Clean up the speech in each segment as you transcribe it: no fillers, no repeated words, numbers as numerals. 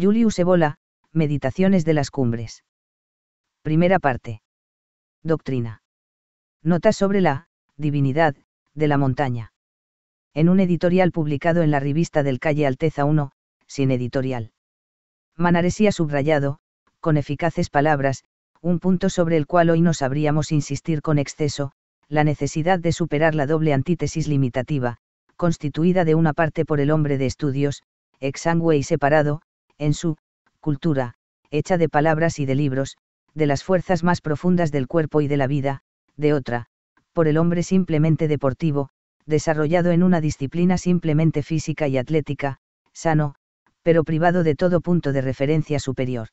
Julius Evola, Meditaciones de las Cumbres. Primera parte. Doctrina. Notas sobre la divinidad de la montaña. En un editorial publicado en la revista del Calle Alteza 1, sin editorial. Manaresi ha subrayado, con eficaces palabras, un punto sobre el cual hoy no sabríamos insistir con exceso, la necesidad de superar la doble antítesis limitativa, constituida de una parte por el hombre de estudios, exangüe y separado, en su cultura, hecha de palabras y de libros, de las fuerzas más profundas del cuerpo y de la vida, de otra, por el hombre simplemente deportivo, desarrollado en una disciplina simplemente física y atlética, sano, pero privado de todo punto de referencia superior.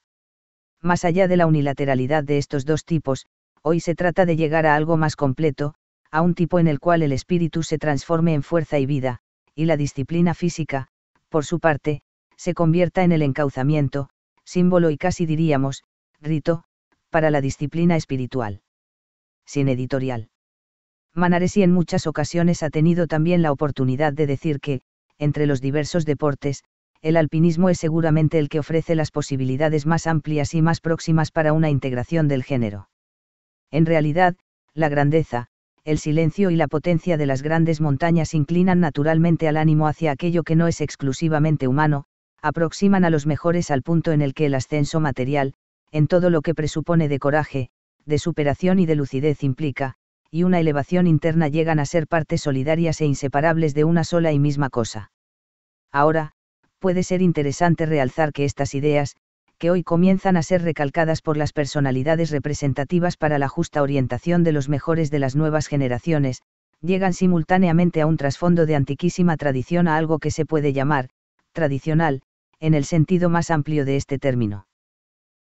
Más allá de la unilateralidad de estos dos tipos, hoy se trata de llegar a algo más completo, a un tipo en el cual el espíritu se transforme en fuerza y vida, y la disciplina física, por su parte, se convierta en el encauzamiento, símbolo y casi diríamos, rito, para la disciplina espiritual. Sin editorial. Manaresi en muchas ocasiones ha tenido también la oportunidad de decir que, entre los diversos deportes, el alpinismo es seguramente el que ofrece las posibilidades más amplias y más próximas para una integración del género. En realidad, la grandeza, el silencio y la potencia de las grandes montañas inclinan naturalmente al ánimo hacia aquello que no es exclusivamente humano, aproximan a los mejores al punto en el que el ascenso material, en todo lo que presupone de coraje, de superación y de lucidez implica, y una elevación interna llegan a ser partes solidarias e inseparables de una sola y misma cosa. Ahora, puede ser interesante realzar que estas ideas, que hoy comienzan a ser recalcadas por las personalidades representativas para la justa orientación de los mejores de las nuevas generaciones, llegan simultáneamente a un trasfondo de antiquísima tradición, a algo que se puede llamar tradicional, en el sentido más amplio de este término.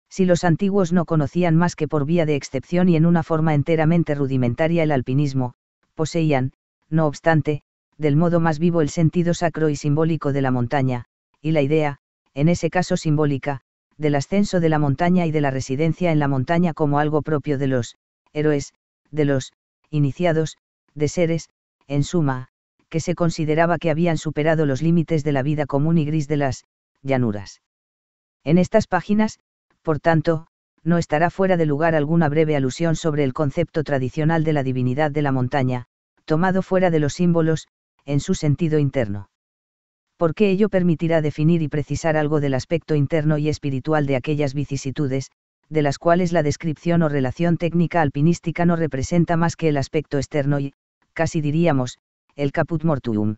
Si los antiguos no conocían más que por vía de excepción y en una forma enteramente rudimentaria el alpinismo, poseían, no obstante, del modo más vivo el sentido sacro y simbólico de la montaña, y la idea, en ese caso simbólica, del ascenso de la montaña y de la residencia en la montaña como algo propio de los héroes, de los iniciados, de seres, en suma, que se consideraba que habían superado los límites de la vida común y gris de las llanuras. En estas páginas, por tanto, no estará fuera de lugar alguna breve alusión sobre el concepto tradicional de la divinidad de la montaña, tomado fuera de los símbolos, en su sentido interno. Porque ello permitirá definir y precisar algo del aspecto interno y espiritual de aquellas vicisitudes, de las cuales la descripción o relación técnica alpinística no representa más que el aspecto externo y, casi diríamos, el caput mortuum.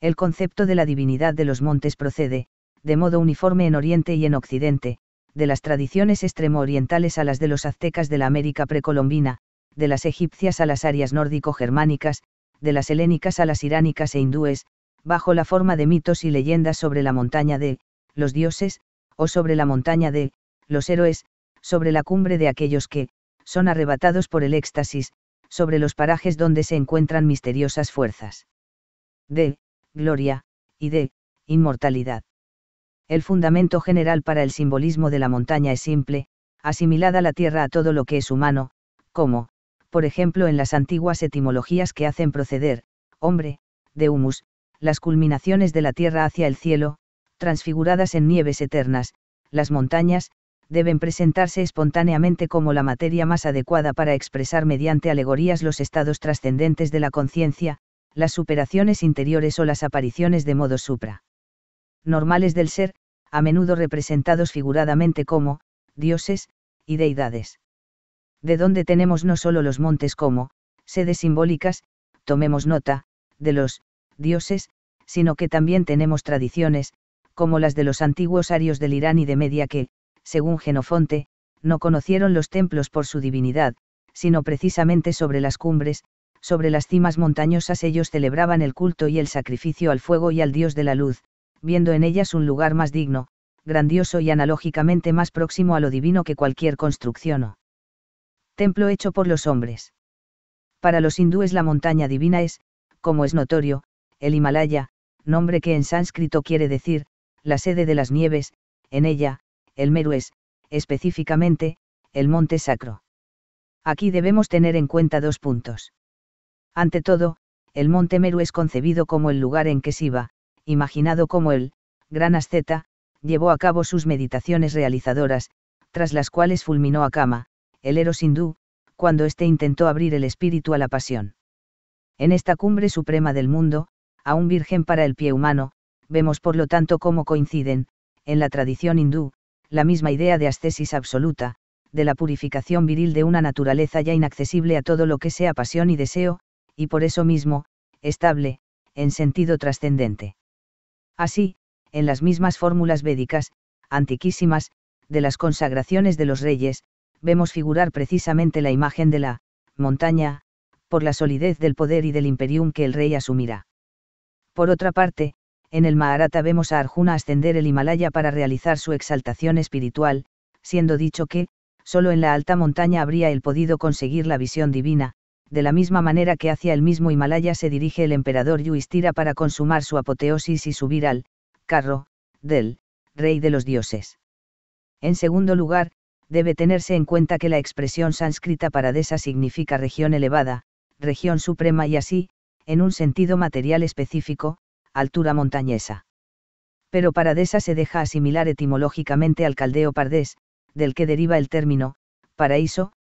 El concepto de la divinidad de los montes procede, de modo uniforme en Oriente y en Occidente, de las tradiciones extremo-orientales a las de los aztecas de la América precolombina, de las egipcias a las arias nórdico-germánicas, de las helénicas a las iránicas e hindúes, bajo la forma de mitos y leyendas sobre la montaña de los dioses, o sobre la montaña de los héroes, sobre la cumbre de aquellos que son arrebatados por el éxtasis, sobre los parajes donde se encuentran misteriosas fuerzas de gloria y de inmortalidad. El fundamento general para el simbolismo de la montaña es simple: asimilada la tierra a todo lo que es humano, como, por ejemplo, en las antiguas etimologías que hacen proceder, hombre, de humus, las culminaciones de la tierra hacia el cielo, transfiguradas en nieves eternas. Las montañas deben presentarse espontáneamente como la materia más adecuada para expresar mediante alegorías los estados trascendentes de la conciencia, las superaciones interiores o las apariciones de modo supra. Normales del ser, a menudo representados figuradamente como dioses y deidades. De donde tenemos no solo los montes como sedes simbólicas, tomemos nota, de los dioses, sino que también tenemos tradiciones, como las de los antiguos arios del Irán y de Media que, según Jenofonte, no conocieron los templos por su divinidad, sino precisamente sobre las cumbres, sobre las cimas montañosas ellos celebraban el culto y el sacrificio al fuego y al dios de la luz, viendo en ellas un lugar más digno, grandioso y analógicamente más próximo a lo divino que cualquier construcción o templo hecho por los hombres. Para los hindúes la montaña divina es, como es notorio, el Himalaya, nombre que en sánscrito quiere decir, la sede de las nieves. En ella, el Meru es, específicamente, el monte sacro. Aquí debemos tener en cuenta dos puntos. Ante todo, el monte Meru es concebido como el lugar en que Siva, imaginado como el gran asceta, llevó a cabo sus meditaciones realizadoras, tras las cuales fulminó a Kama, el Eros hindú, cuando éste intentó abrir el espíritu a la pasión. En esta cumbre suprema del mundo, aún virgen para el pie humano, vemos por lo tanto cómo coinciden, en la tradición hindú, la misma idea de ascesis absoluta, de la purificación viril de una naturaleza ya inaccesible a todo lo que sea pasión y deseo, y por eso mismo, estable, en sentido trascendente. Así, en las mismas fórmulas védicas, antiquísimas, de las consagraciones de los reyes, vemos figurar precisamente la imagen de la montaña, por la solidez del poder y del imperium que el rey asumirá. Por otra parte, en el Mahabharata vemos a Arjuna ascender el Himalaya para realizar su exaltación espiritual, siendo dicho que, solo en la alta montaña habría él podido conseguir la visión divina, de la misma manera que hacia el mismo Himalaya se dirige el emperador Yudhistira para consumar su apoteosis y subir al carro del rey de los dioses. En segundo lugar, debe tenerse en cuenta que la expresión sánscrita para desa significa región elevada, región suprema y así, en un sentido material específico, altura montañesa. Pero paradesa se deja asimilar etimológicamente al caldeo pardés, del que deriva el término, paraíso,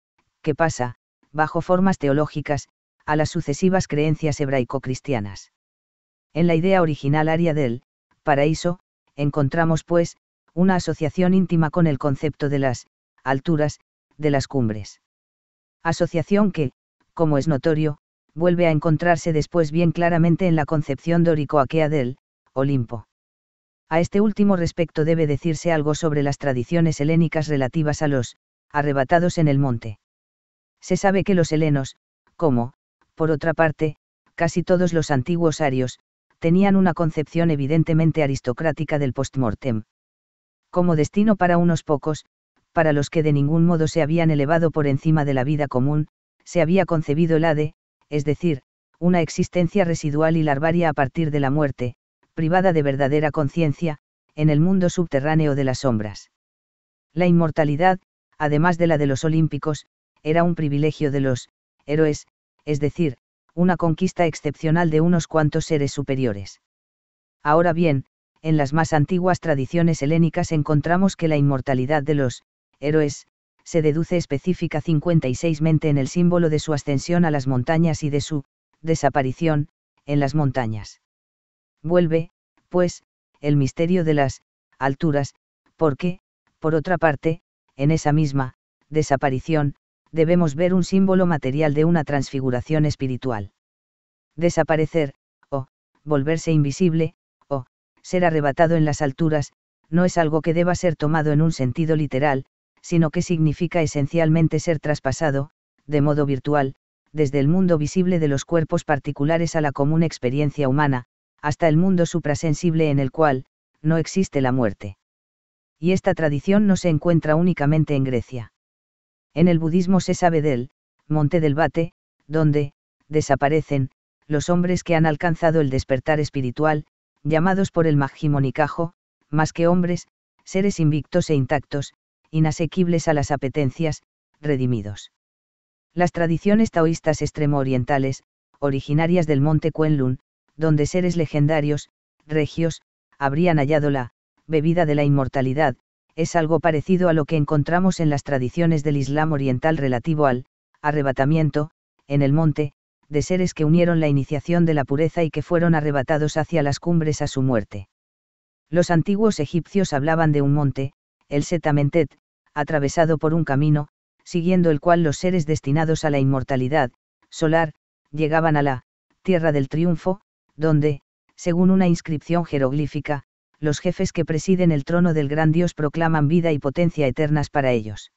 que pasa, bajo formas teológicas, a las sucesivas creencias hebraico-cristianas. En la idea original aria del paraíso, encontramos pues, una asociación íntima con el concepto de las alturas, de las cumbres. Asociación que, como es notorio, vuelve a encontrarse después bien claramente en la concepción dórico-aquea del Olimpo. A este último respecto debe decirse algo sobre las tradiciones helénicas relativas a los arrebatados en el monte. Se sabe que los helenos, como, por otra parte, casi todos los antiguos arios, tenían una concepción evidentemente aristocrática del postmortem. Como destino para unos pocos, para los que de ningún modo se habían elevado por encima de la vida común, se había concebido el Hades, es decir, una existencia residual y larvaria a partir de la muerte, privada de verdadera conciencia, en el mundo subterráneo de las sombras. La inmortalidad, además de la de los olímpicos, era un privilegio de los héroes, es decir, una conquista excepcional de unos cuantos seres superiores. Ahora bien, en las más antiguas tradiciones helénicas encontramos que la inmortalidad de los héroes se deduce específica 56mente en el símbolo de su ascensión a las montañas y de su desaparición en las montañas. Vuelve, pues, el misterio de las alturas, porque, por otra parte, en esa misma desaparición, debemos ver un símbolo material de una transfiguración espiritual. Desaparecer, o volverse invisible, o ser arrebatado en las alturas, no es algo que deba ser tomado en un sentido literal, sino que significa esencialmente ser traspasado, de modo virtual, desde el mundo visible de los cuerpos particulares a la común experiencia humana, hasta el mundo suprasensible en el cual, no existe la muerte. Y esta tradición no se encuentra únicamente en Grecia. En el budismo se sabe del monte del Bate, donde, desaparecen, los hombres que han alcanzado el despertar espiritual, llamados por el Majjhima Nikaya, más que hombres, seres invictos e intactos, inasequibles a las apetencias, redimidos. Las tradiciones taoístas extremo-orientales, originarias del monte Kunlun, donde seres legendarios, regios, habrían hallado la bebida de la inmortalidad, es algo parecido a lo que encontramos en las tradiciones del Islam oriental relativo al arrebatamiento, en el monte, de seres que unieron la iniciación de la pureza y que fueron arrebatados hacia las cumbres a su muerte. Los antiguos egipcios hablaban de un monte, el Setamentet, atravesado por un camino, siguiendo el cual los seres destinados a la inmortalidad solar, llegaban a la Tierra del Triunfo, donde, según una inscripción jeroglífica, los jefes que presiden el trono del gran Dios proclaman vida y potencia eternas para ellos.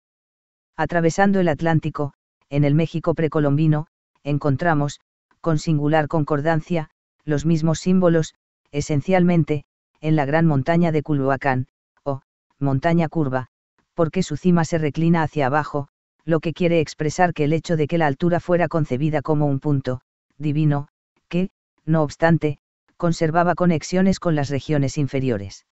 Atravesando el Atlántico, en el México precolombino, encontramos, con singular concordancia, los mismos símbolos, esencialmente, en la gran montaña de Culhuacán, o, montaña curva, porque su cima se reclina hacia abajo, lo que quiere expresar que el hecho de que la altura fuera concebida como un punto divino, que, no obstante, conservaba conexiones con las regiones inferiores.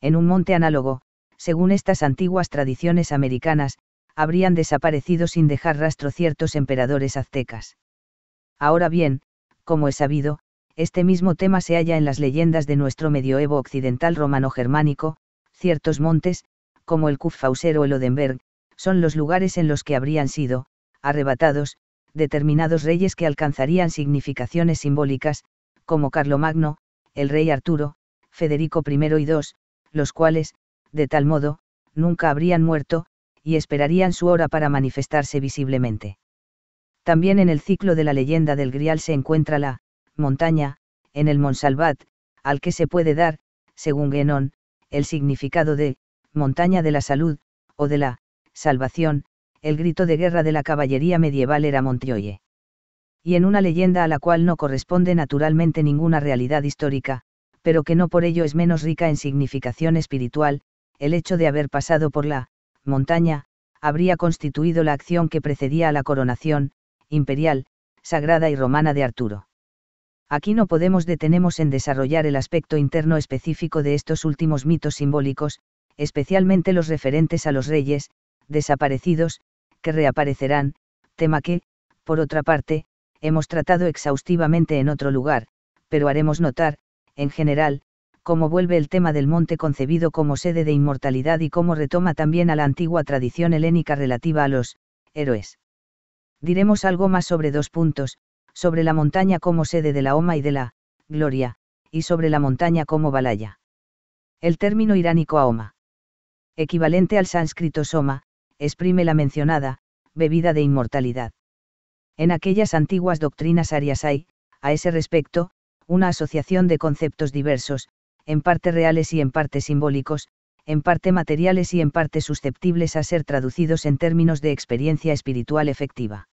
En un monte análogo, según estas antiguas tradiciones americanas, habrían desaparecido sin dejar rastro ciertos emperadores aztecas. Ahora bien, como es sabido, este mismo tema se halla en las leyendas de nuestro medioevo occidental romano-germánico, ciertos montes, como el Kufauser o el Odenberg, son los lugares en los que habrían sido arrebatados determinados reyes que alcanzarían significaciones simbólicas, como Carlomagno, el rey Arturo, Federico I y II, los cuales, de tal modo, nunca habrían muerto, y esperarían su hora para manifestarse visiblemente. También en el ciclo de la leyenda del Grial se encuentra la montaña, en el Monsalvat, al que se puede dar, según Guénon, el significado de montaña de la salud, o de la salvación. El grito de guerra de la caballería medieval era Montreuil. Y en una leyenda a la cual no corresponde naturalmente ninguna realidad histórica, pero que no por ello es menos rica en significación espiritual, el hecho de haber pasado por la montaña habría constituido la acción que precedía a la coronación, imperial, sagrada y romana de Arturo. Aquí no podemos detenernos en desarrollar el aspecto interno específico de estos últimos mitos simbólicos, especialmente los referentes a los reyes desaparecidos, que reaparecerán, tema que, por otra parte, hemos tratado exhaustivamente en otro lugar, pero haremos notar, en general, cómo vuelve el tema del monte concebido como sede de inmortalidad y cómo retoma también a la antigua tradición helénica relativa a los héroes. Diremos algo más sobre dos puntos, sobre la montaña como sede de la Haoma y de la gloria, y sobre la montaña como Balaya. El término iránico Haoma, equivalente al sánscrito Soma, exprime la mencionada bebida de inmortalidad. En aquellas antiguas doctrinas arias hay, a ese respecto, una asociación de conceptos diversos, en parte reales y en parte simbólicos, en parte materiales y en parte susceptibles a ser traducidos en términos de experiencia espiritual efectiva.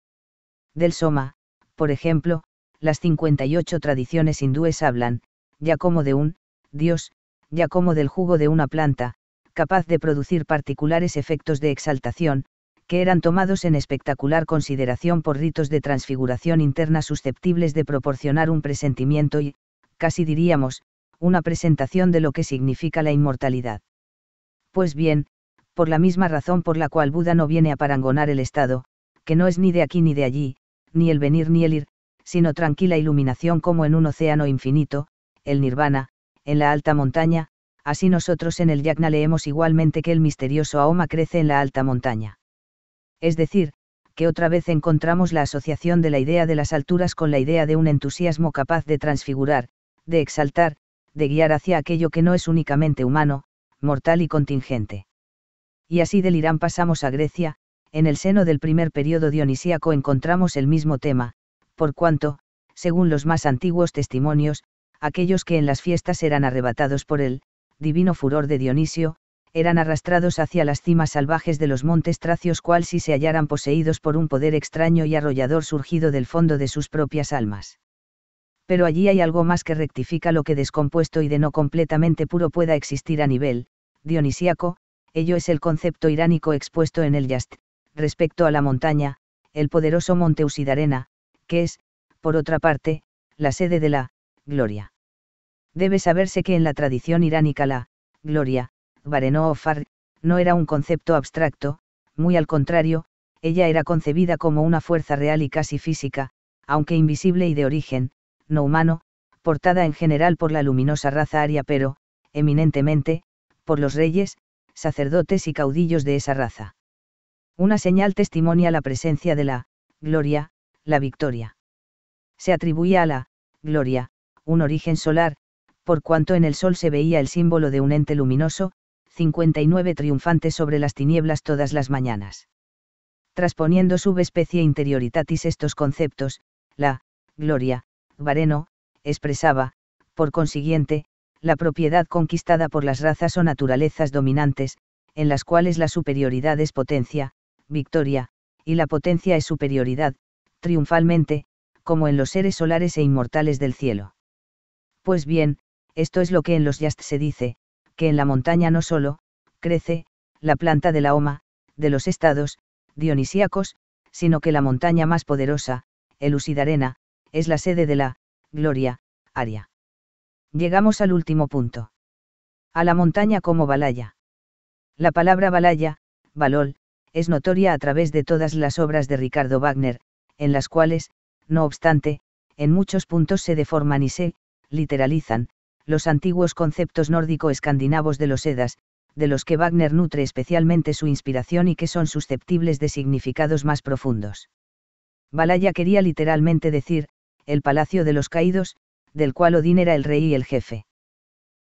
Del Soma, por ejemplo, las 58 tradiciones hindúes hablan, ya como de un dios, ya como del jugo de una planta, capaz de producir particulares efectos de exaltación, que eran tomados en espectacular consideración por ritos de transfiguración interna susceptibles de proporcionar un presentimiento y, casi diríamos, una presentación de lo que significa la inmortalidad. Pues bien, por la misma razón por la cual Buda no viene a parangonar el estado, que no es ni de aquí ni de allí, ni el venir ni el ir, sino tranquila iluminación como en un océano infinito, el nirvana, en la alta montaña, así nosotros en el Yajna leemos igualmente que el misterioso Haoma crece en la alta montaña. Es decir, que otra vez encontramos la asociación de la idea de las alturas con la idea de un entusiasmo capaz de transfigurar, de exaltar, de guiar hacia aquello que no es únicamente humano, mortal y contingente. Y así del Irán pasamos a Grecia, en el seno del primer periodo dionisíaco encontramos el mismo tema, por cuanto, según los más antiguos testimonios, aquellos que en las fiestas eran arrebatados por el divino furor de Dionisio, eran arrastrados hacia las cimas salvajes de los montes tracios cual si se hallaran poseídos por un poder extraño y arrollador surgido del fondo de sus propias almas. Pero allí hay algo más que rectifica lo que descompuesto y de no completamente puro pueda existir a nivel dionisíaco, ello es el concepto iránico expuesto en el Yast, respecto a la montaña, el poderoso monte Usidarena, que es, por otra parte, la sede de la gloria. Debe saberse que en la tradición iránica la gloria, Vareno o Far, no era un concepto abstracto, muy al contrario, ella era concebida como una fuerza real y casi física, aunque invisible y de origen no humano, portada en general por la luminosa raza aria pero, eminentemente, por los reyes, sacerdotes y caudillos de esa raza. Una señal testimonia la presencia de la gloria, la victoria. Se atribuía a la gloria un origen solar, por cuanto en el sol se veía el símbolo de un ente luminoso, 59 triunfante sobre las tinieblas todas las mañanas. Trasponiendo subespecie interioritatis estos conceptos, la gloria, Vareno, expresaba, por consiguiente, la propiedad conquistada por las razas o naturalezas dominantes, en las cuales la superioridad es potencia, victoria, y la potencia es superioridad, triunfalmente, como en los seres solares e inmortales del cielo. Pues bien, esto es lo que en los Yast se dice, que en la montaña no solo crece la planta de la Haoma, de los estados dionisíacos, sino que la montaña más poderosa, el Usidarena, es la sede de la gloria aria. Llegamos al último punto. A la montaña como Valaya. La palabra Valaya, Valol, es notoria a través de todas las obras de Ricardo Wagner, en las cuales, no obstante, en muchos puntos se deforman y se literalizan los antiguos conceptos nórdico-escandinavos de los Eddas, de los que Wagner nutre especialmente su inspiración y que son susceptibles de significados más profundos. Valhalla quería literalmente decir, el palacio de los caídos, del cual Odín era el rey y el jefe.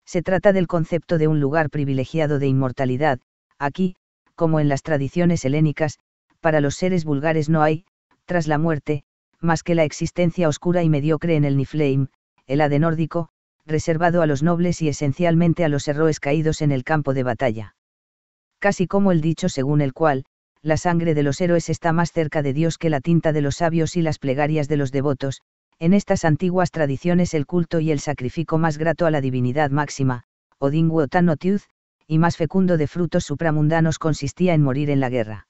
Se trata del concepto de un lugar privilegiado de inmortalidad. Aquí, como en las tradiciones helénicas, para los seres vulgares no hay, tras la muerte, más que la existencia oscura y mediocre en el Niflheim, el Hade nórdico, reservado a los nobles y esencialmente a los héroes caídos en el campo de batalla. Casi como el dicho según el cual, la sangre de los héroes está más cerca de Dios que la tinta de los sabios y las plegarias de los devotos, en estas antiguas tradiciones el culto y el sacrificio más grato a la divinidad máxima, Odín Wotanotjuz, y más fecundo de frutos supramundanos consistía en morir en la guerra.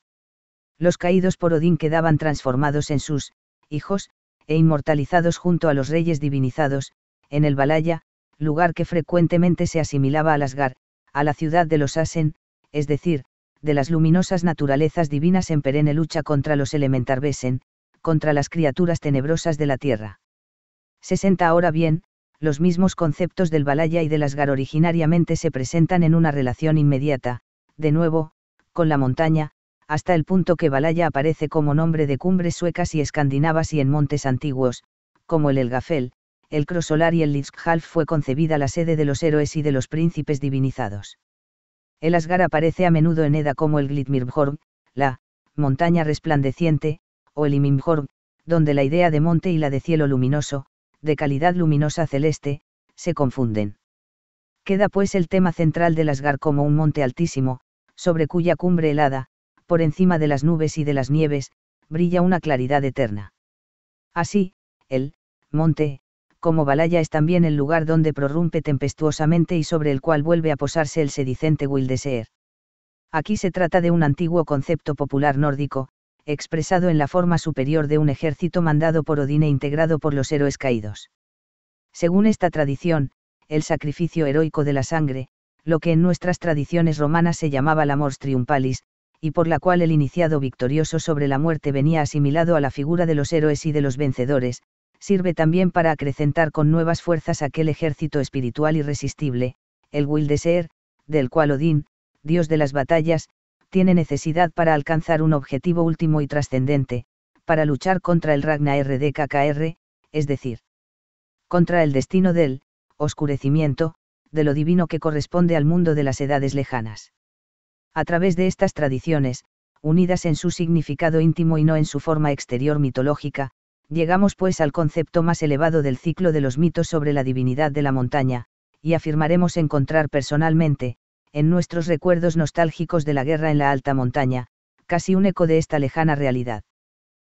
Los caídos por Odín quedaban transformados en sus hijos, e inmortalizados junto a los reyes divinizados, en el Valhalla, lugar que frecuentemente se asimilaba al Asgar, a la ciudad de los Asen, es decir, de las luminosas naturalezas divinas en perenne lucha contra los elementarbesen, contra las criaturas tenebrosas de la tierra. 60 Ahora bien, los mismos conceptos del Valhalla y del Asgar originariamente se presentan en una relación inmediata, de nuevo, con la montaña, hasta el punto que Valhalla aparece como nombre de cumbres suecas y escandinavas y en montes antiguos, como el Elgafell, el Krosolar y el Lidskjalf fue concebida la sede de los héroes y de los príncipes divinizados. El Asgar aparece a menudo en Edda como el Glitmirbjorg, la montaña resplandeciente, o el Imimjorg, donde la idea de monte y la de cielo luminoso, de calidad luminosa celeste, se confunden. Queda pues el tema central del Asgar como un monte altísimo, sobre cuya cumbre helada, por encima de las nubes y de las nieves, brilla una claridad eterna. Así, el monte, como Valhalla es también el lugar donde prorrumpe tempestuosamente y sobre el cual vuelve a posarse el sedicente Wildeseer. Aquí se trata de un antiguo concepto popular nórdico, expresado en la forma superior de un ejército mandado por Odín e integrado por los héroes caídos. Según esta tradición, el sacrificio heroico de la sangre, lo que en nuestras tradiciones romanas se llamaba la mors triumphalis, y por la cual el iniciado victorioso sobre la muerte venía asimilado a la figura de los héroes y de los vencedores, sirve también para acrecentar con nuevas fuerzas aquel ejército espiritual irresistible, el Wildeseer, del cual Odín, dios de las batallas, tiene necesidad para alcanzar un objetivo último y trascendente, para luchar contra el Ragnarök, es decir, contra el destino del oscurecimiento, de lo divino que corresponde al mundo de las edades lejanas. A través de estas tradiciones, unidas en su significado íntimo y no en su forma exterior mitológica, llegamos pues al concepto más elevado del ciclo de los mitos sobre la divinidad de la montaña, y afirmaremos encontrar personalmente, en nuestros recuerdos nostálgicos de la guerra en la alta montaña, casi un eco de esta lejana realidad.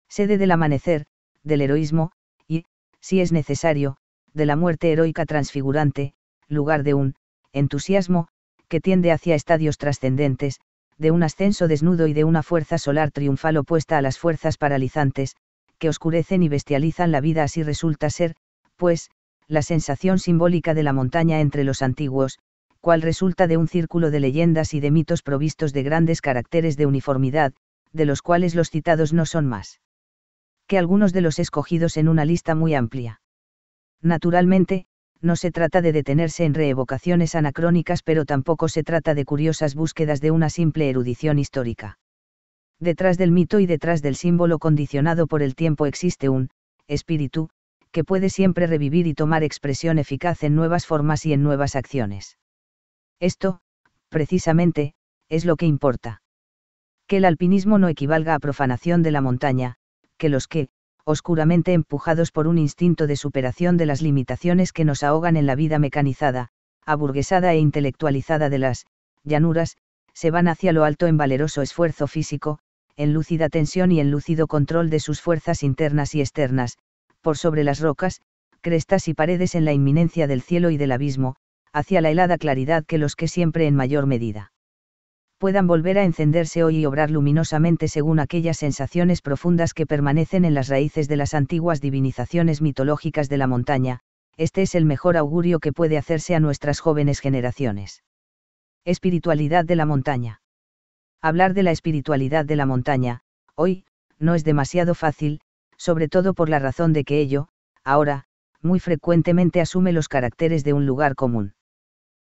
Sede del amanecer, del heroísmo, y, si es necesario, de la muerte heroica transfigurante, lugar de un entusiasmo, que tiende hacia estadios trascendentes, de un ascenso desnudo y de una fuerza solar triunfal opuesta a las fuerzas paralizantes, que oscurecen y bestializan la vida. Así resulta ser, pues, la sensación simbólica de la montaña entre los antiguos, cual resulta de un círculo de leyendas y de mitos provistos de grandes caracteres de uniformidad, de los cuales los citados no son más que algunos de los escogidos en una lista muy amplia. Naturalmente, no se trata de detenerse en reevocaciones anacrónicas, pero tampoco se trata de curiosas búsquedas de una simple erudición histórica. Detrás del mito y detrás del símbolo condicionado por el tiempo existe un espíritu, que puede siempre revivir y tomar expresión eficaz en nuevas formas y en nuevas acciones. Esto, precisamente, es lo que importa. Que el alpinismo no equivalga a profanación de la montaña, que los que, oscuramente empujados por un instinto de superación de las limitaciones que nos ahogan en la vida mecanizada, aburguesada e intelectualizada de las llanuras, se van hacia lo alto en valeroso esfuerzo físico, en lúcida tensión y en lúcido control de sus fuerzas internas y externas, por sobre las rocas, crestas y paredes en la inminencia del cielo y del abismo, hacia la helada claridad que los que siempre en mayor medida puedan volver a encenderse hoy y obrar luminosamente según aquellas sensaciones profundas que permanecen en las raíces de las antiguas divinizaciones mitológicas de la montaña. Este es el mejor augurio que puede hacerse a nuestras jóvenes generaciones. Espiritualidad de la montaña. Hablar de la espiritualidad de la montaña, hoy, no es demasiado fácil, sobre todo por la razón de que ello, ahora, muy frecuentemente asume los caracteres de un lugar común.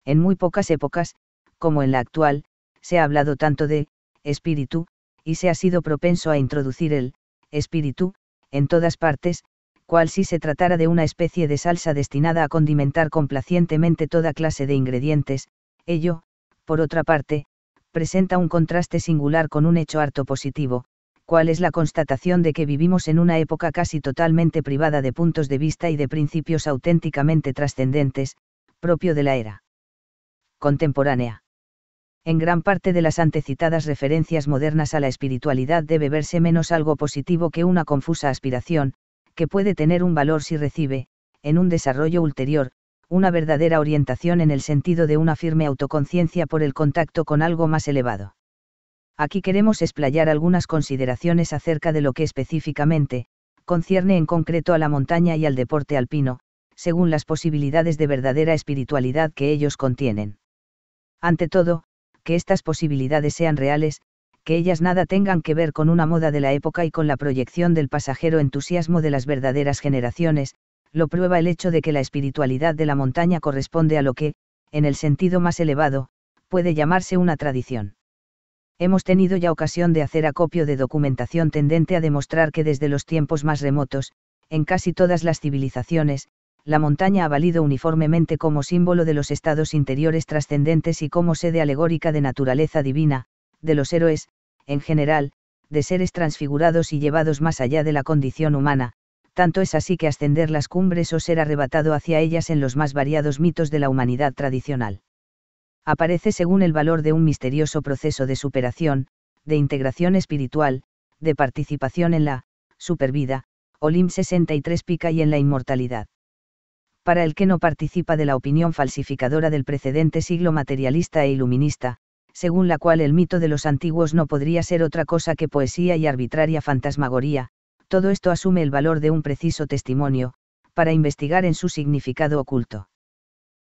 En muy pocas épocas, como en la actual, se ha hablado tanto de espíritu, y se ha sido propenso a introducir el espíritu en todas partes, cual si se tratara de una especie de salsa destinada a condimentar complacientemente toda clase de ingredientes. Ello, por otra parte, presenta un contraste singular con un hecho harto positivo, cual es la constatación de que vivimos en una época casi totalmente privada de puntos de vista y de principios auténticamente trascendentes, propio de la era contemporánea. En gran parte de las antecitadas referencias modernas a la espiritualidad debe verse menos algo positivo que una confusa aspiración, que puede tener un valor si recibe, en un desarrollo ulterior, una verdadera orientación en el sentido de una firme autoconciencia por el contacto con algo más elevado. Aquí queremos explayar algunas consideraciones acerca de lo que específicamente concierne en concreto a la montaña y al deporte alpino, según las posibilidades de verdadera espiritualidad que ellos contienen. Ante todo, que estas posibilidades sean reales, que ellas nada tengan que ver con una moda de la época y con la proyección del pasajero entusiasmo de las verdaderas generaciones, lo prueba el hecho de que la espiritualidad de la montaña corresponde a lo que, en el sentido más elevado, puede llamarse una tradición. Hemos tenido ya ocasión de hacer acopio de documentación tendente a demostrar que desde los tiempos más remotos, en casi todas las civilizaciones, la montaña ha valido uniformemente como símbolo de los estados interiores trascendentes y como sede alegórica de naturaleza divina, de los héroes, en general, de seres transfigurados y llevados más allá de la condición humana. Tanto es así que ascender las cumbres o ser arrebatado hacia ellas en los más variados mitos de la humanidad tradicional aparece según el valor de un misterioso proceso de superación, de integración espiritual, de participación en la supervida, Olimp 63 pica y en la inmortalidad. Para el que no participa de la opinión falsificadora del precedente siglo materialista e iluminista, según la cual el mito de los antiguos no podría ser otra cosa que poesía y arbitraria fantasmagoría, todo esto asume el valor de un preciso testimonio, para investigar en su significado oculto.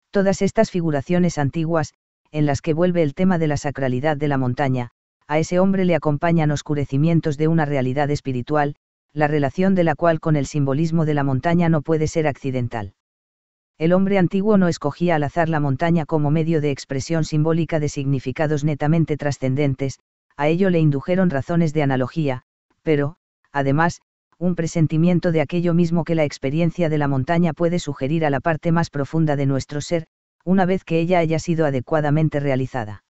Todas estas figuraciones antiguas, en las que vuelve el tema de la sacralidad de la montaña, a ese hombre le acompañan oscurecimientos de una realidad espiritual, la relación de la cual con el simbolismo de la montaña no puede ser accidental. El hombre antiguo no escogía al azar la montaña como medio de expresión simbólica de significados netamente trascendentes, a ello le indujeron razones de analogía, pero, además, un presentimiento de aquello mismo que la experiencia de la montaña puede sugerir a la parte más profunda de nuestro ser, una vez que ella haya sido adecuadamente realizada.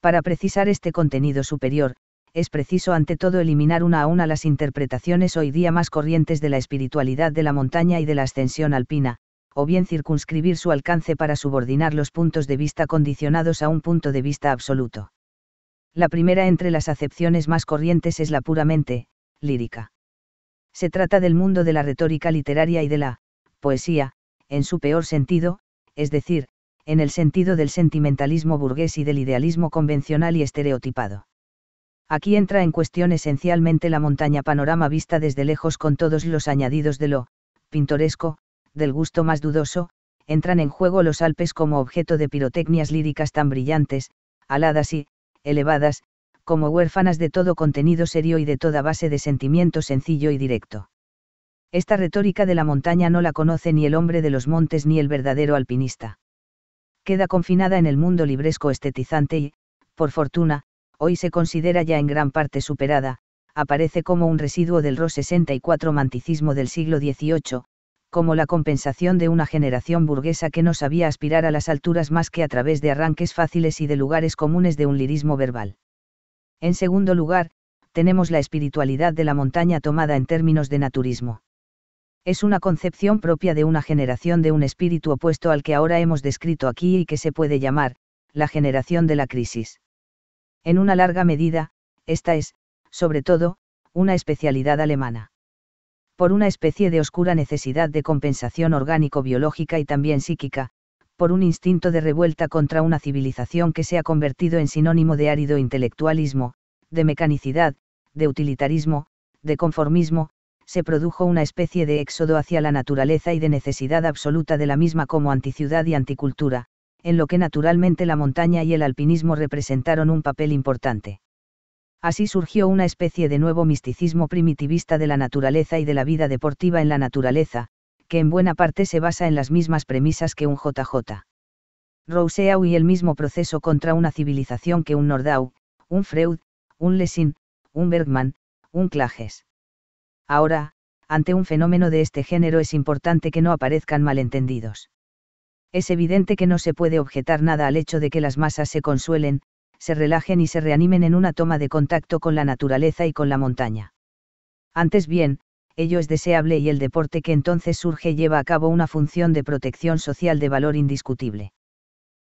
Para precisar este contenido superior, es preciso ante todo eliminar una a una las interpretaciones hoy día más corrientes de la espiritualidad de la montaña y de la ascensión alpina, o bien circunscribir su alcance para subordinar los puntos de vista condicionados a un punto de vista absoluto. La primera entre las acepciones más corrientes es la puramente lírica. Se trata del mundo de la retórica literaria y de la poesía, en su peor sentido, es decir, en el sentido del sentimentalismo burgués y del idealismo convencional y estereotipado. Aquí entra en cuestión esencialmente la montaña panorama vista desde lejos con todos los añadidos de lo pintoresco, del gusto más dudoso, entran en juego los Alpes como objeto de pirotecnias líricas tan brillantes, aladas y elevadas, como huérfanas de todo contenido serio y de toda base de sentimiento sencillo y directo. Esta retórica de la montaña no la conoce ni el hombre de los montes ni el verdadero alpinista. Queda confinada en el mundo libresco estetizante y, por fortuna, hoy se considera ya en gran parte superada, aparece como un residuo del Ro 64 romanticismo del siglo XVIII, como la compensación de una generación burguesa que no sabía aspirar a las alturas más que a través de arranques fáciles y de lugares comunes de un lirismo verbal. En segundo lugar, tenemos la espiritualidad de la montaña tomada en términos de naturismo. Es una concepción propia de una generación de un espíritu opuesto al que ahora hemos descrito aquí y que se puede llamar, la generación de la crisis. En una larga medida, esta es, sobre todo, una especialidad alemana. Por una especie de oscura necesidad de compensación orgánico-biológica y también psíquica, por un instinto de revuelta contra una civilización que se ha convertido en sinónimo de árido intelectualismo, de mecanicidad, de utilitarismo, de conformismo, se produjo una especie de éxodo hacia la naturaleza y de necesidad absoluta de la misma como anticiudad y anticultura, en lo que naturalmente la montaña y el alpinismo representaron un papel importante. Así surgió una especie de nuevo misticismo primitivista de la naturaleza y de la vida deportiva en la naturaleza, que en buena parte se basa en las mismas premisas que un JJ. Rousseau y el mismo proceso contra una civilización que un Nordau, un Freud, un Lessing, un Bergman, un Klages. Ahora, ante un fenómeno de este género es importante que no aparezcan malentendidos. Es evidente que no se puede objetar nada al hecho de que las masas se consuelen, se relajen y se reanimen en una toma de contacto con la naturaleza y con la montaña. Antes bien, ello es deseable y el deporte que entonces surge lleva a cabo una función de protección social de valor indiscutible.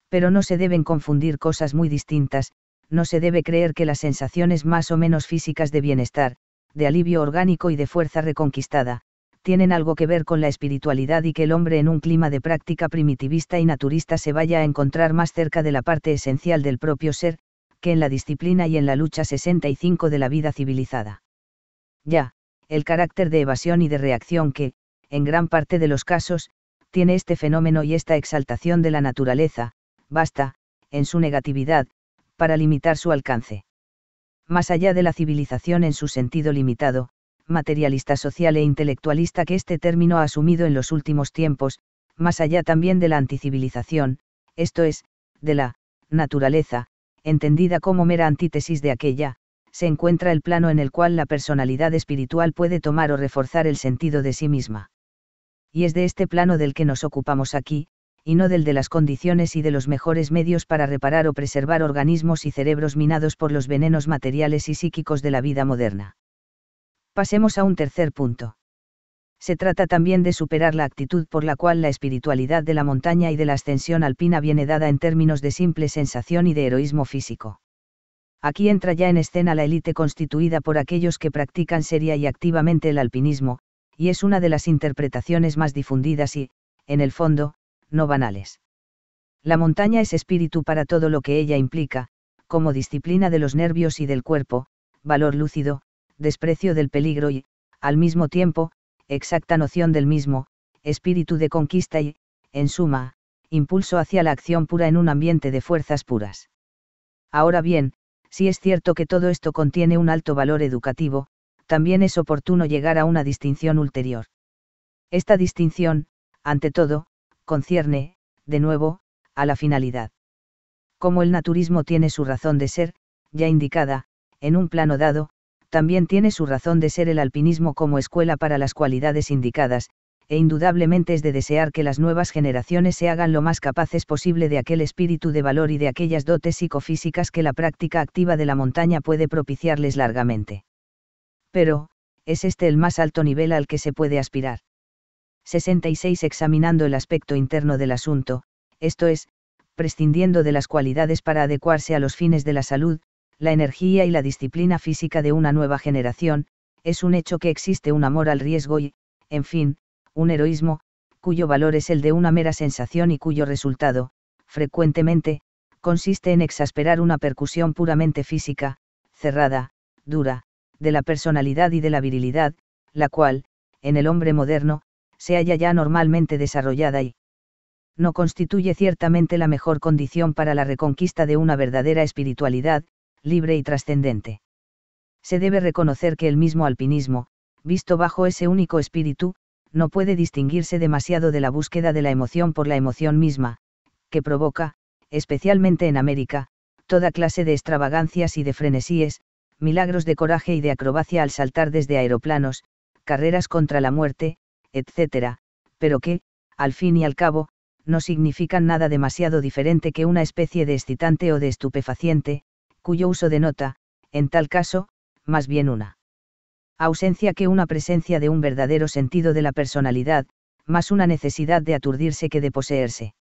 Pero no se deben confundir cosas muy distintas, no se debe creer que las sensaciones más o menos físicas de bienestar, de alivio orgánico y de fuerza reconquistada, tienen algo que ver con la espiritualidad y que el hombre en un clima de práctica primitivista y naturista se vaya a encontrar más cerca de la parte esencial del propio ser, que en la disciplina y en la lucha 65 de la vida civilizada. Ya, el carácter de evasión y de reacción que, en gran parte de los casos, tiene este fenómeno y esta exaltación de la naturaleza, basta, en su negatividad, para limitar su alcance. Más allá de la civilización en su sentido limitado, materialista social e intelectualista que este término ha asumido en los últimos tiempos, más allá también de la anticivilización, esto es, de la naturaleza, entendida como mera antítesis de aquella, se encuentra el plano en el cual la personalidad espiritual puede tomar o reforzar el sentido de sí misma. Y es de este plano del que nos ocupamos aquí, y no del de las condiciones y de los mejores medios para reparar o preservar organismos y cerebros minados por los venenos materiales y psíquicos de la vida moderna. Pasemos a un tercer punto. Se trata también de superar la actitud por la cual la espiritualidad de la montaña y de la ascensión alpina viene dada en términos de simple sensación y de heroísmo físico. Aquí entra ya en escena la élite constituida por aquellos que practican seria y activamente el alpinismo, y es una de las interpretaciones más difundidas y, en el fondo, no banales. La montaña es espíritu para todo lo que ella implica, como disciplina de los nervios y del cuerpo, valor lúcido, desprecio del peligro y, al mismo tiempo, exacta noción del mismo, espíritu de conquista y, en suma, impulso hacia la acción pura en un ambiente de fuerzas puras. Ahora bien, si es cierto que todo esto contiene un alto valor educativo, también es oportuno llegar a una distinción ulterior. Esta distinción, ante todo, concierne, de nuevo, a la finalidad. Como el naturismo tiene su razón de ser, ya indicada, en un plano dado, también tiene su razón de ser el alpinismo como escuela para las cualidades indicadas, e indudablemente es de desear que las nuevas generaciones se hagan lo más capaces posible de aquel espíritu de valor y de aquellas dotes psicofísicas que la práctica activa de la montaña puede propiciarles largamente. Pero, ¿es este el más alto nivel al que se puede aspirar? 66. Examinando el aspecto interno del asunto, esto es, prescindiendo de las cualidades para adecuarse a los fines de la salud, la energía y la disciplina física de una nueva generación, es un hecho que existe un amor al riesgo y, en fin, un heroísmo, cuyo valor es el de una mera sensación y cuyo resultado, frecuentemente, consiste en exasperar una percusión puramente física, cerrada, dura, de la personalidad y de la virilidad, la cual, en el hombre moderno, se halla ya normalmente desarrollada y no constituye ciertamente la mejor condición para la reconquista de una verdadera espiritualidad, libre y trascendente. Se debe reconocer que el mismo alpinismo, visto bajo ese único espíritu, no puede distinguirse demasiado de la búsqueda de la emoción por la emoción misma, que provoca, especialmente en América, toda clase de extravagancias y de frenesíes, milagros de coraje y de acrobacia al saltar desde aeroplanos, carreras contra la muerte, etc., pero que, al fin y al cabo, no significan nada demasiado diferente que una especie de excitante o de estupefaciente, cuyo uso denota, en tal caso, más bien una ausencia que una presencia de un verdadero sentido de la personalidad, más una necesidad de aturdirse que de poseerse.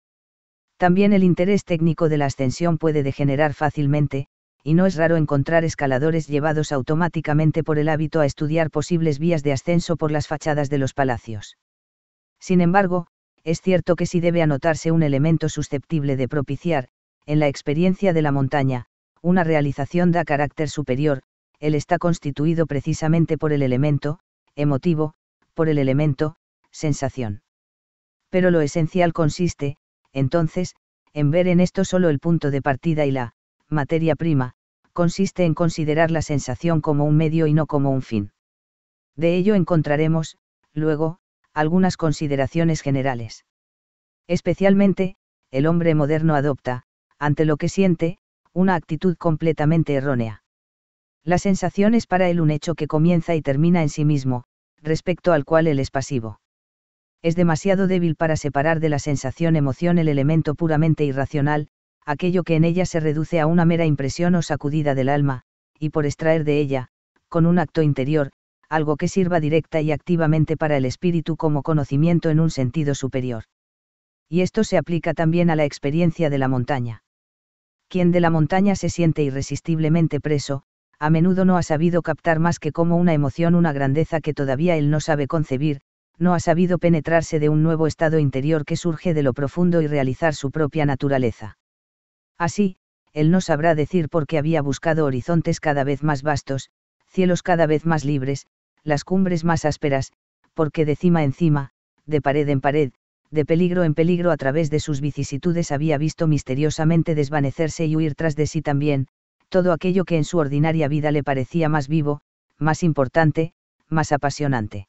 También el interés técnico de la ascensión puede degenerar fácilmente, y no es raro encontrar escaladores llevados automáticamente por el hábito a estudiar posibles vías de ascenso por las fachadas de los palacios. Sin embargo, es cierto que sí debe anotarse un elemento susceptible de propiciar, en la experiencia de la montaña, una realización da carácter superior, él está constituido precisamente por el elemento emotivo, por el elemento sensación. Pero lo esencial consiste, entonces, en ver en esto solo el punto de partida y la materia prima, consiste en considerar la sensación como un medio y no como un fin. De ello encontraremos, luego, algunas consideraciones generales. Especialmente, el hombre moderno adopta, ante lo que siente, una actitud completamente errónea. La sensación es para él un hecho que comienza y termina en sí mismo, respecto al cual él es pasivo. Es demasiado débil para separar de la sensación-emoción el elemento puramente irracional, aquello que en ella se reduce a una mera impresión o sacudida del alma, y por extraer de ella, con un acto interior, algo que sirva directa y activamente para el espíritu como conocimiento en un sentido superior. Y esto se aplica también a la experiencia de la montaña. Quien de la montaña se siente irresistiblemente preso, a menudo no ha sabido captar más que como una emoción una grandeza que todavía él no sabe concebir, no ha sabido penetrarse de un nuevo estado interior que surge de lo profundo y realizar su propia naturaleza. Así, él no sabrá decir por qué había buscado horizontes cada vez más vastos, cielos cada vez más libres, las cumbres más ásperas, porque de cima en cima, de pared en pared, de peligro en peligro a través de sus vicisitudes había visto misteriosamente desvanecerse y huir tras de sí también, todo aquello que en su ordinaria vida le parecía más vivo, más importante, más apasionante.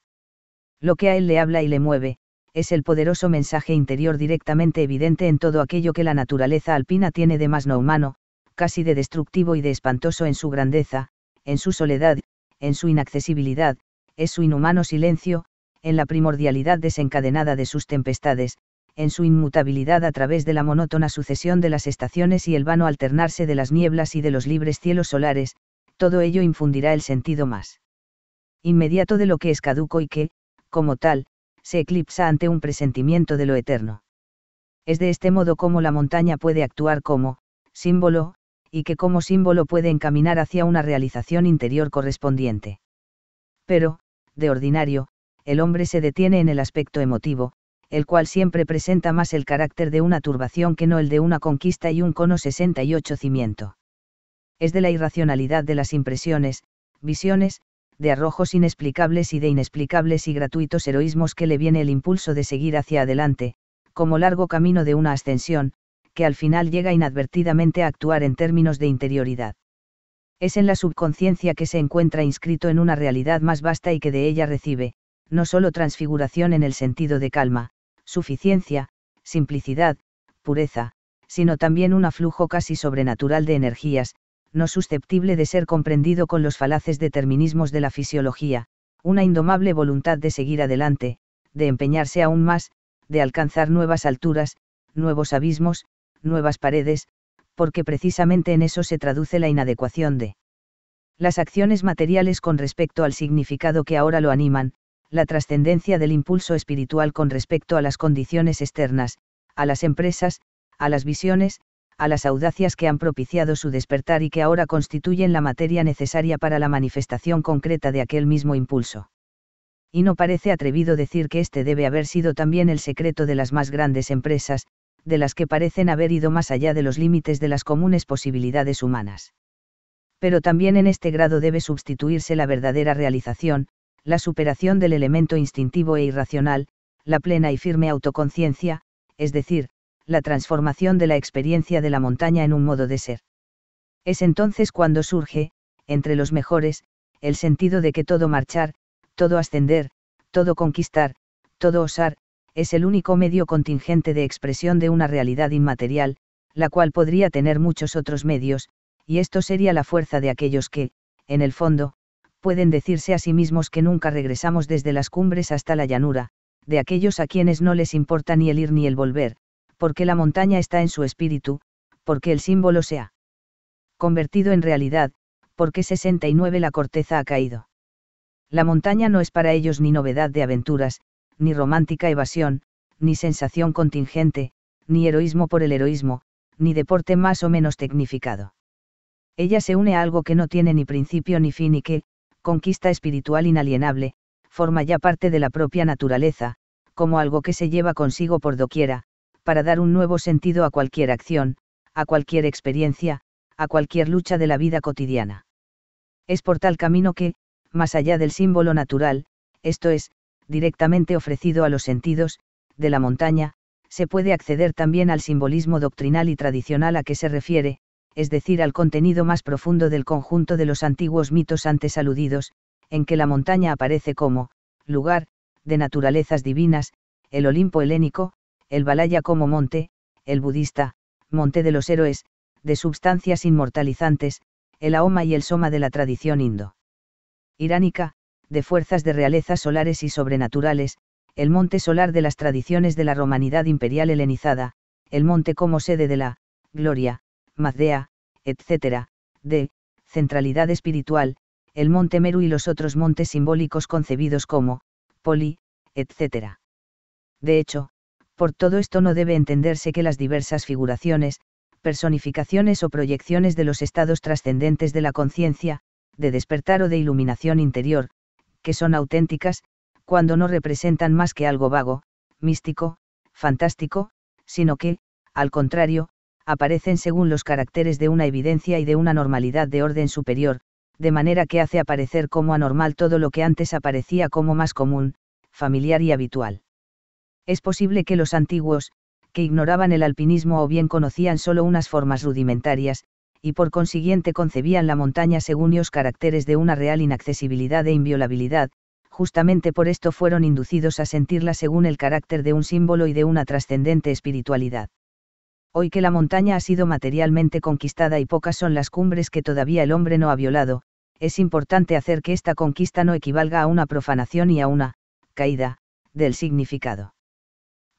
Lo que a él le habla y le mueve, es el poderoso mensaje interior directamente evidente en todo aquello que la naturaleza alpina tiene de más no humano, casi de destructivo y de espantoso en su grandeza, en su soledad, en su inaccesibilidad, es su inhumano silencio, en la primordialidad desencadenada de sus tempestades, en su inmutabilidad a través de la monótona sucesión de las estaciones y el vano alternarse de las nieblas y de los libres cielos solares, todo ello infundirá el sentido más inmediato de lo que es caduco y que, como tal, se eclipsa ante un presentimiento de lo eterno. Es de este modo como la montaña puede actuar como símbolo, y que como símbolo puede encaminar hacia una realización interior correspondiente. Pero, de ordinario, el hombre se detiene en el aspecto emotivo, el cual siempre presenta más el carácter de una turbación que no el de una conquista y un cono 68 cimiento. Es de la irracionalidad de las impresiones, visiones, de arrojos inexplicables y de inexplicables y gratuitos heroísmos que le viene el impulso de seguir hacia adelante, como largo camino de una ascensión, que al final llega inadvertidamente a actuar en términos de interioridad. Es en la subconsciencia que se encuentra inscrito en una realidad más vasta y que de ella recibe, no solo transfiguración en el sentido de calma, suficiencia, simplicidad, pureza, sino también un aflujo casi sobrenatural de energías, no susceptible de ser comprendido con los falaces determinismos de la fisiología, una indomable voluntad de seguir adelante, de empeñarse aún más, de alcanzar nuevas alturas, nuevos abismos, nuevas paredes, porque precisamente en eso se traduce la inadecuación de las acciones materiales con respecto al significado que ahora lo animan, la trascendencia del impulso espiritual con respecto a las condiciones externas, a las empresas, a las visiones, a las audacias que han propiciado su despertar y que ahora constituyen la materia necesaria para la manifestación concreta de aquel mismo impulso. Y no parece atrevido decir que este debe haber sido también el secreto de las más grandes empresas, de las que parecen haber ido más allá de los límites de las comunes posibilidades humanas. Pero también en este grado debe substituirse la verdadera realización, la superación del elemento instintivo e irracional, la plena y firme autoconciencia, es decir, la transformación de la experiencia de la montaña en un modo de ser. Es entonces cuando surge, entre los mejores, el sentido de que todo marchar, todo ascender, todo conquistar, todo osar, es el único medio contingente de expresión de una realidad inmaterial, la cual podría tener muchos otros medios, y esto sería la fuerza de aquellos que, en el fondo, pueden decirse a sí mismos que nunca regresamos desde las cumbres hasta la llanura, de aquellos a quienes no les importa ni el ir ni el volver, porque la montaña está en su espíritu, porque el símbolo se ha convertido en realidad, porque 69 la corteza ha caído. La montaña no es para ellos ni novedad de aventuras, ni romántica evasión, ni sensación contingente, ni heroísmo por el heroísmo, ni deporte más o menos tecnificado. Ella se une a algo que no tiene ni principio ni fin y que, conquista espiritual inalienable, forma ya parte de la propia naturaleza, como algo que se lleva consigo por doquiera, para dar un nuevo sentido a cualquier acción, a cualquier experiencia, a cualquier lucha de la vida cotidiana. Es por tal camino que, más allá del símbolo natural, esto es, directamente ofrecido a los sentidos, de la montaña, se puede acceder también al simbolismo doctrinal y tradicional a que se refiere, es decir, al contenido más profundo del conjunto de los antiguos mitos antes aludidos, en que la montaña aparece como lugar de naturalezas divinas, el Olimpo helénico, el Balaya como monte, el budista, monte de los héroes, de substancias inmortalizantes, el Haoma y el Soma de la tradición indo-iránica, de fuerzas de realezas solares y sobrenaturales, el monte solar de las tradiciones de la romanidad imperial helenizada, el monte como sede de la gloria, Mazdea, etc., de centralidad espiritual, el monte Meru y los otros montes simbólicos concebidos como poli, etc. De hecho, por todo esto no debe entenderse que las diversas figuraciones, personificaciones o proyecciones de los estados trascendentes de la conciencia, de despertar o de iluminación interior, que son auténticas, cuando no representan más que algo vago, místico, fantástico, sino que, al contrario, aparecen según los caracteres de una evidencia y de una normalidad de orden superior, de manera que hace aparecer como anormal todo lo que antes aparecía como más común, familiar y habitual. Es posible que los antiguos, que ignoraban el alpinismo o bien conocían solo unas formas rudimentarias, y por consiguiente concebían la montaña según los caracteres de una real inaccesibilidad e inviolabilidad, justamente por esto fueron inducidos a sentirla según el carácter de un símbolo y de una trascendente espiritualidad. Hoy que la montaña ha sido materialmente conquistada y pocas son las cumbres que todavía el hombre no ha violado, es importante hacer que esta conquista no equivalga a una profanación y a una caída del significado.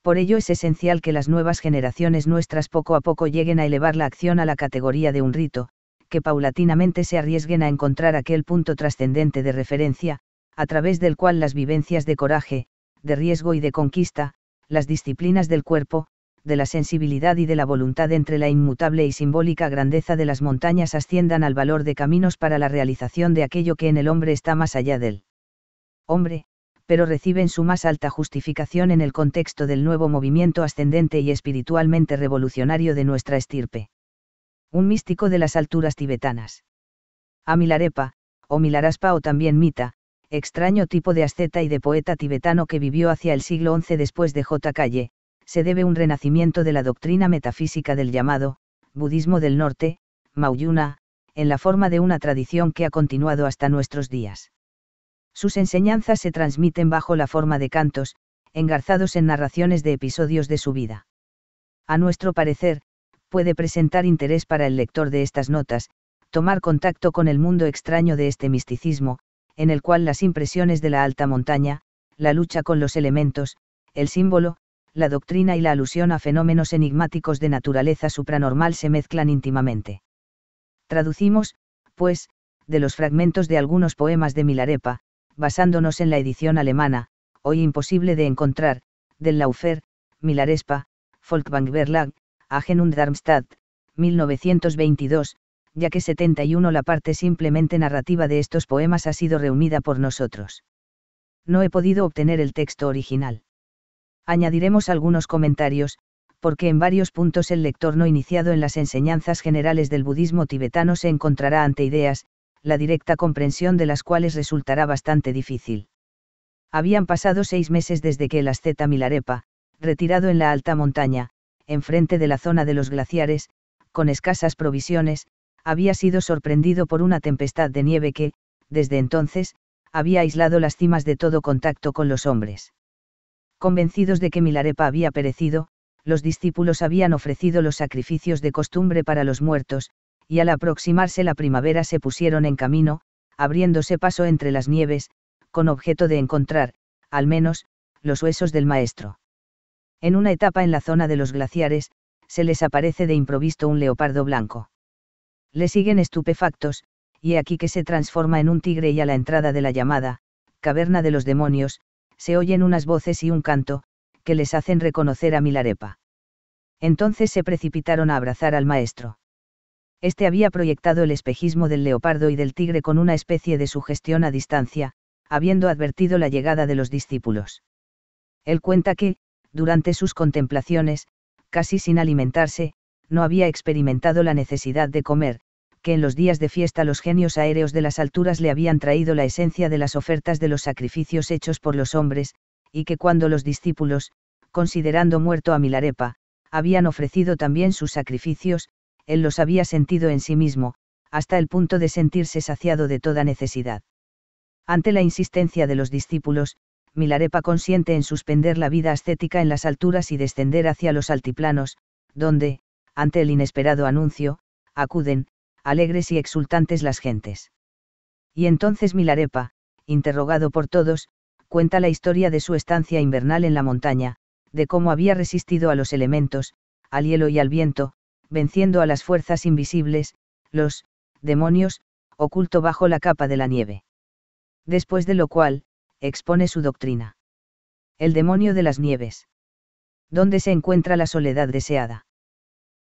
Por ello es esencial que las nuevas generaciones nuestras poco a poco lleguen a elevar la acción a la categoría de un rito, que paulatinamente se arriesguen a encontrar aquel punto trascendente de referencia, a través del cual las vivencias de coraje, de riesgo y de conquista, las disciplinas del cuerpo, de la sensibilidad y de la voluntad entre la inmutable y simbólica grandeza de las montañas asciendan al valor de caminos para la realización de aquello que en el hombre está más allá del hombre, pero reciben su más alta justificación en el contexto del nuevo movimiento ascendente y espiritualmente revolucionario de nuestra estirpe. Un místico de las alturas tibetanas. A Milarepa, o Milaraspa o también Mita, extraño tipo de asceta y de poeta tibetano que vivió hacia el siglo XI después de J. Calle, se debe un renacimiento de la doctrina metafísica del llamado budismo del norte, Mahayana, en la forma de una tradición que ha continuado hasta nuestros días. Sus enseñanzas se transmiten bajo la forma de cantos, engarzados en narraciones de episodios de su vida. A nuestro parecer, puede presentar interés para el lector de estas notas, tomar contacto con el mundo extraño de este misticismo, en el cual las impresiones de la alta montaña, la lucha con los elementos, el símbolo, la doctrina y la alusión a fenómenos enigmáticos de naturaleza supranormal se mezclan íntimamente. Traducimos, pues, de los fragmentos de algunos poemas de Milarepa, basándonos en la edición alemana, hoy imposible de encontrar, del Laufer, Milarespa, Volksbank Verlag, Agen und Darmstadt, 1922, ya que 71 la parte simplemente narrativa de estos poemas ha sido reunida por nosotros. No he podido obtener el texto original. Añadiremos algunos comentarios, porque en varios puntos el lector no iniciado en las enseñanzas generales del budismo tibetano se encontrará ante ideas, la directa comprensión de las cuales resultará bastante difícil. Habían pasado 6 meses desde que el asceta Milarepa, retirado en la alta montaña, enfrente de la zona de los glaciares, con escasas provisiones, había sido sorprendido por una tempestad de nieve que, desde entonces, había aislado las cimas de todo contacto con los hombres. Convencidos de que Milarepa había perecido, los discípulos habían ofrecido los sacrificios de costumbre para los muertos, y al aproximarse la primavera se pusieron en camino, abriéndose paso entre las nieves, con objeto de encontrar, al menos, los huesos del maestro. En una etapa en la zona de los glaciares, se les aparece de improviso un leopardo blanco. Le siguen estupefactos, y he aquí que se transforma en un tigre y a la entrada de la llamada caverna de los demonios, se oyen unas voces y un canto, que les hacen reconocer a Milarepa. Entonces se precipitaron a abrazar al maestro. Este había proyectado el espejismo del leopardo y del tigre con una especie de sugestión a distancia, habiendo advertido la llegada de los discípulos. Él cuenta que, durante sus contemplaciones, casi sin alimentarse, no había experimentado la necesidad de comer, que en los días de fiesta los genios aéreos de las alturas le habían traído la esencia de las ofertas de los sacrificios hechos por los hombres, y que cuando los discípulos, considerando muerto a Milarepa, habían ofrecido también sus sacrificios, él los había sentido en sí mismo, hasta el punto de sentirse saciado de toda necesidad. Ante la insistencia de los discípulos, Milarepa consiente en suspender la vida ascética en las alturas y descender hacia los altiplanos, donde, ante el inesperado anuncio, acuden, alegres y exultantes las gentes. Y entonces Milarepa, interrogado por todos, cuenta la historia de su estancia invernal en la montaña, de cómo había resistido a los elementos, al hielo y al viento, venciendo a las fuerzas invisibles, los demonios, oculto bajo la capa de la nieve. Después de lo cual, expone su doctrina. El demonio de las nieves. ¿Dónde se encuentra la soledad deseada?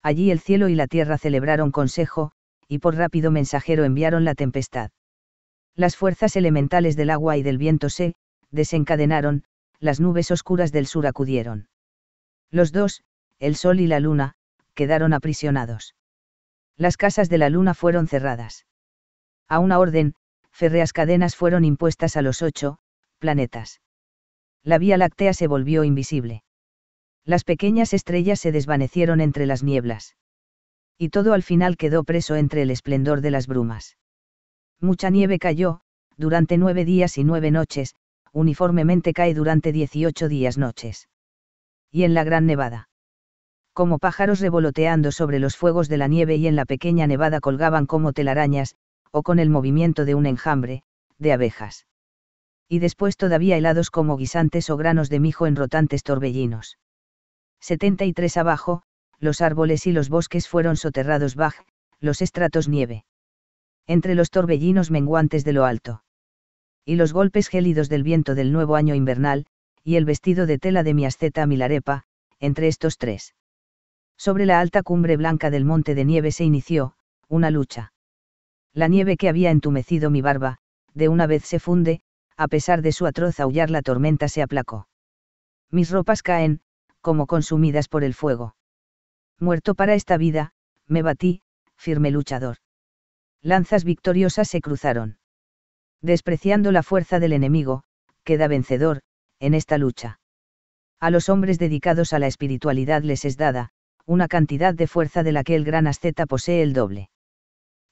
Allí el cielo y la tierra celebraron consejo, y por rápido mensajero enviaron la tempestad. Las fuerzas elementales del agua y del viento se desencadenaron, las nubes oscuras del sur acudieron. Los dos, el sol y la luna, quedaron aprisionados. Las casas de la luna fueron cerradas. A una orden, férreas cadenas fueron impuestas a los 8 planetas. La Vía Láctea se volvió invisible. Las pequeñas estrellas se desvanecieron entre las nieblas. Y todo al final quedó preso entre el esplendor de las brumas. Mucha nieve cayó, durante 9 días y 9 noches, uniformemente cae durante 18 días-noches. Y en la gran nevada. Como pájaros revoloteando sobre los fuegos de la nieve y en la pequeña nevada colgaban como telarañas, o con el movimiento de un enjambre, de abejas. Y después todavía helados como guisantes o granos de mijo en rotantes torbellinos. 73 abajo, los árboles y los bosques fueron soterrados bajo los estratos nieve. Entre los torbellinos menguantes de lo alto. Y los golpes gélidos del viento del nuevo año invernal, y el vestido de tela de mi asceta Milarepa, entre estos tres. Sobre la alta cumbre blanca del monte de nieve se inició una lucha. La nieve que había entumecido mi barba, de una vez se funde, a pesar de su atroz aullar la tormenta se aplacó. Mis ropas caen, como consumidas por el fuego. Muerto para esta vida, me batí, firme luchador. Lanzas victoriosas se cruzaron. Despreciando la fuerza del enemigo, queda vencedor, en esta lucha. A los hombres dedicados a la espiritualidad les es dada una cantidad de fuerza de la que el gran asceta posee el doble.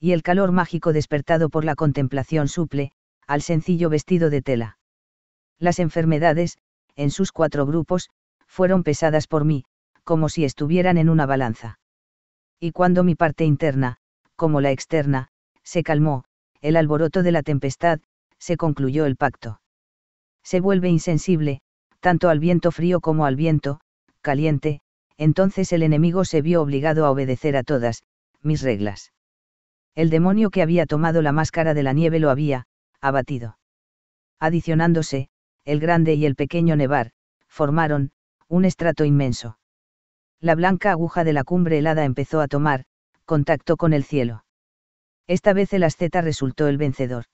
Y el calor mágico despertado por la contemplación suple, al sencillo vestido de tela. Las enfermedades, en sus 4 grupos, fueron pesadas por mí, como si estuvieran en una balanza. Y cuando mi parte interna, como la externa, se calmó, el alboroto de la tempestad, se concluyó el pacto. Se vuelve insensible, tanto al viento frío como al viento caliente, entonces el enemigo se vio obligado a obedecer a todas mis reglas. El demonio que había tomado la máscara de la nieve lo había abatido. Adicionándose, el grande y el pequeño nevar, formaron un estrato inmenso. La blanca aguja de la cumbre helada empezó a tomar contacto con el cielo. Esta vez el asceta resultó el vencedor.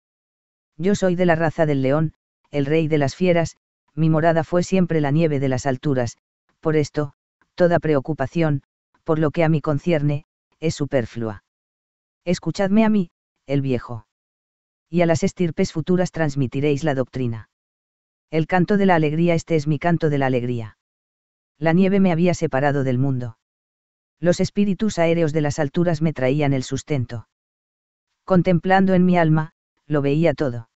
Yo soy de la raza del león, el rey de las fieras, mi morada fue siempre la nieve de las alturas, por esto, toda preocupación, por lo que a mí concierne, es superflua. Escuchadme a mí, el viejo. Y a las estirpes futuras transmitiréis la doctrina. El canto de la alegría, este es mi canto de la alegría. La nieve me había separado del mundo. Los espíritus aéreos de las alturas me traían el sustento. Contemplando en mi alma, lo veía todo.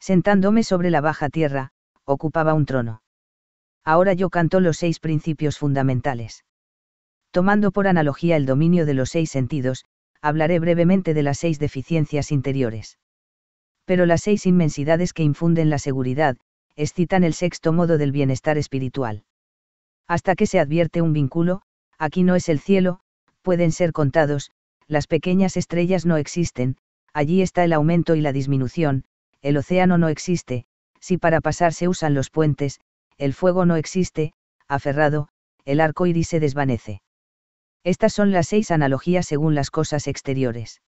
Sentándome sobre la baja tierra, ocupaba un trono. Ahora yo canto los 6 principios fundamentales. Tomando por analogía el dominio de los 6 sentidos, hablaré brevemente de las 6 deficiencias interiores. Pero las 6 inmensidades que infunden la seguridad, excitan el 6º modo del bienestar espiritual. Hasta que se advierte un vínculo, aquí no es el cielo, pueden ser contados, las pequeñas estrellas no existen, allí está el aumento y la disminución, el océano no existe, si para pasar se usan los puentes, el fuego no existe, aferrado, el arco iris se desvanece. Estas son las 6 analogías según las cosas exteriores.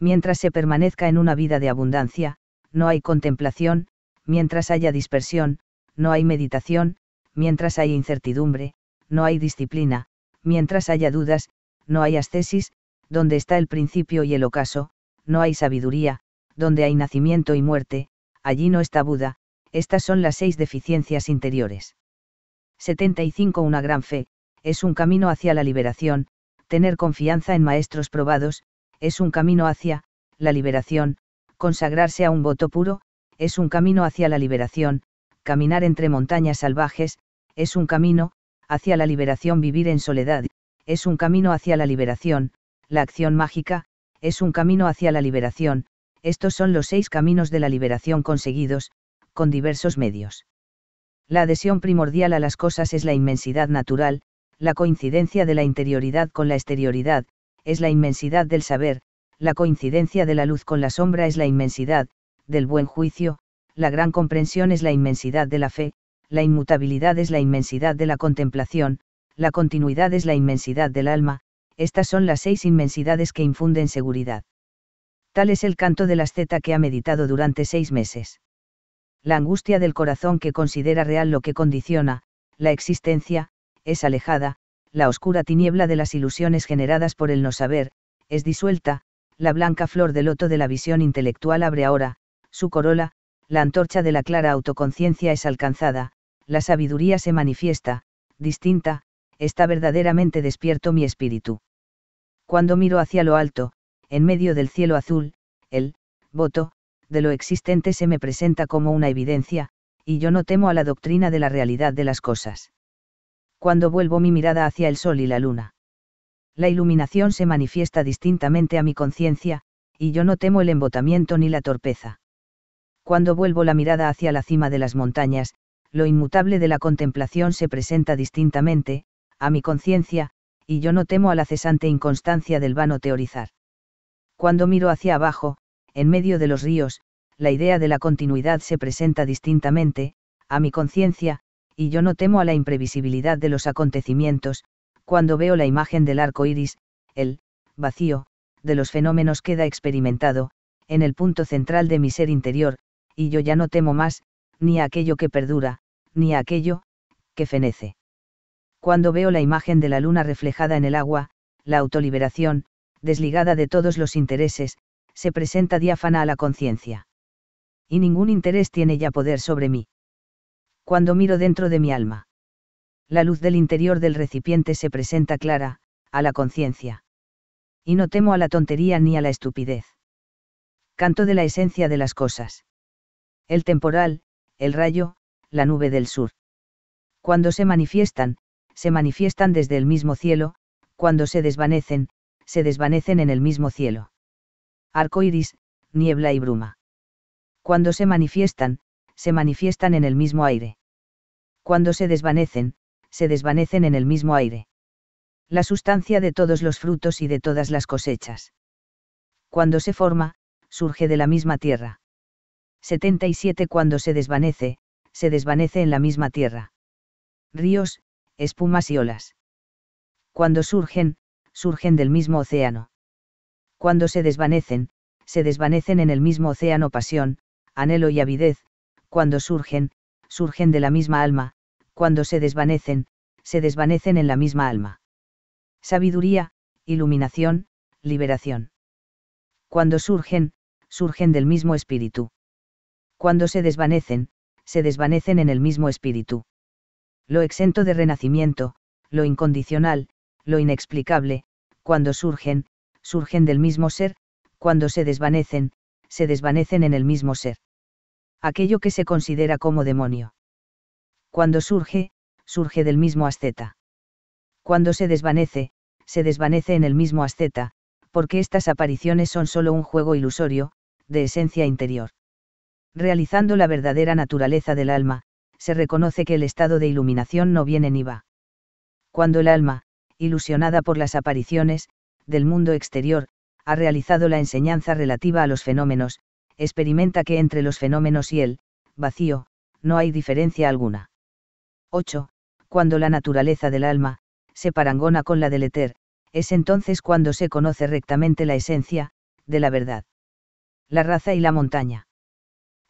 Mientras se permanezca en una vida de abundancia, no hay contemplación, mientras haya dispersión, no hay meditación, mientras hay incertidumbre, no hay disciplina, mientras haya dudas, no hay ascesis, donde está el principio y el ocaso, no hay sabiduría, donde hay nacimiento y muerte, allí no está Buda. Estas son las 6 deficiencias interiores. 75. Una gran fe, es un camino hacia la liberación, tener confianza en maestros probados, es un camino hacia la liberación, consagrarse a un voto puro, es un camino hacia la liberación, caminar entre montañas salvajes, es un camino hacia la liberación, vivir en soledad, es un camino hacia la liberación, la acción mágica, es un camino hacia la liberación, estos son los 6 caminos de la liberación conseguidos, con diversos medios. La adhesión primordial a las cosas es la inmensidad natural, la coincidencia de la interioridad con la exterioridad, es la inmensidad del saber, la coincidencia de la luz con la sombra es la inmensidad, del buen juicio, la gran comprensión es la inmensidad de la fe, la inmutabilidad es la inmensidad de la contemplación, la continuidad es la inmensidad del alma, estas son las 6 inmensidades que infunden seguridad. Tal es el canto del asceta que ha meditado durante 6 meses. La angustia del corazón que considera real lo que condiciona la existencia, es alejada, la oscura tiniebla de las ilusiones generadas por el no saber, es disuelta, la blanca flor del loto de la visión intelectual abre ahora su corola, la antorcha de la clara autoconciencia es alcanzada, la sabiduría se manifiesta, distinta, está verdaderamente despierto mi espíritu. Cuando miro hacia lo alto, en medio del cielo azul, el voto de lo existente se me presenta como una evidencia, y yo no temo a la doctrina de la realidad de las cosas. Cuando vuelvo mi mirada hacia el sol y la luna, la iluminación se manifiesta distintamente a mi conciencia, y yo no temo el embotamiento ni la torpeza. Cuando vuelvo la mirada hacia la cima de las montañas, lo inmutable de la contemplación se presenta distintamente a mi conciencia, y yo no temo a la cesante inconstancia del vano teorizar. Cuando miro hacia abajo, en medio de los ríos, la idea de la continuidad se presenta distintamente a mi conciencia, y yo no temo a la imprevisibilidad de los acontecimientos. Cuando veo la imagen del arco iris, el vacío de los fenómenos queda experimentado en el punto central de mi ser interior, y yo ya no temo más, ni a aquello que perdura, ni a aquello que fenece. Cuando veo la imagen de la luna reflejada en el agua, la autoliberación, desligada de todos los intereses, se presenta diáfana a la conciencia. Y ningún interés tiene ya poder sobre mí. Cuando miro dentro de mi alma, la luz del interior del recipiente se presenta clara a la conciencia. Y no temo a la tontería ni a la estupidez. Canto de la esencia de las cosas. El temporal, el rayo, la nube del sur. Cuando se manifiestan desde el mismo cielo, cuando se desvanecen en el mismo cielo. Arco iris, niebla y bruma. Cuando se manifiestan en el mismo aire. Cuando se desvanecen en el mismo aire. La sustancia de todos los frutos y de todas las cosechas. Cuando se forma, surge de la misma tierra. 77 Cuando se desvanece en la misma tierra. Ríos, espumas y olas. Cuando surgen, surgen del mismo océano. Cuando se desvanecen en el mismo océano pasión, anhelo y avidez, cuando surgen, surgen de la misma alma, cuando se desvanecen en la misma alma. Sabiduría, iluminación, liberación. Cuando surgen, surgen del mismo espíritu. Cuando se desvanecen en el mismo espíritu. Lo exento de renacimiento, lo incondicional, lo inexplicable, cuando surgen, surgen del mismo ser, cuando se desvanecen en el mismo ser. Aquello que se considera como demonio. Cuando surge, surge del mismo asceta. Cuando se desvanece en el mismo asceta, porque estas apariciones son solo un juego ilusorio, de esencia interior. Realizando la verdadera naturaleza del alma, se reconoce que el estado de iluminación no viene ni va. Cuando el alma, ilusionada por las apariciones, del mundo exterior, ha realizado la enseñanza relativa a los fenómenos, experimenta que entre los fenómenos y el vacío, no hay diferencia alguna. 8. Cuando la naturaleza del alma, se parangona con la del éter, es entonces cuando se conoce rectamente la esencia, de la verdad. La raza y la montaña.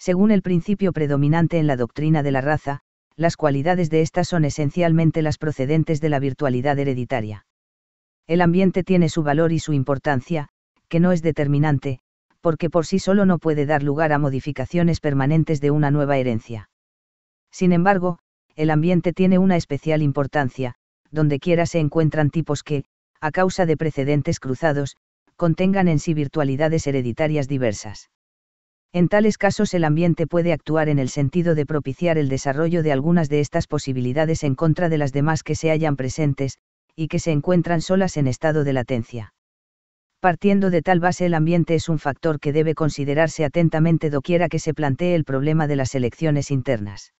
Según el principio predominante en la doctrina de la raza, las cualidades de estas son esencialmente las procedentes de la virtualidad hereditaria. El ambiente tiene su valor y su importancia, que no es determinante, porque por sí solo no puede dar lugar a modificaciones permanentes de una nueva herencia. Sin embargo, el ambiente tiene una especial importancia, dondequiera se encuentran tipos que, a causa de precedentes cruzados, contengan en sí virtualidades hereditarias diversas. En tales casos el ambiente puede actuar en el sentido de propiciar el desarrollo de algunas de estas posibilidades en contra de las demás que se hallan presentes, y que se encuentran solas en estado de latencia. Partiendo de tal base, el ambiente es un factor que debe considerarse atentamente doquiera que se plantee el problema de las elecciones internas.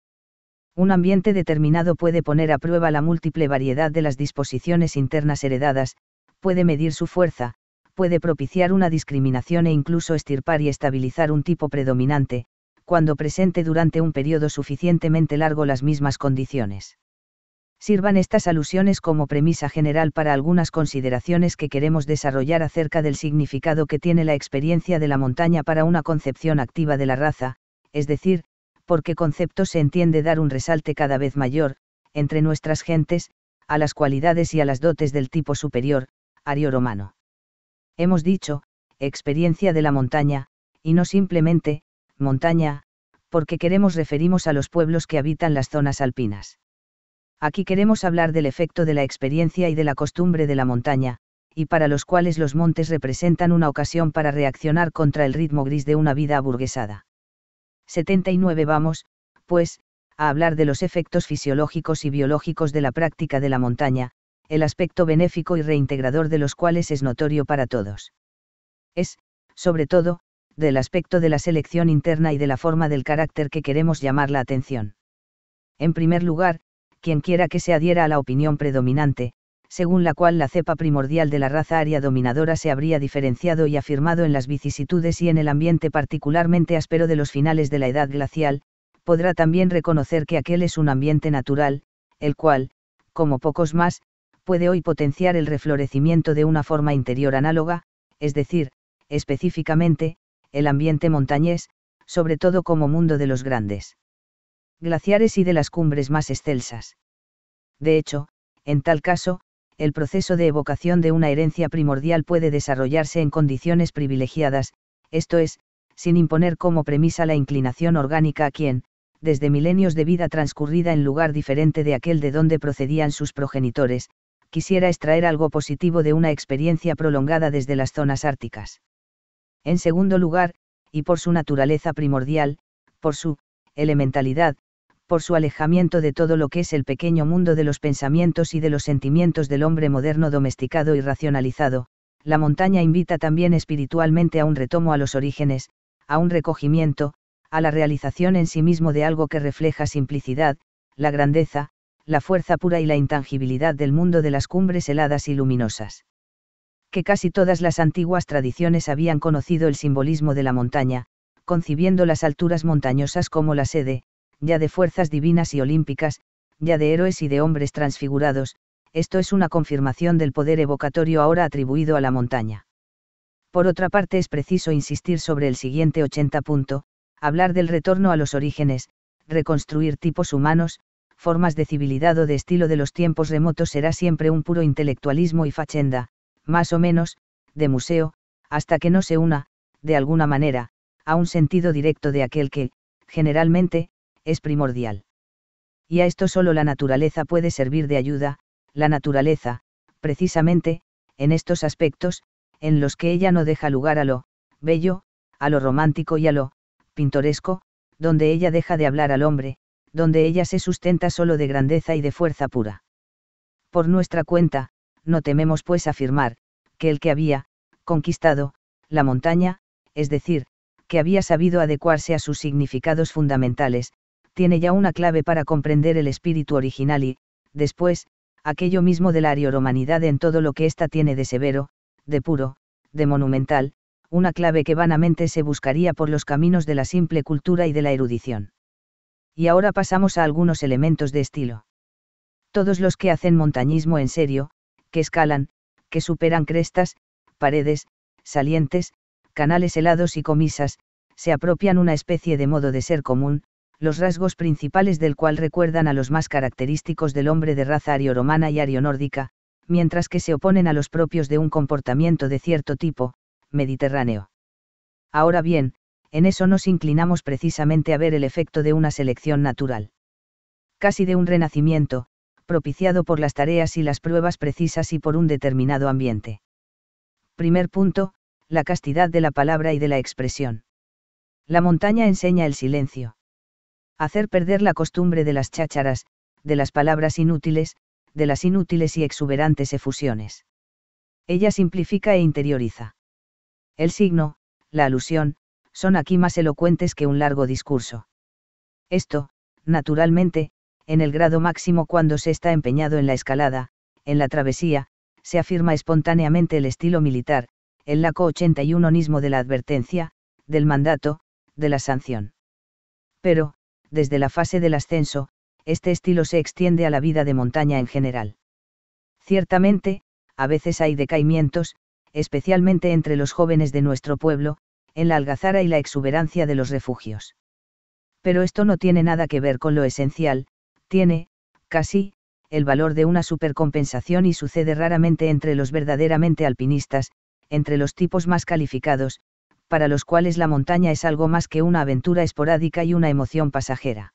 Un ambiente determinado puede poner a prueba la múltiple variedad de las disposiciones internas heredadas, puede medir su fuerza, puede propiciar una discriminación e incluso extirpar y estabilizar un tipo predominante, cuando presente durante un periodo suficientemente largo las mismas condiciones. Sirvan estas alusiones como premisa general para algunas consideraciones que queremos desarrollar acerca del significado que tiene la experiencia de la montaña para una concepción activa de la raza, es decir, por qué concepto se entiende dar un resalte cada vez mayor, entre nuestras gentes, a las cualidades y a las dotes del tipo superior, ario-romano. Hemos dicho, experiencia de la montaña, y no simplemente, montaña, porque queremos referirnos a los pueblos que habitan las zonas alpinas. Aquí queremos hablar del efecto de la experiencia y de la costumbre de la montaña, y para los cuales los montes representan una ocasión para reaccionar contra el ritmo gris de una vida aburguesada. 79. Vamos, pues, a hablar de los efectos fisiológicos y biológicos de la práctica de la montaña, el aspecto benéfico y reintegrador de los cuales es notorio para todos. Es, sobre todo, del aspecto de la selección interna y de la forma del carácter que queremos llamar la atención. En primer lugar, quienquiera que se adhiera a la opinión predominante, según la cual la cepa primordial de la raza aria dominadora se habría diferenciado y afirmado en las vicisitudes y en el ambiente particularmente áspero de los finales de la edad glacial, podrá también reconocer que aquel es un ambiente natural, el cual, como pocos más, puede hoy potenciar el reflorecimiento de una forma interior análoga, es decir, específicamente, el ambiente montañés, sobre todo como mundo de los grandes glaciares y de las cumbres más excelsas. De hecho, en tal caso, el proceso de evocación de una herencia primordial puede desarrollarse en condiciones privilegiadas, esto es, sin imponer como premisa la inclinación orgánica a quien, desde milenios de vida transcurrida en lugar diferente de aquel de donde procedían sus progenitores, quisiera extraer algo positivo de una experiencia prolongada desde las zonas árticas. En segundo lugar, y por su naturaleza primordial, por su elementalidad, por su alejamiento de todo lo que es el pequeño mundo de los pensamientos y de los sentimientos del hombre moderno domesticado y racionalizado, la montaña invita también espiritualmente a un retomo a los orígenes, a un recogimiento, a la realización en sí mismo de algo que refleja simplicidad, la grandeza, la fuerza pura y la intangibilidad del mundo de las cumbres heladas y luminosas. Que casi todas las antiguas tradiciones habían conocido el simbolismo de la montaña, concibiendo las alturas montañosas como la sede, ya de fuerzas divinas y olímpicas, ya de héroes y de hombres transfigurados, esto es una confirmación del poder evocatorio ahora atribuido a la montaña. Por otra parte, es preciso insistir sobre el siguiente 80. Hablar del retorno a los orígenes, reconstruir tipos humanos, formas de civilidad o de estilo de los tiempos remotos será siempre un puro intelectualismo y fachenda, más o menos, de museo, hasta que no se una, de alguna manera, a un sentido directo de aquel que, generalmente, es primordial. Y a esto solo la naturaleza puede servir de ayuda, la naturaleza, precisamente, en estos aspectos, en los que ella no deja lugar a lo bello, a lo romántico y a lo pintoresco, donde ella deja de hablar al hombre, donde ella se sustenta solo de grandeza y de fuerza pura. Por nuestra cuenta, no tememos pues afirmar, que el que había conquistado la montaña, es decir, que había sabido adecuarse a sus significados fundamentales, tiene ya una clave para comprender el espíritu original y, después, aquello mismo de la arioromanidad en todo lo que ésta tiene de severo, de puro, de monumental, una clave que vanamente se buscaría por los caminos de la simple cultura y de la erudición. Y ahora pasamos a algunos elementos de estilo. Todos los que hacen montañismo en serio, que escalan, que superan crestas, paredes, salientes, canales helados y comisas, se apropian una especie de modo de ser común, los rasgos principales del cual recuerdan a los más característicos del hombre de raza arioromana y arionórdica, mientras que se oponen a los propios de un comportamiento de cierto tipo, mediterráneo. Ahora bien, en eso nos inclinamos precisamente a ver el efecto de una selección natural. Casi de un renacimiento, propiciado por las tareas y las pruebas precisas y por un determinado ambiente. Primer punto, la castidad de la palabra y de la expresión. La montaña enseña el silencio. Hacer perder la costumbre de las chácharas, de las palabras inútiles, de las inútiles y exuberantes efusiones. Ella simplifica e interioriza. El signo, la alusión, son aquí más elocuentes que un largo discurso. Esto, naturalmente, en el grado máximo cuando se está empeñado en la escalada, en la travesía, se afirma espontáneamente el estilo militar, el laco 81ismo de la advertencia, del mandato, de la sanción. Pero, desde la fase del ascenso, este estilo se extiende a la vida de montaña en general. Ciertamente, a veces hay decaimientos, especialmente entre los jóvenes de nuestro pueblo, en la algazara y la exuberancia de los refugios. Pero esto no tiene nada que ver con lo esencial, tiene, casi, el valor de una supercompensación y sucede raramente entre los verdaderamente alpinistas, entre los tipos más calificados, para los cuales la montaña es algo más que una aventura esporádica y una emoción pasajera.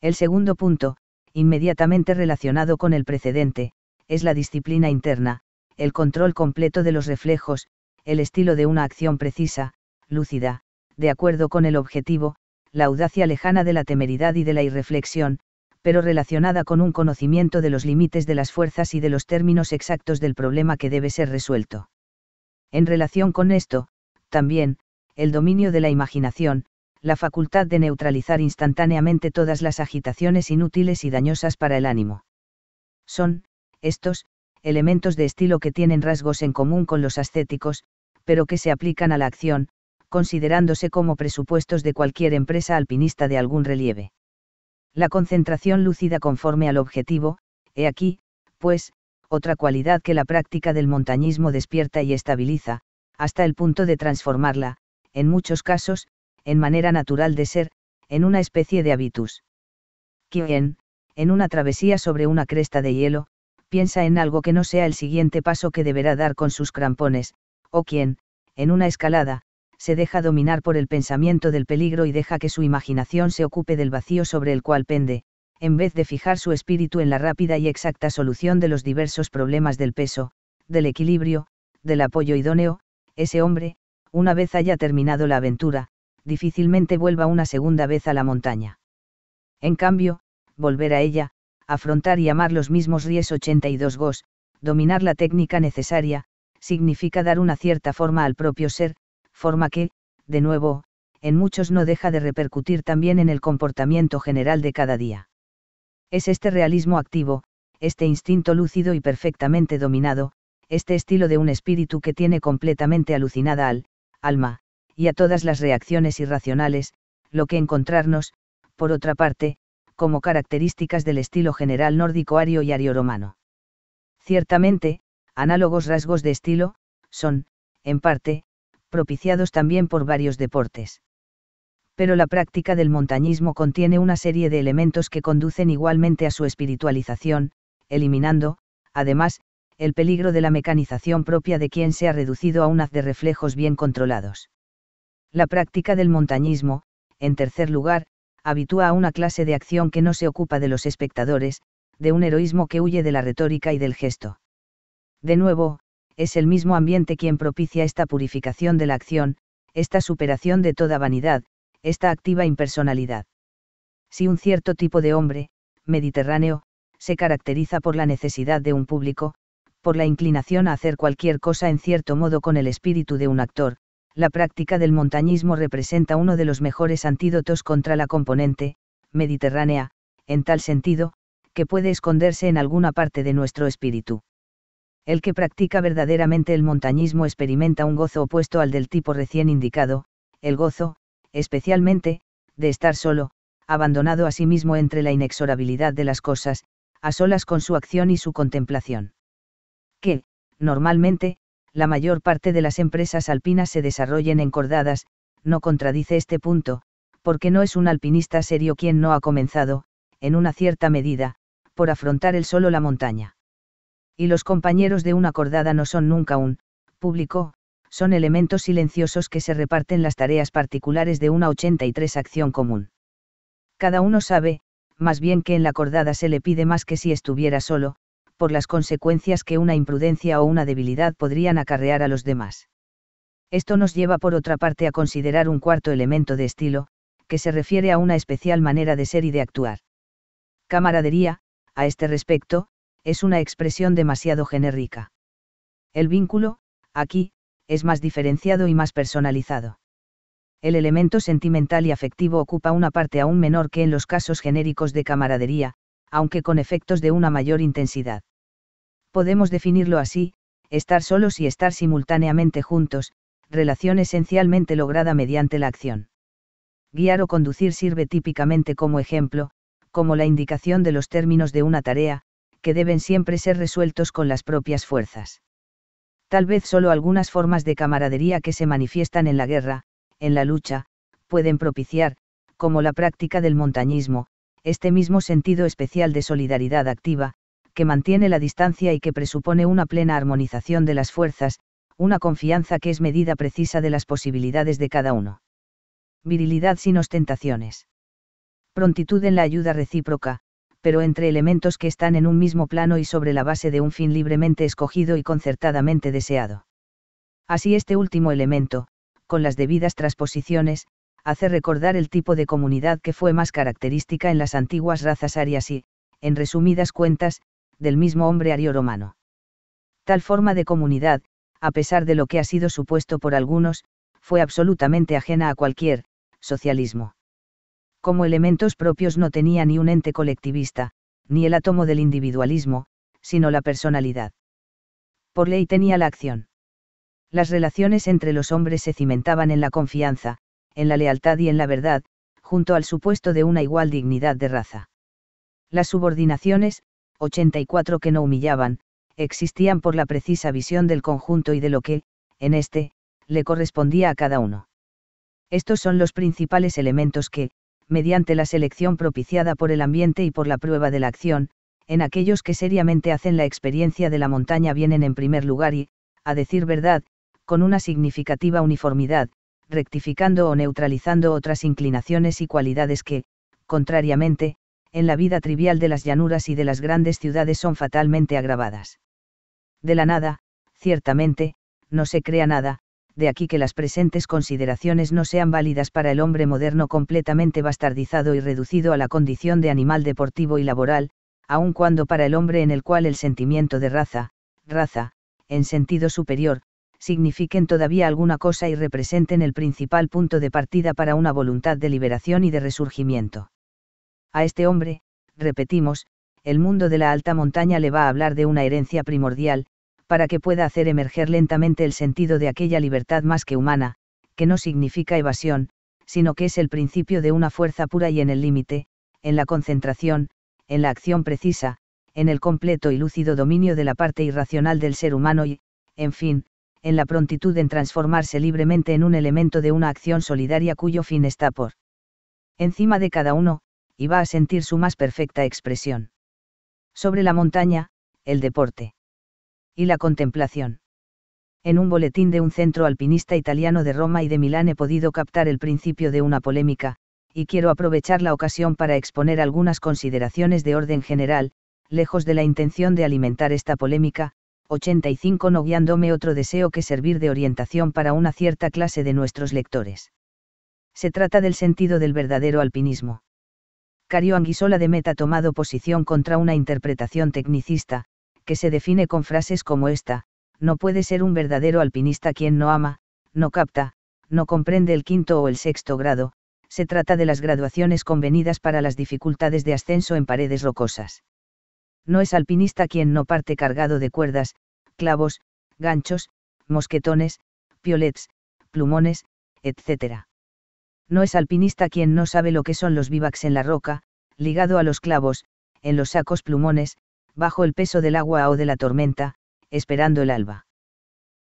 El segundo punto, inmediatamente relacionado con el precedente, es la disciplina interna, el control completo de los reflejos, el estilo de una acción precisa, lúcida, de acuerdo con el objetivo, la audacia lejana de la temeridad y de la irreflexión, pero relacionada con un conocimiento de los límites de las fuerzas y de los términos exactos del problema que debe ser resuelto. En relación con esto, también, el dominio de la imaginación, la facultad de neutralizar instantáneamente todas las agitaciones inútiles y dañosas para el ánimo. Son, estos, elementos de estilo que tienen rasgos en común con los ascéticos, pero que se aplican a la acción, considerándose como presupuestos de cualquier empresa alpinista de algún relieve. La concentración lúcida conforme al objetivo, he aquí, pues, otra cualidad que la práctica del montañismo despierta y estabiliza, hasta el punto de transformarla, en muchos casos, en manera natural de ser, en una especie de habitus. Quien, en una travesía sobre una cresta de hielo, piensa en algo que no sea el siguiente paso que deberá dar con sus crampones, o quien, en una escalada, se deja dominar por el pensamiento del peligro y deja que su imaginación se ocupe del vacío sobre el cual pende, en vez de fijar su espíritu en la rápida y exacta solución de los diversos problemas del peso, del equilibrio, del apoyo idóneo, ese hombre, una vez haya terminado la aventura, difícilmente vuelva una segunda vez a la montaña. En cambio, volver a ella, afrontar y amar los mismos ries 82 gos, dominar la técnica necesaria, significa dar una cierta forma al propio ser, forma que, de nuevo, en muchos no deja de repercutir también en el comportamiento general de cada día. Es este realismo activo, este instinto lúcido y perfectamente dominado, este estilo de un espíritu que tiene completamente alucinada al alma, y a todas las reacciones irracionales, lo que encontrarnos, por otra parte, como características del estilo general nórdico ario y ario-romano. Ciertamente, análogos rasgos de estilo, son, en parte, propiciados también por varios deportes. Pero la práctica del montañismo contiene una serie de elementos que conducen igualmente a su espiritualización, eliminando, además, el peligro de la mecanización propia de quien se ha reducido a un haz de reflejos bien controlados. La práctica del montañismo, en tercer lugar, habitúa a una clase de acción que no se ocupa de los espectadores, de un heroísmo que huye de la retórica y del gesto. De nuevo, es el mismo ambiente quien propicia esta purificación de la acción, esta superación de toda vanidad, esta activa impersonalidad. Si un cierto tipo de hombre, mediterráneo, se caracteriza por la necesidad de un público, por la inclinación a hacer cualquier cosa en cierto modo con el espíritu de un actor, la práctica del montañismo representa uno de los mejores antídotos contra la componente mediterránea, en tal sentido, que puede esconderse en alguna parte de nuestro espíritu. El que practica verdaderamente el montañismo experimenta un gozo opuesto al del tipo recién indicado, el gozo, especialmente, de estar solo, abandonado a sí mismo entre la inexorabilidad de las cosas, a solas con su acción y su contemplación. Que, normalmente, la mayor parte de las empresas alpinas se desarrollen encordadas, no contradice este punto, porque no es un alpinista serio quien no ha comenzado, en una cierta medida, por afrontar él solo la montaña. Y los compañeros de una cordada no son nunca un público, son elementos silenciosos que se reparten las tareas particulares de una 83 acción común. Cada uno sabe, más bien que en la cordada se le pide más que si estuviera solo, por las consecuencias que una imprudencia o una debilidad podrían acarrear a los demás. Esto nos lleva por otra parte a considerar un cuarto elemento de estilo, que se refiere a una especial manera de ser y de actuar. Camaradería, a este respecto, es una expresión demasiado genérica. El vínculo, aquí, es más diferenciado y más personalizado. El elemento sentimental y afectivo ocupa una parte aún menor que en los casos genéricos de camaradería, aunque con efectos de una mayor intensidad. Podemos definirlo así: estar solos y estar simultáneamente juntos, relación esencialmente lograda mediante la acción. Guiar o conducir sirve típicamente como ejemplo, como la indicación de los términos de una tarea, que deben siempre ser resueltos con las propias fuerzas. Tal vez solo algunas formas de camaradería que se manifiestan en la guerra, en la lucha, pueden propiciar, como la práctica del montañismo, este mismo sentido especial de solidaridad activa, que mantiene la distancia y que presupone una plena armonización de las fuerzas, una confianza que es medida precisa de las posibilidades de cada uno. Virilidad sin ostentaciones. Prontitud en la ayuda recíproca, pero entre elementos que están en un mismo plano y sobre la base de un fin libremente escogido y concertadamente deseado. Así, este último elemento, con las debidas transposiciones, hace recordar el tipo de comunidad que fue más característica en las antiguas razas arias y, en resumidas cuentas, del mismo hombre ario-romano. Tal forma de comunidad, a pesar de lo que ha sido supuesto por algunos, fue absolutamente ajena a cualquier socialismo. Como elementos propios no tenía ni un ente colectivista, ni el átomo del individualismo, sino la personalidad. Por ley tenía la acción. Las relaciones entre los hombres se cimentaban en la confianza, en la lealtad y en la verdad, junto al supuesto de una igual dignidad de raza. Las subordinaciones, 84 que no humillaban, existían por la precisa visión del conjunto y de lo que, en este, le correspondía a cada uno. Estos son los principales elementos que, mediante la selección propiciada por el ambiente y por la prueba de la acción, en aquellos que seriamente hacen la experiencia de la montaña vienen en primer lugar y, a decir verdad, con una significativa uniformidad, rectificando o neutralizando otras inclinaciones y cualidades que, contrariamente, en la vida trivial de las llanuras y de las grandes ciudades son fatalmente agravadas. De la nada, ciertamente, no se crea nada, de aquí que las presentes consideraciones no sean válidas para el hombre moderno completamente bastardizado y reducido a la condición de animal deportivo y laboral, aun cuando para el hombre en el cual el sentimiento de raza, en sentido superior, signifiquen todavía alguna cosa y representen el principal punto de partida para una voluntad de liberación y de resurgimiento. A este hombre, repetimos, el mundo de la alta montaña le va a hablar de una herencia primordial, para que pueda hacer emerger lentamente el sentido de aquella libertad más que humana, que no significa evasión, sino que es el principio de una fuerza pura y en el límite, en la concentración, en la acción precisa, en el completo y lúcido dominio de la parte irracional del ser humano y, en fin, en la prontitud en transformarse libremente en un elemento de una acción solidaria cuyo fin está por encima de cada uno, y va a sentir su más perfecta expresión. Sobre la montaña, el deporte y la contemplación. En un boletín de un centro alpinista italiano de Roma y de Milán he podido captar el principio de una polémica, y quiero aprovechar la ocasión para exponer algunas consideraciones de orden general, lejos de la intención de alimentar esta polémica, 85 no guiándome otro deseo que servir de orientación para una cierta clase de nuestros lectores. Se trata del sentido del verdadero alpinismo. Cario Anguissola de Meta ha tomado posición contra una interpretación tecnicista, que se define con frases como esta: no puede ser un verdadero alpinista quien no ama, no capta, no comprende el quinto o el sexto grado, se trata de las graduaciones convenidas para las dificultades de ascenso en paredes rocosas. No es alpinista quien no parte cargado de cuerdas, clavos, ganchos, mosquetones, piolets, plumones, etc. No es alpinista quien no sabe lo que son los bivacs en la roca, ligado a los clavos, en los sacos plumones, bajo el peso del agua o de la tormenta, esperando el alba.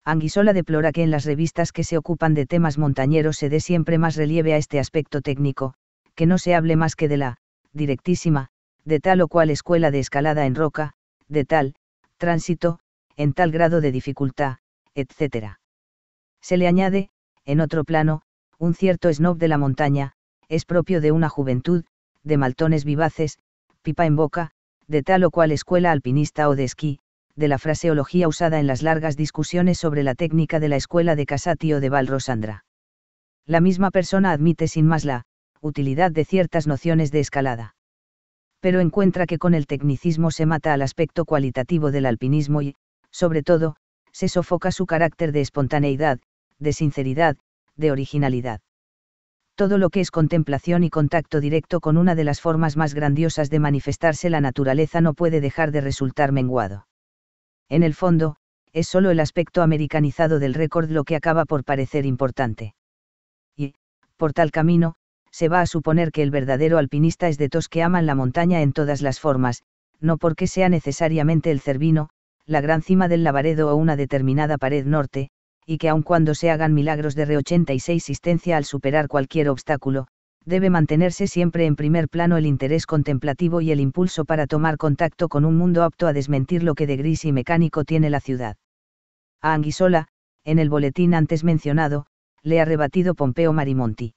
Anguissola deplora que en las revistas que se ocupan de temas montañeros se dé siempre más relieve a este aspecto técnico, que no se hable más que de la directísima, de tal o cual escuela de escalada en roca, de tal tránsito, en tal grado de dificultad, etc. Se le añade, en otro plano, un cierto snob de la montaña, es propio de una juventud, de maltones vivaces, pipa en boca, de tal o cual escuela alpinista o de esquí, de la fraseología usada en las largas discusiones sobre la técnica de la escuela de Casati o de Valrosandra. La misma persona admite sin más la utilidad de ciertas nociones de escalada. pero encuentra que con el tecnicismo se mata al aspecto cualitativo del alpinismo y, sobre todo, se sofoca su carácter de espontaneidad, de sinceridad, de originalidad. Todo lo que es contemplación y contacto directo con una de las formas más grandiosas de manifestarse la naturaleza no puede dejar de resultar menguado. En el fondo, es solo el aspecto americanizado del récord lo que acaba por parecer importante. Y, por tal camino, se va a suponer que el verdadero alpinista es de los que aman la montaña en todas las formas, no porque sea necesariamente el Cervino, la gran cima del Lavaredo o una determinada pared norte, y que aun cuando se hagan milagros de resistencia al superar cualquier obstáculo, debe mantenerse siempre en primer plano el interés contemplativo y el impulso para tomar contacto con un mundo apto a desmentir lo que de gris y mecánico tiene la ciudad. A Anguissola, en el boletín antes mencionado, le ha rebatido Pompeo Marimonti.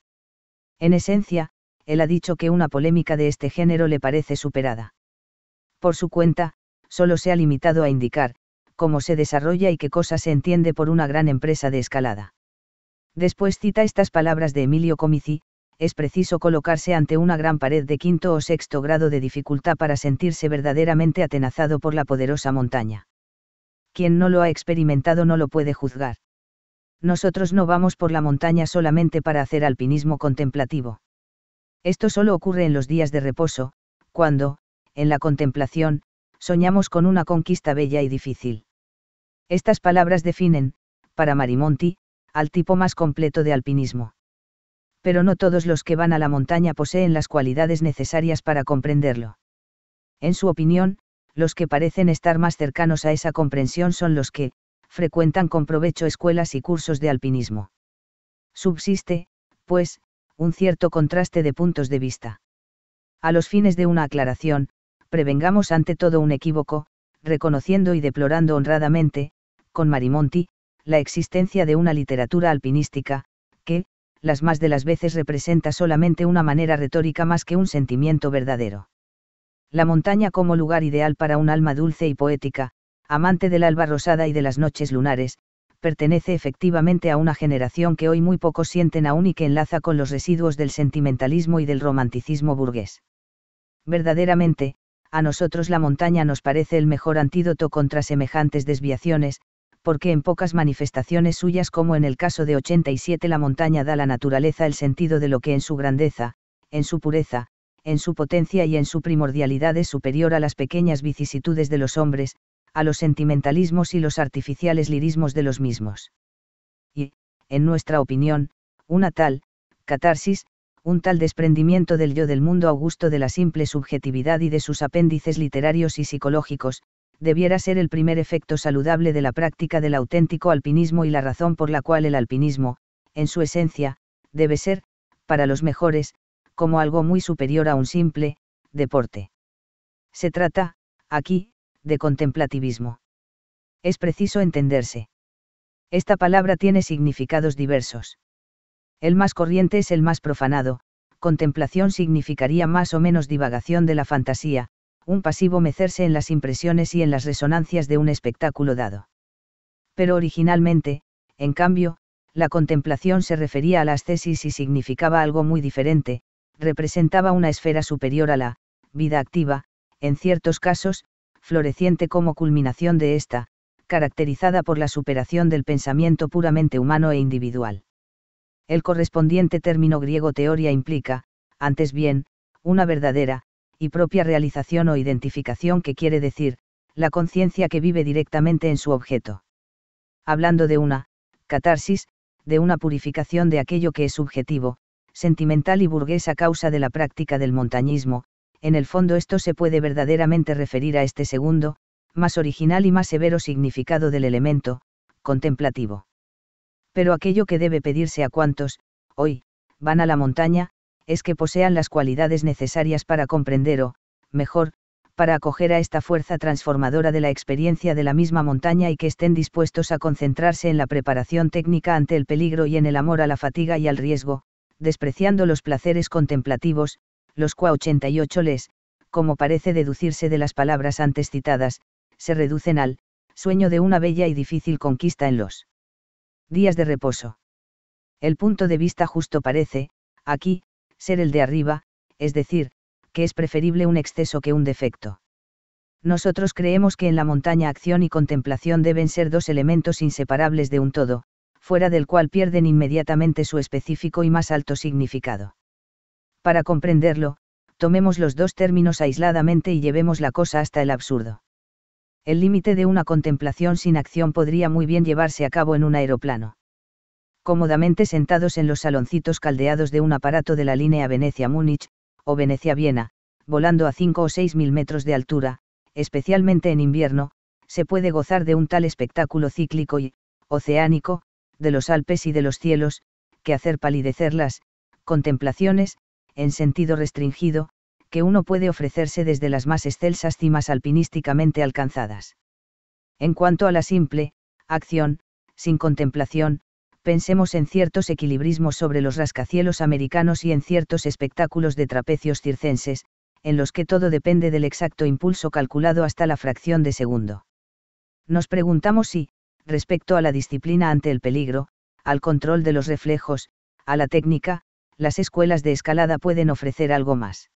En esencia, él ha dicho que una polémica de este género le parece superada. Por su cuenta, solo se ha limitado a indicar cómo se desarrolla y qué cosa se entiende por una gran empresa de escalada. Después cita estas palabras de Emilio Comici: es preciso colocarse ante una gran pared de quinto o sexto grado de dificultad para sentirse verdaderamente atenazado por la poderosa montaña. Quien no lo ha experimentado no lo puede juzgar. Nosotros no vamos por la montaña solamente para hacer alpinismo contemplativo. Esto solo ocurre en los días de reposo, cuando, en la contemplación, soñamos con una conquista bella y difícil. Estas palabras definen, para Marimonti, al tipo más completo de alpinismo. Pero no todos los que van a la montaña poseen las cualidades necesarias para comprenderlo. En su opinión, los que parecen estar más cercanos a esa comprensión son los que frecuentan con provecho escuelas y cursos de alpinismo. Subsiste, pues, un cierto contraste de puntos de vista. A los fines de una aclaración, prevengamos ante todo un equívoco, reconociendo y deplorando honradamente, con Marimonti, la existencia de una literatura alpinística, que, las más de las veces representa solamente una manera retórica más que un sentimiento verdadero. La montaña como lugar ideal para un alma dulce y poética, amante del alba rosada y de las noches lunares, pertenece efectivamente a una generación que hoy muy pocos sienten aún y que enlaza con los residuos del sentimentalismo y del romanticismo burgués. Verdaderamente, a nosotros la montaña nos parece el mejor antídoto contra semejantes desviaciones, porque en pocas manifestaciones suyas como en el caso de 87 la montaña da a la naturaleza el sentido de lo que en su grandeza, en su pureza, en su potencia y en su primordialidad es superior a las pequeñas vicisitudes de los hombres, a los sentimentalismos y los artificiales lirismos de los mismos. Y, en nuestra opinión, una tal catarsis, un tal desprendimiento del yo del mundo augusto de la simple subjetividad y de sus apéndices literarios y psicológicos, debiera ser el primer efecto saludable de la práctica del auténtico alpinismo y la razón por la cual el alpinismo, en su esencia, debe ser, para los mejores, como algo muy superior a un simple deporte. Se trata, aquí, de contemplativismo. Es preciso entenderse. Esta palabra tiene significados diversos. El más corriente es el más profanado. Contemplación significaría más o menos divagación de la fantasía, un pasivo mecerse en las impresiones y en las resonancias de un espectáculo dado. Pero originalmente, en cambio, la contemplación se refería a la ascesis y significaba algo muy diferente, representaba una esfera superior a la vida activa, en ciertos casos, floreciente como culminación de esta, caracterizada por la superación del pensamiento puramente humano e individual. El correspondiente término griego teoría implica, antes bien, una verdadera y propia realización o identificación que quiere decir, la conciencia que vive directamente en su objeto. Hablando de una catarsis, de una purificación de aquello que es subjetivo, sentimental y burgués a causa de la práctica del montañismo, en el fondo esto se puede verdaderamente referir a este segundo, más original y más severo significado del elemento contemplativo. Pero aquello que debe pedirse a cuantos, hoy, van a la montaña, es que posean las cualidades necesarias para comprender o, mejor, para acoger a esta fuerza transformadora de la experiencia de la misma montaña y que estén dispuestos a concentrarse en la preparación técnica ante el peligro y en el amor a la fatiga y al riesgo, despreciando los placeres contemplativos, los cua 88 les, como parece deducirse de las palabras antes citadas, se reducen al sueño de una bella y difícil conquista en los días de reposo. El punto de vista justo parece, aquí, ser el de arriba, es decir, que es preferible un exceso que un defecto. Nosotros creemos que en la montaña acción y contemplación deben ser dos elementos inseparables de un todo, fuera del cual pierden inmediatamente su específico y más alto significado. Para comprenderlo, tomemos los dos términos aisladamente y llevemos la cosa hasta el absurdo. El límite de una contemplación sin acción podría muy bien llevarse a cabo en un aeroplano. Cómodamente sentados en los saloncitos caldeados de un aparato de la línea Venecia-Múnich, o Venecia-Viena, volando a 5 o 6.000 metros de altura, especialmente en invierno, se puede gozar de un tal espectáculo cíclico y oceánico, de los Alpes y de los cielos, que hacer palidecer las contemplaciones, en sentido restringido, que uno puede ofrecerse desde las más excelsas cimas alpinísticamente alcanzadas. En cuanto a la simple acción, sin contemplación, pensemos en ciertos equilibrismos sobre los rascacielos americanos y en ciertos espectáculos de trapecios circenses, en los que todo depende del exacto impulso calculado hasta la fracción de segundo. Nos preguntamos si, respecto a la disciplina ante el peligro, al control de los reflejos, a la técnica, las escuelas de escalada pueden ofrecer algo más.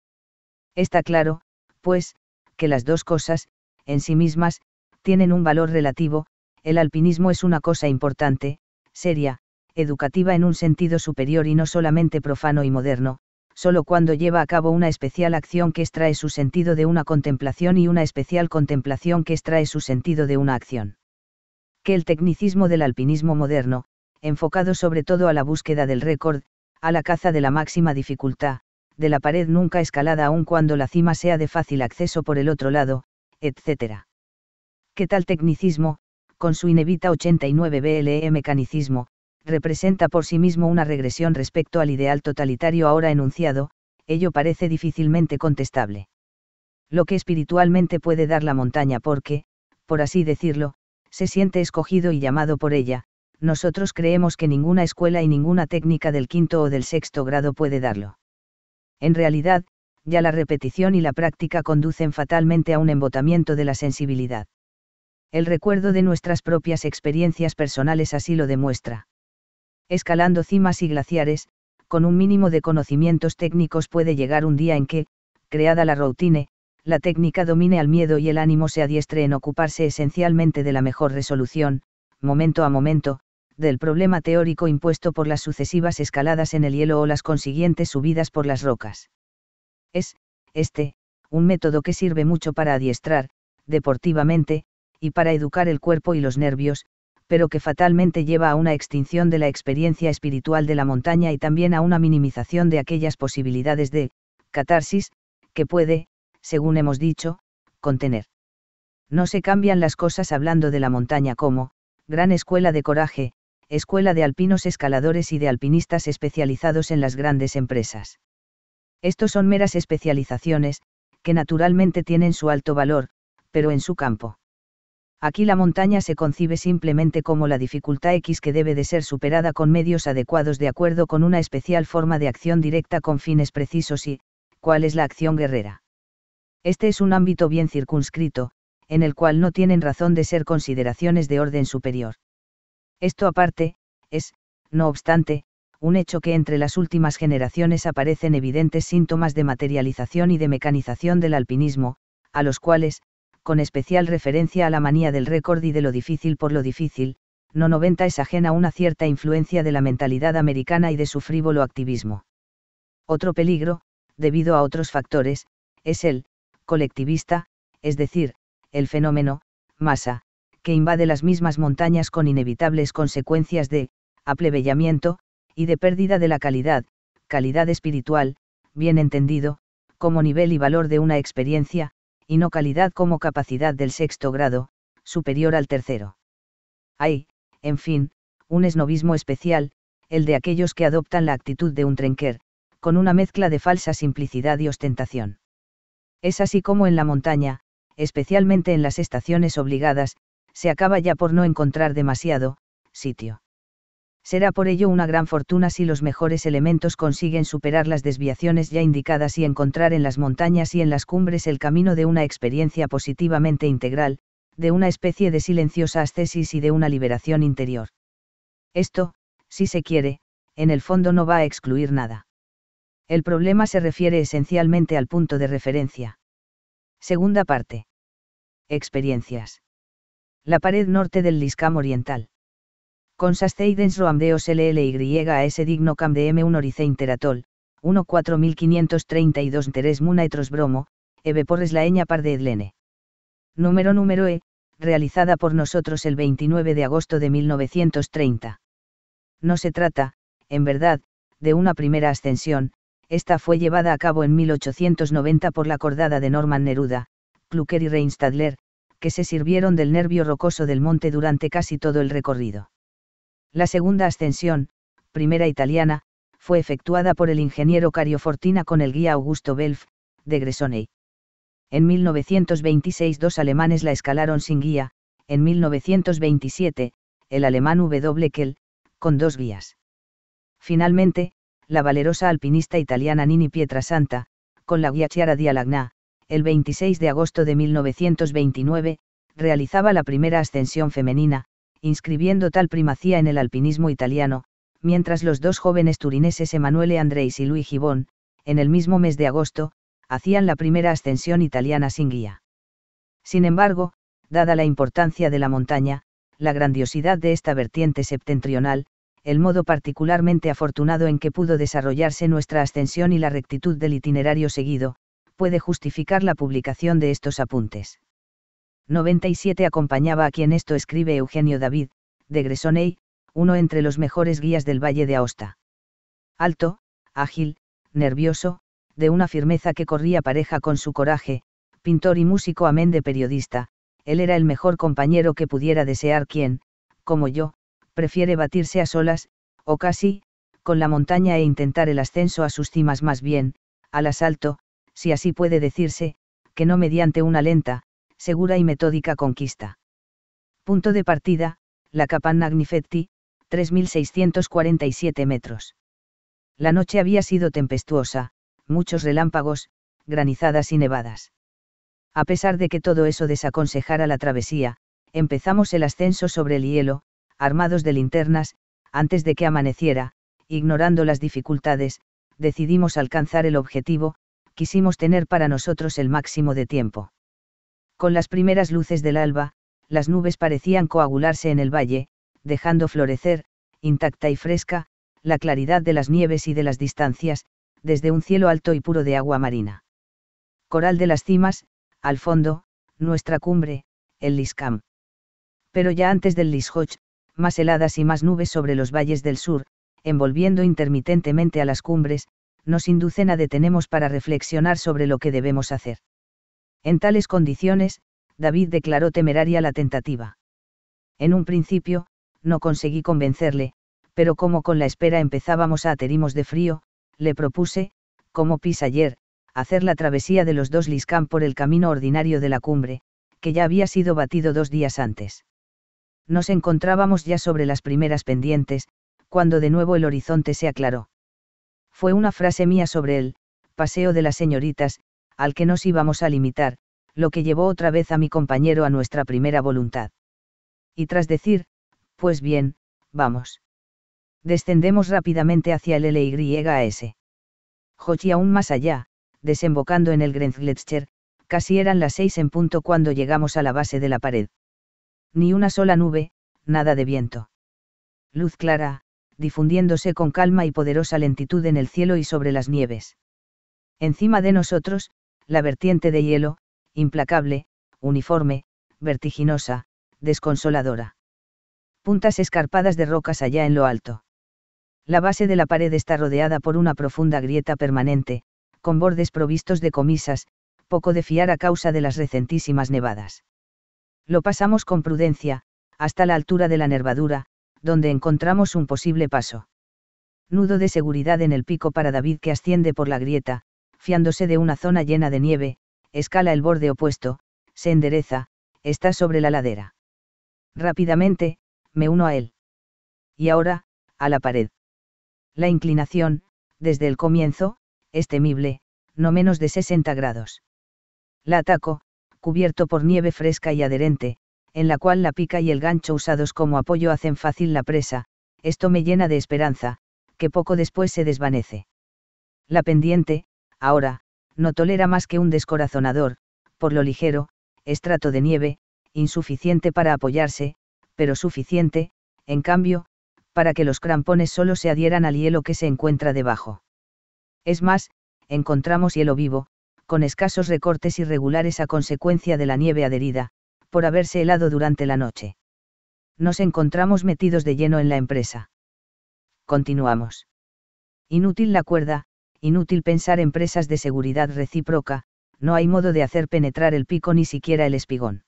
Está claro, pues, que las dos cosas, en sí mismas, tienen un valor relativo. El alpinismo es una cosa importante, seria, educativa en un sentido superior y no solamente profano y moderno, solo cuando lleva a cabo una especial acción que extrae su sentido de una contemplación y una especial contemplación que extrae su sentido de una acción. Que el tecnicismo del alpinismo moderno, enfocado sobre todo a la búsqueda del récord, a la caza de la máxima dificultad, de la pared nunca escalada aun cuando la cima sea de fácil acceso por el otro lado, etc. Que tal tecnicismo, con su inevita 89 BLE mecanicismo, representa por sí mismo una regresión respecto al ideal totalitario ahora enunciado, ello parece difícilmente contestable. Lo que espiritualmente puede dar la montaña porque, por así decirlo, se siente escogido y llamado por ella, nosotros creemos que ninguna escuela y ninguna técnica del quinto o del sexto grado puede darlo. En realidad, ya la repetición y la práctica conducen fatalmente a un embotamiento de la sensibilidad. El recuerdo de nuestras propias experiencias personales así lo demuestra. Escalando cimas y glaciares, con un mínimo de conocimientos técnicos puede llegar un día en que, creada la routine, la técnica domine al miedo y el ánimo se adiestre en ocuparse esencialmente de la mejor resolución, momento a momento, del problema teórico impuesto por las sucesivas escaladas en el hielo o las consiguientes subidas por las rocas. Es, un método que sirve mucho para adiestrar, deportivamente, y para educar el cuerpo y los nervios, pero que fatalmente lleva a una extinción de la experiencia espiritual de la montaña y también a una minimización de aquellas posibilidades de catarsis, que puede, según hemos dicho, contener. No se cambian las cosas hablando de la montaña como, gran escuela de coraje, escuela de alpinos escaladores y de alpinistas especializados en las grandes empresas. Estos son meras especializaciones, que naturalmente tienen su alto valor, pero en su campo. Aquí la montaña se concibe simplemente como la dificultad X que debe de ser superada con medios adecuados de acuerdo con una especial forma de acción directa con fines precisos y, ¿cuál es la acción guerrera? Este es un ámbito bien circunscrito, en el cual no tienen razón de ser consideraciones de orden superior. Esto aparte, es, no obstante, un hecho que entre las últimas generaciones aparecen evidentes síntomas de materialización y de mecanización del alpinismo, a los cuales, con especial referencia a la manía del récord y de lo difícil por lo difícil, no 90 es ajena una cierta influencia de la mentalidad americana y de su frívolo activismo. Otro peligro, debido a otros factores, es el colectivista, es decir, el fenómeno, masa, que invade las mismas montañas con inevitables consecuencias de aplebellamiento, y de pérdida de la calidad espiritual, bien entendido, como nivel y valor de una experiencia, y no calidad como capacidad del sexto grado, superior al tercero. Hay, en fin, un esnovismo especial, el de aquellos que adoptan la actitud de un trenquer, con una mezcla de falsa simplicidad y ostentación. Es así como en la montaña, especialmente en las estaciones obligadas, se acaba ya por no encontrar demasiado sitio. Será por ello una gran fortuna si los mejores elementos consiguen superar las desviaciones ya indicadas y encontrar en las montañas y en las cumbres el camino de una experiencia positivamente integral, de una especie de silenciosa ascesis y de una liberación interior. Esto, si se quiere, en el fondo no va a excluir nada. El problema se refiere esencialmente al punto de referencia. Segunda parte. Experiencias. La pared norte del Liscam oriental. Consasteidens roamdeos LLY a ese digno cam de M1 oricein teratol, 14532 teres munaetros bromo, ebe porres laeña par de edlene. Número E, realizada por nosotros el 29 de agosto de 1930. No se trata, en verdad, de una primera ascensión, esta fue llevada a cabo en 1890 por la cordada de Norman Neruda, Klucker y Reinstadler, que se sirvieron del nervio rocoso del monte durante casi todo el recorrido. La segunda ascensión, primera italiana, fue efectuada por el ingeniero Cario Fortina con el guía Augusto Belf, de Gressoney. En 1926 dos alemanes la escalaron sin guía, en 1927, el alemán W. Kell, con dos guías. Finalmente, la valerosa alpinista italiana Nini Pietrasanta, con la guía Chiara di Alagna, el 26 de agosto de 1929, realizaba la primera ascensión femenina, inscribiendo tal primacía en el alpinismo italiano, mientras los dos jóvenes turineses Emanuele Andreis y Luigi Bon, en el mismo mes de agosto, hacían la primera ascensión italiana sin guía. Sin embargo, dada la importancia de la montaña, la grandiosidad de esta vertiente septentrional, el modo particularmente afortunado en que pudo desarrollarse nuestra ascensión y la rectitud del itinerario seguido, puede justificar la publicación de estos apuntes. 97 acompañaba a quien esto escribe Eugenio David, de Gressoney, uno entre los mejores guías del Valle de Aosta. Alto, ágil, nervioso, de una firmeza que corría pareja con su coraje, pintor y músico amén de periodista, él era el mejor compañero que pudiera desear quien, como yo, prefiere batirse a solas, o casi, con la montaña e intentar el ascenso a sus cimas más bien, al asalto, si así puede decirse, que no mediante una lenta, segura y metódica conquista. Punto de partida, la Capanna Gnifetti, 3.647 metros. La noche había sido tempestuosa, muchos relámpagos, granizadas y nevadas. A pesar de que todo eso desaconsejara la travesía, empezamos el ascenso sobre el hielo, armados de linternas, antes de que amaneciera, ignorando las dificultades, decidimos alcanzar el objetivo, quisimos tener para nosotros el máximo de tiempo. Con las primeras luces del alba, las nubes parecían coagularse en el valle, dejando florecer, intacta y fresca, la claridad de las nieves y de las distancias, desde un cielo alto y puro de agua marina. Coral de las cimas, al fondo, nuestra cumbre, el Liscam. Pero ya antes del Lishoch, más heladas y más nubes sobre los valles del sur, envolviendo intermitentemente a las cumbres, nos inducen a detenernos para reflexionar sobre lo que debemos hacer. En tales condiciones, David declaró temeraria la tentativa. En un principio, no conseguí convencerle, pero como con la espera empezábamos a aterimos de frío, le propuse, como pis ayer, hacer la travesía de los dos Liscam por el camino ordinario de la cumbre, que ya había sido batido 2 días antes. Nos encontrábamos ya sobre las primeras pendientes, cuando de nuevo el horizonte se aclaró. Fue una frase mía sobre el paseo de las señoritas, al que nos íbamos a limitar, lo que llevó otra vez a mi compañero a nuestra primera voluntad. Y tras decir, pues bien, vamos. Descendemos rápidamente hacia el LYAS. Jochi aún más allá, desembocando en el Grenzgletscher, casi eran las 6 en punto cuando llegamos a la base de la pared. Ni una sola nube, nada de viento. Luz clara, difundiéndose con calma y poderosa lentitud en el cielo y sobre las nieves. Encima de nosotros, la vertiente de hielo, implacable, uniforme, vertiginosa, desconsoladora. Puntas escarpadas de rocas allá en lo alto. La base de la pared está rodeada por una profunda grieta permanente, con bordes provistos de comisas, poco de fiar a causa de las recentísimas nevadas. Lo pasamos con prudencia, hasta la altura de la nervadura, donde encontramos un posible paso. Nudo de seguridad en el pico para David que asciende por la grieta, fiándose de una zona llena de nieve, escala el borde opuesto, se endereza, está sobre la ladera. Rápidamente, me uno a él. Y ahora, a la pared. La inclinación, desde el comienzo, es temible, no menos de 60 grados. La ataco, cubierto por nieve fresca y adherente, en la cual la pica y el gancho usados como apoyo hacen fácil la presa, esto me llena de esperanza, que poco después se desvanece. La pendiente, ahora, no tolera más que un descorazonador, por lo ligero, estrato de nieve, insuficiente para apoyarse, pero suficiente, en cambio, para que los crampones solo se adhieran al hielo que se encuentra debajo. Es más, encontramos hielo vivo, con escasos recortes irregulares a consecuencia de la nieve adherida, por haberse helado durante la noche. Nos encontramos metidos de lleno en la empresa. Continuamos. Inútil la cuerda, inútil pensar en presas de seguridad recíproca, no hay modo de hacer penetrar el pico ni siquiera el espigón.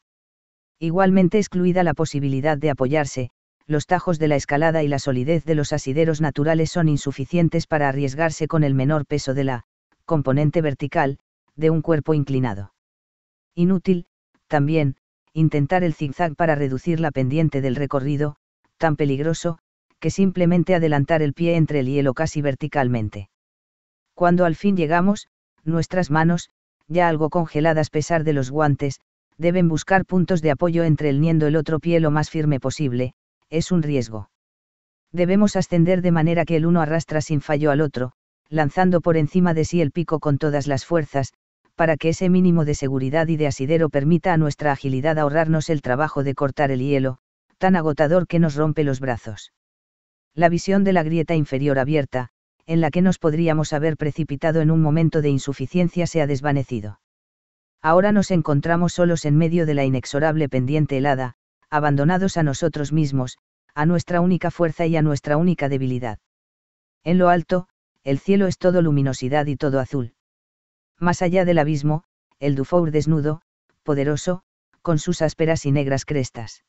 Igualmente excluida la posibilidad de apoyarse, los tajos de la escalada y la solidez de los asideros naturales son insuficientes para arriesgarse con el menor peso de la componente vertical de un cuerpo inclinado. Inútil, también, intentar el zigzag para reducir la pendiente del recorrido, tan peligroso, que simplemente adelantar el pie entre el hielo casi verticalmente. Cuando al fin llegamos, nuestras manos, ya algo congeladas a pesar de los guantes, deben buscar puntos de apoyo entre el niendo el otro pie lo más firme posible, es un riesgo. Debemos ascender de manera que el uno arrastra sin fallo al otro, lanzando por encima de sí el pico con todas las fuerzas, para que ese mínimo de seguridad y de asidero permita a nuestra agilidad ahorrarnos el trabajo de cortar el hielo, tan agotador que nos rompe los brazos. La visión de la grieta inferior abierta, en la que nos podríamos haber precipitado en un momento de insuficiencia, se ha desvanecido. Ahora nos encontramos solos en medio de la inexorable pendiente helada, abandonados a nosotros mismos, a nuestra única fuerza y a nuestra única debilidad. En lo alto, el cielo es todo luminosidad y todo azul. Más allá del abismo, el Dufour desnudo, poderoso, con sus ásperas y negras crestas.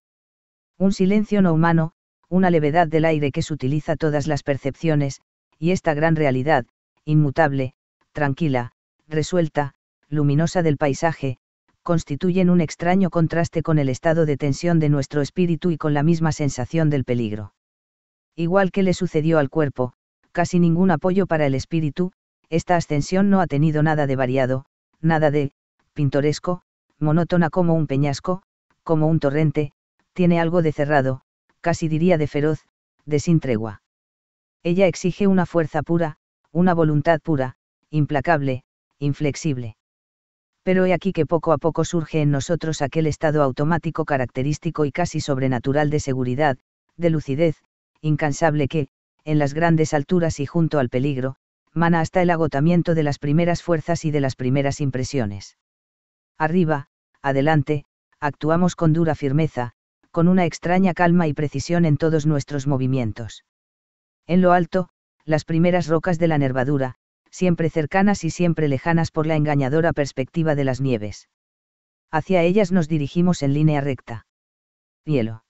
Un silencio no humano, una levedad del aire que sutiliza todas las percepciones, y esta gran realidad, inmutable, tranquila, resuelta, luminosa del paisaje, constituyen un extraño contraste con el estado de tensión de nuestro espíritu y con la misma sensación del peligro. Igual que le sucedió al cuerpo, casi ningún apoyo para el espíritu, esta ascensión no ha tenido nada de variado, nada de pintoresco, monótona como un peñasco, como un torrente, tiene algo de cerrado, casi diría de feroz, de sin tregua. Ella exige una fuerza pura, una voluntad pura, implacable, inflexible. Pero he aquí que poco a poco surge en nosotros aquel estado automático característico y casi sobrenatural de seguridad, de lucidez, incansable que, en las grandes alturas y junto al peligro, mana hasta el agotamiento de las primeras fuerzas y de las primeras impresiones. Arriba, adelante, actuamos con dura firmeza, con una extraña calma y precisión en todos nuestros movimientos. En lo alto, las primeras rocas de la nervadura, siempre cercanas y siempre lejanas por la engañadora perspectiva de las nieves. Hacia ellas nos dirigimos en línea recta. Hielo.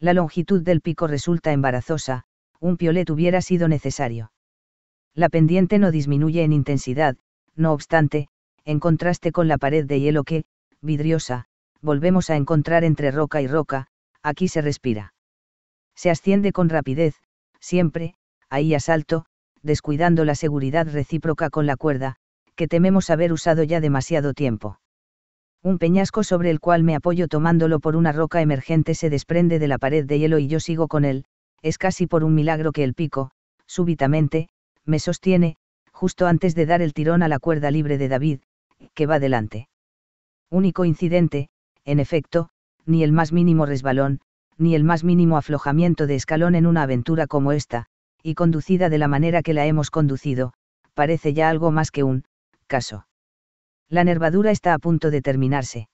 La longitud del pico resulta embarazosa, un piolet hubiera sido necesario. La pendiente no disminuye en intensidad, no obstante, en contraste con la pared de hielo que, vidriosa, volvemos a encontrar entre roca y roca, aquí se respira. Se asciende con rapidez, siempre, ahí a salto, descuidando la seguridad recíproca con la cuerda, que tememos haber usado ya demasiado tiempo. Un peñasco sobre el cual me apoyo tomándolo por una roca emergente se desprende de la pared de hielo y yo sigo con él, es casi por un milagro que el pico, súbitamente, me sostiene, justo antes de dar el tirón a la cuerda libre de David, que va delante. Único incidente, en efecto, ni el más mínimo resbalón, ni el más mínimo aflojamiento de escalón en una aventura como esta, y conducida de la manera que la hemos conducido, parece ya algo más que un caso. La nervadura está a punto de terminarse.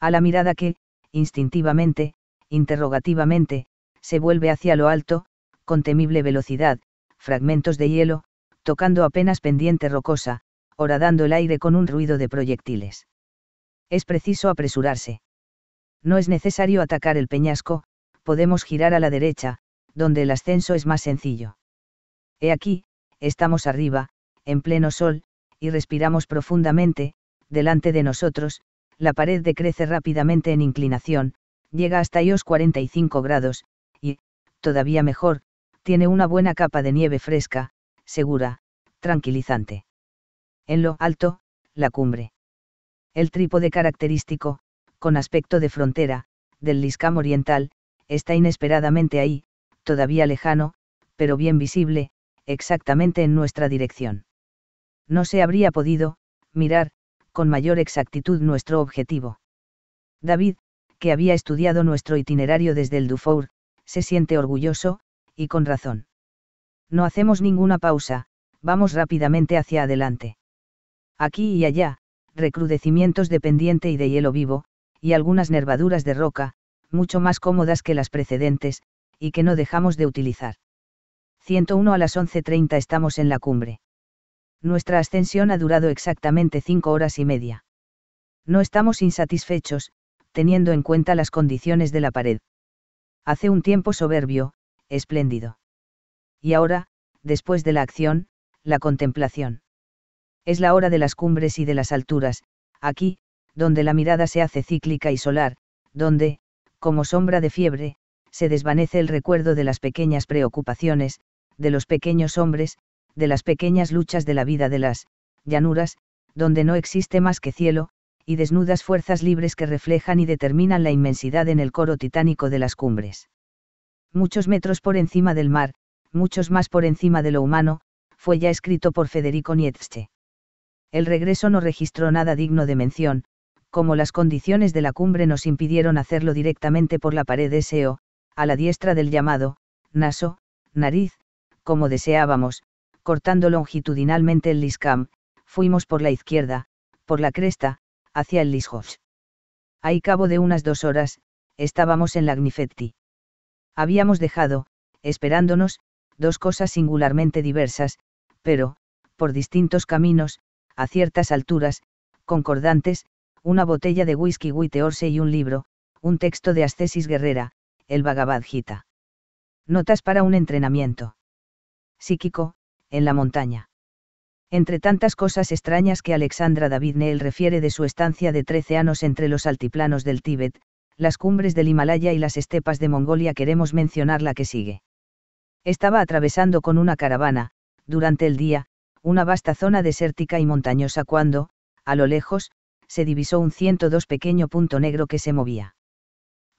A la mirada que, instintivamente, interrogativamente, se vuelve hacia lo alto, con temible velocidad, fragmentos de hielo, tocando apenas pendiente rocosa, horadando el aire con un ruido de proyectiles. Es preciso apresurarse. No es necesario atacar el peñasco, podemos girar a la derecha, donde el ascenso es más sencillo. He aquí, estamos arriba, en pleno sol, y respiramos profundamente, delante de nosotros, la pared decrece rápidamente en inclinación, llega hasta los 45 grados, y, todavía mejor, tiene una buena capa de nieve fresca, segura, tranquilizante. En lo alto, la cumbre. El trípode característico, con aspecto de frontera, del liscam oriental, está inesperadamente ahí, todavía lejano, pero bien visible, exactamente en nuestra dirección. no se habría podido mirar con mayor exactitud nuestro objetivo. David, que había estudiado nuestro itinerario desde el Dufour, se siente orgulloso, y con razón. No hacemos ninguna pausa, vamos rápidamente hacia adelante. Aquí y allá, recrudecimientos de pendiente y de hielo vivo, y algunas nervaduras de roca, mucho más cómodas que las precedentes, y que no dejamos de utilizar. 101 a las 11:30 estamos en la cumbre. Nuestra ascensión ha durado exactamente 5 horas y media. No estamos insatisfechos, teniendo en cuenta las condiciones de la pared. Hace un tiempo soberbio, espléndido. Y ahora, después de la acción, la contemplación. Es la hora de las cumbres y de las alturas, aquí, donde la mirada se hace cíclica y solar, donde, como sombra de fiebre, se desvanece el recuerdo de las pequeñas preocupaciones, de los pequeños hombres, de las pequeñas luchas de la vida, de las llanuras, donde no existe más que cielo, y desnudas fuerzas libres que reflejan y determinan la inmensidad en el coro titánico de las cumbres. Muchos metros por encima del mar, muchos más por encima de lo humano, fue ya escrito por Federico Nietzsche. El regreso no registró nada digno de mención, como las condiciones de la cumbre nos impidieron hacerlo directamente por la pared SO, a la diestra del llamado naso, nariz, como deseábamos, cortando longitudinalmente el Liscam, fuimos por la izquierda, por la cresta, hacia el Lishof. Al cabo de unas 2 horas, estábamos en la Gnifetti. Habíamos dejado, esperándonos, 2 cosas singularmente diversas, pero, por distintos caminos, a ciertas alturas, concordantes: una botella de whisky Whiteorse y un libro, un texto de ascesis guerrera, el Bhagavad Gita. Notas para un entrenamiento psíquico en la montaña. Entre tantas cosas extrañas que Alexandra David-Néel refiere de su estancia de 13 años entre los altiplanos del Tíbet, las cumbres del Himalaya y las estepas de Mongolia, queremos mencionar la que sigue. Estaba atravesando con una caravana, durante el día, una vasta zona desértica y montañosa cuando, a lo lejos, se divisó un 102 pequeño punto negro que se movía.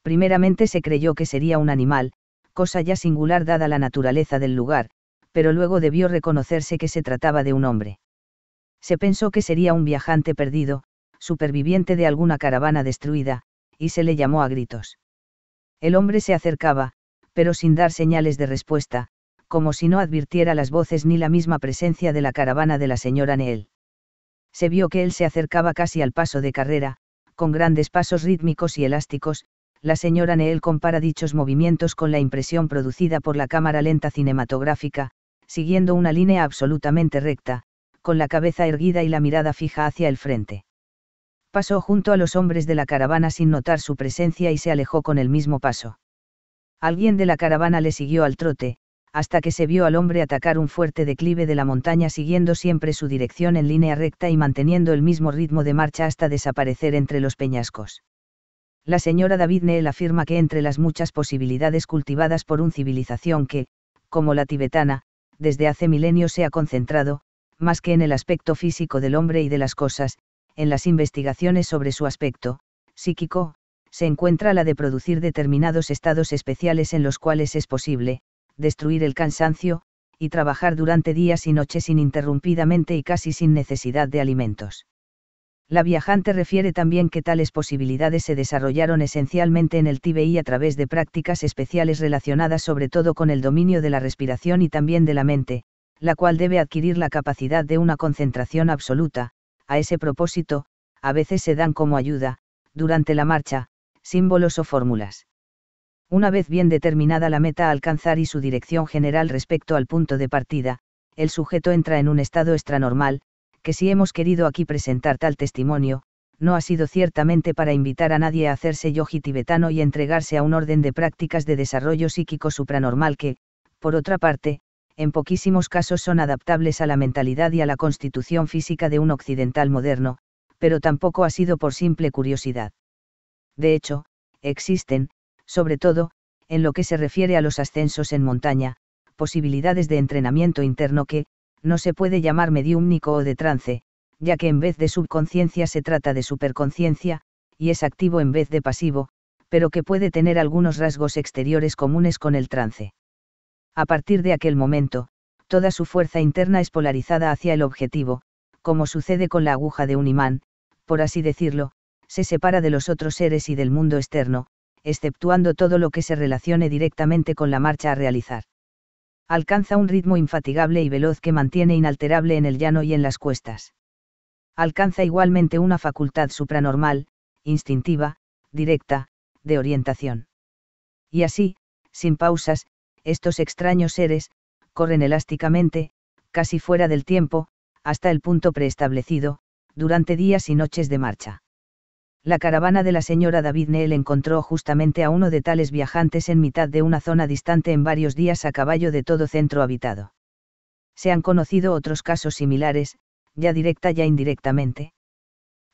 Primeramente se creyó que sería un animal, cosa ya singular dada la naturaleza del lugar, pero luego debió reconocerse que se trataba de un hombre. Se pensó que sería un viajante perdido, superviviente de alguna caravana destruida, y se le llamó a gritos. El hombre se acercaba, pero sin dar señales de respuesta, como si no advirtiera las voces ni la misma presencia de la caravana de la señora Néel. Se vio que él se acercaba casi al paso de carrera, con grandes pasos rítmicos y elásticos. La señora Néel compara dichos movimientos con la impresión producida por la cámara lenta cinematográfica, siguiendo una línea absolutamente recta, con la cabeza erguida y la mirada fija hacia el frente. Pasó junto a los hombres de la caravana sin notar su presencia y se alejó con el mismo paso. Alguien de la caravana le siguió al trote, hasta que se vio al hombre atacar un fuerte declive de la montaña siguiendo siempre su dirección en línea recta y manteniendo el mismo ritmo de marcha hasta desaparecer entre los peñascos. La señora David-Néel afirma que entre las muchas posibilidades cultivadas por una civilización que, como la tibetana, desde hace milenios se ha concentrado, más que en el aspecto físico del hombre y de las cosas, en las investigaciones sobre su aspecto psíquico, se encuentra la de producir determinados estados especiales en los cuales es posible destruir el cansancio, y trabajar durante días y noches ininterrumpidamente y casi sin necesidad de alimentos. La viajante refiere también que tales posibilidades se desarrollaron esencialmente en el Tíbet y a través de prácticas especiales relacionadas sobre todo con el dominio de la respiración y también de la mente, la cual debe adquirir la capacidad de una concentración absoluta. A ese propósito, a veces se dan como ayuda, durante la marcha, símbolos o fórmulas. Una vez bien determinada la meta a alcanzar y su dirección general respecto al punto de partida, el sujeto entra en un estado extranormal, que si hemos querido aquí presentar tal testimonio, no ha sido ciertamente para invitar a nadie a hacerse yogi tibetano y entregarse a un orden de prácticas de desarrollo psíquico supranormal que, por otra parte, en poquísimos casos son adaptables a la mentalidad y a la constitución física de un occidental moderno, pero tampoco ha sido por simple curiosidad. De hecho, existen, sobre todo, en lo que se refiere a los ascensos en montaña, posibilidades de entrenamiento interno que, no se puede llamar mediúmnico o de trance, ya que en vez de subconsciencia se trata de superconsciencia, y es activo en vez de pasivo, pero que puede tener algunos rasgos exteriores comunes con el trance. A partir de aquel momento, toda su fuerza interna es polarizada hacia el objetivo, como sucede con la aguja de un imán, por así decirlo, se separa de los otros seres y del mundo externo, exceptuando todo lo que se relacione directamente con la marcha a realizar. Alcanza un ritmo infatigable y veloz que mantiene inalterable en el llano y en las cuestas. Alcanza igualmente una facultad supranormal, instintiva, directa, de orientación. Y así, sin pausas, estos extraños seres corren elásticamente, casi fuera del tiempo, hasta el punto preestablecido, durante días y noches de marcha. La caravana de la señora David-Néel encontró justamente a uno de tales viajantes en mitad de una zona distante en varios días a caballo de todo centro habitado. Se han conocido otros casos similares, ya directa ya indirectamente.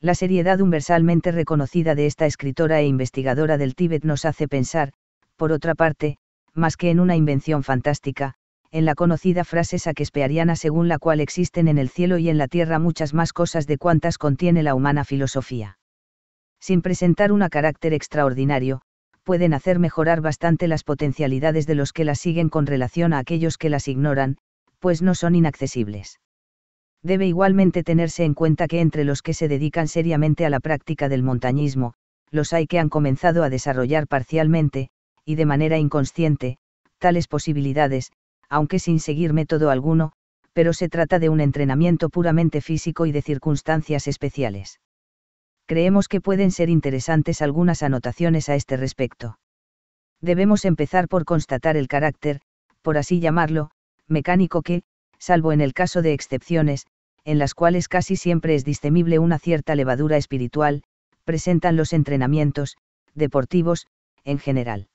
La seriedad universalmente reconocida de esta escritora e investigadora del Tíbet nos hace pensar, por otra parte, más que en una invención fantástica, en la conocida frase shakespeariana según la cual existen en el cielo y en la tierra muchas más cosas de cuantas contiene la humana filosofía. Sin presentar un carácter extraordinario, pueden hacer mejorar bastante las potencialidades de los que las siguen con relación a aquellos que las ignoran, pues no son inaccesibles. Debe igualmente tenerse en cuenta que entre los que se dedican seriamente a la práctica del montañismo, los hay que han comenzado a desarrollar parcialmente, y de manera inconsciente, tales posibilidades, aunque sin seguir método alguno, pero se trata de un entrenamiento puramente físico y de circunstancias especiales. Creemos que pueden ser interesantes algunas anotaciones a este respecto. Debemos empezar por constatar el carácter, por así llamarlo, mecánico que, salvo en el caso de excepciones, en las cuales casi siempre es discernible una cierta levadura espiritual, presentan los entrenamientos deportivos, en general.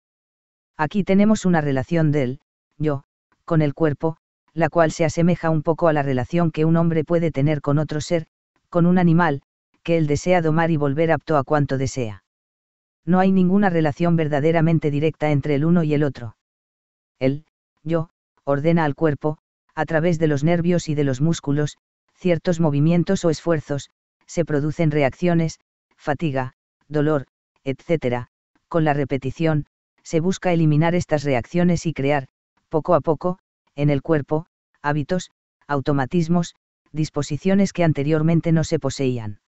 Aquí tenemos una relación del yo, con el cuerpo, la cual se asemeja un poco a la relación que un hombre puede tener con otro ser, con un animal, que él desea domar y volver apto a cuanto desea. No hay ninguna relación verdaderamente directa entre el uno y el otro. El yo ordena al cuerpo, a través de los nervios y de los músculos, ciertos movimientos o esfuerzos, se producen reacciones, fatiga, dolor, etc. Con la repetición, se busca eliminar estas reacciones y crear, poco a poco, en el cuerpo, hábitos, automatismos, disposiciones que anteriormente no se poseían.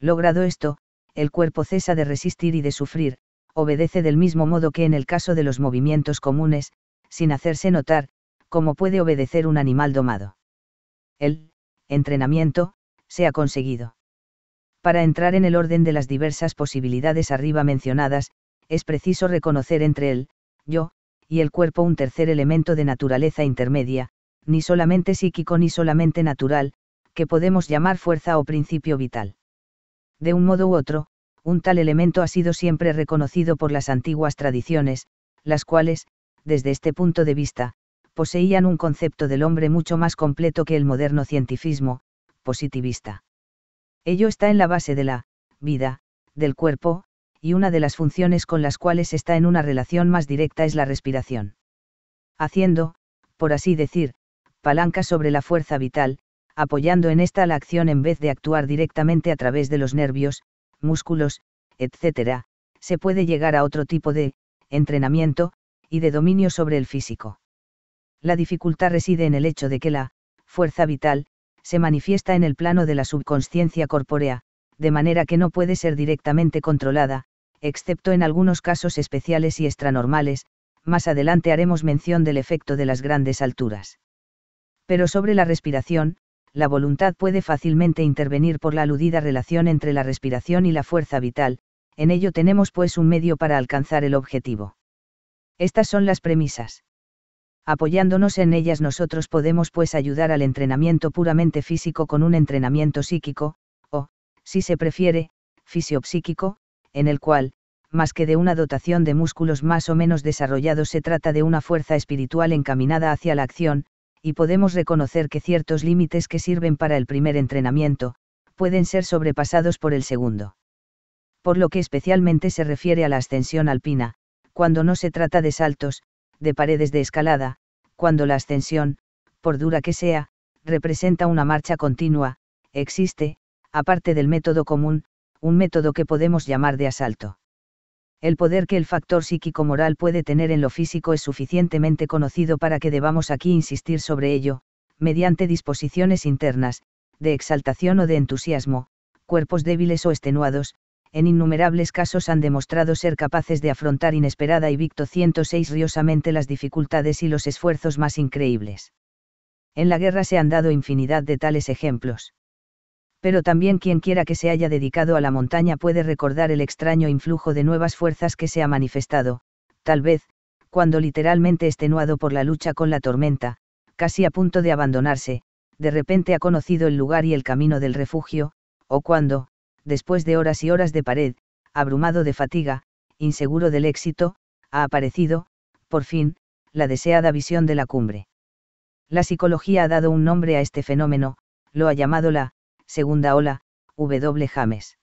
Logrado esto, el cuerpo cesa de resistir y de sufrir, obedece del mismo modo que en el caso de los movimientos comunes, sin hacerse notar, como puede obedecer un animal domado. El entrenamiento se ha conseguido. Para entrar en el orden de las diversas posibilidades arriba mencionadas, es preciso reconocer entre el yo y el cuerpo un tercer elemento de naturaleza intermedia, ni solamente psíquico ni solamente natural, que podemos llamar fuerza o principio vital. De un modo u otro, un tal elemento ha sido siempre reconocido por las antiguas tradiciones, las cuales, desde este punto de vista, poseían un concepto del hombre mucho más completo que el moderno cientifismo, positivista. Ello está en la base de la vida del cuerpo, y una de las funciones con las cuales está en una relación más directa es la respiración. Haciendo, por así decir, palanca sobre la fuerza vital, apoyando en esta la acción en vez de actuar directamente a través de los nervios, músculos, etc., se puede llegar a otro tipo de entrenamiento, y de dominio sobre el físico. La dificultad reside en el hecho de que la fuerza vital se manifiesta en el plano de la subconsciencia corpórea, de manera que no puede ser directamente controlada, excepto en algunos casos especiales y extranormales. Más adelante haremos mención del efecto de las grandes alturas. Pero sobre la respiración, la voluntad puede fácilmente intervenir por la aludida relación entre la respiración y la fuerza vital, en ello tenemos pues un medio para alcanzar el objetivo. Estas son las premisas. Apoyándonos en ellas nosotros podemos pues ayudar al entrenamiento puramente físico con un entrenamiento psíquico, o, si se prefiere, fisiopsíquico, en el cual, más que de una dotación de músculos más o menos desarrollados se trata de una fuerza espiritual encaminada hacia la acción, y podemos reconocer que ciertos límites que sirven para el primer entrenamiento, pueden ser sobrepasados por el segundo. Por lo que especialmente se refiere a la ascensión alpina, cuando no se trata de saltos, de paredes de escalada, cuando la ascensión, por dura que sea, representa una marcha continua, existe, aparte del método común, un método que podemos llamar de asalto. El poder que el factor psíquico-moral puede tener en lo físico es suficientemente conocido para que debamos aquí insistir sobre ello, mediante disposiciones internas, de exaltación o de entusiasmo, cuerpos débiles o extenuados, en innumerables casos han demostrado ser capaces de afrontar inesperada y victoriosamente las dificultades y los esfuerzos más increíbles. En la guerra se han dado infinidad de tales ejemplos. Pero también quienquiera que se haya dedicado a la montaña puede recordar el extraño influjo de nuevas fuerzas que se ha manifestado, tal vez, cuando literalmente extenuado por la lucha con la tormenta, casi a punto de abandonarse, de repente ha conocido el lugar y el camino del refugio, o cuando, después de horas y horas de pared, abrumado de fatiga, inseguro del éxito, ha aparecido, por fin, la deseada visión de la cumbre. La psicología ha dado un nombre a este fenómeno, lo ha llamado la segunda ola, W. James.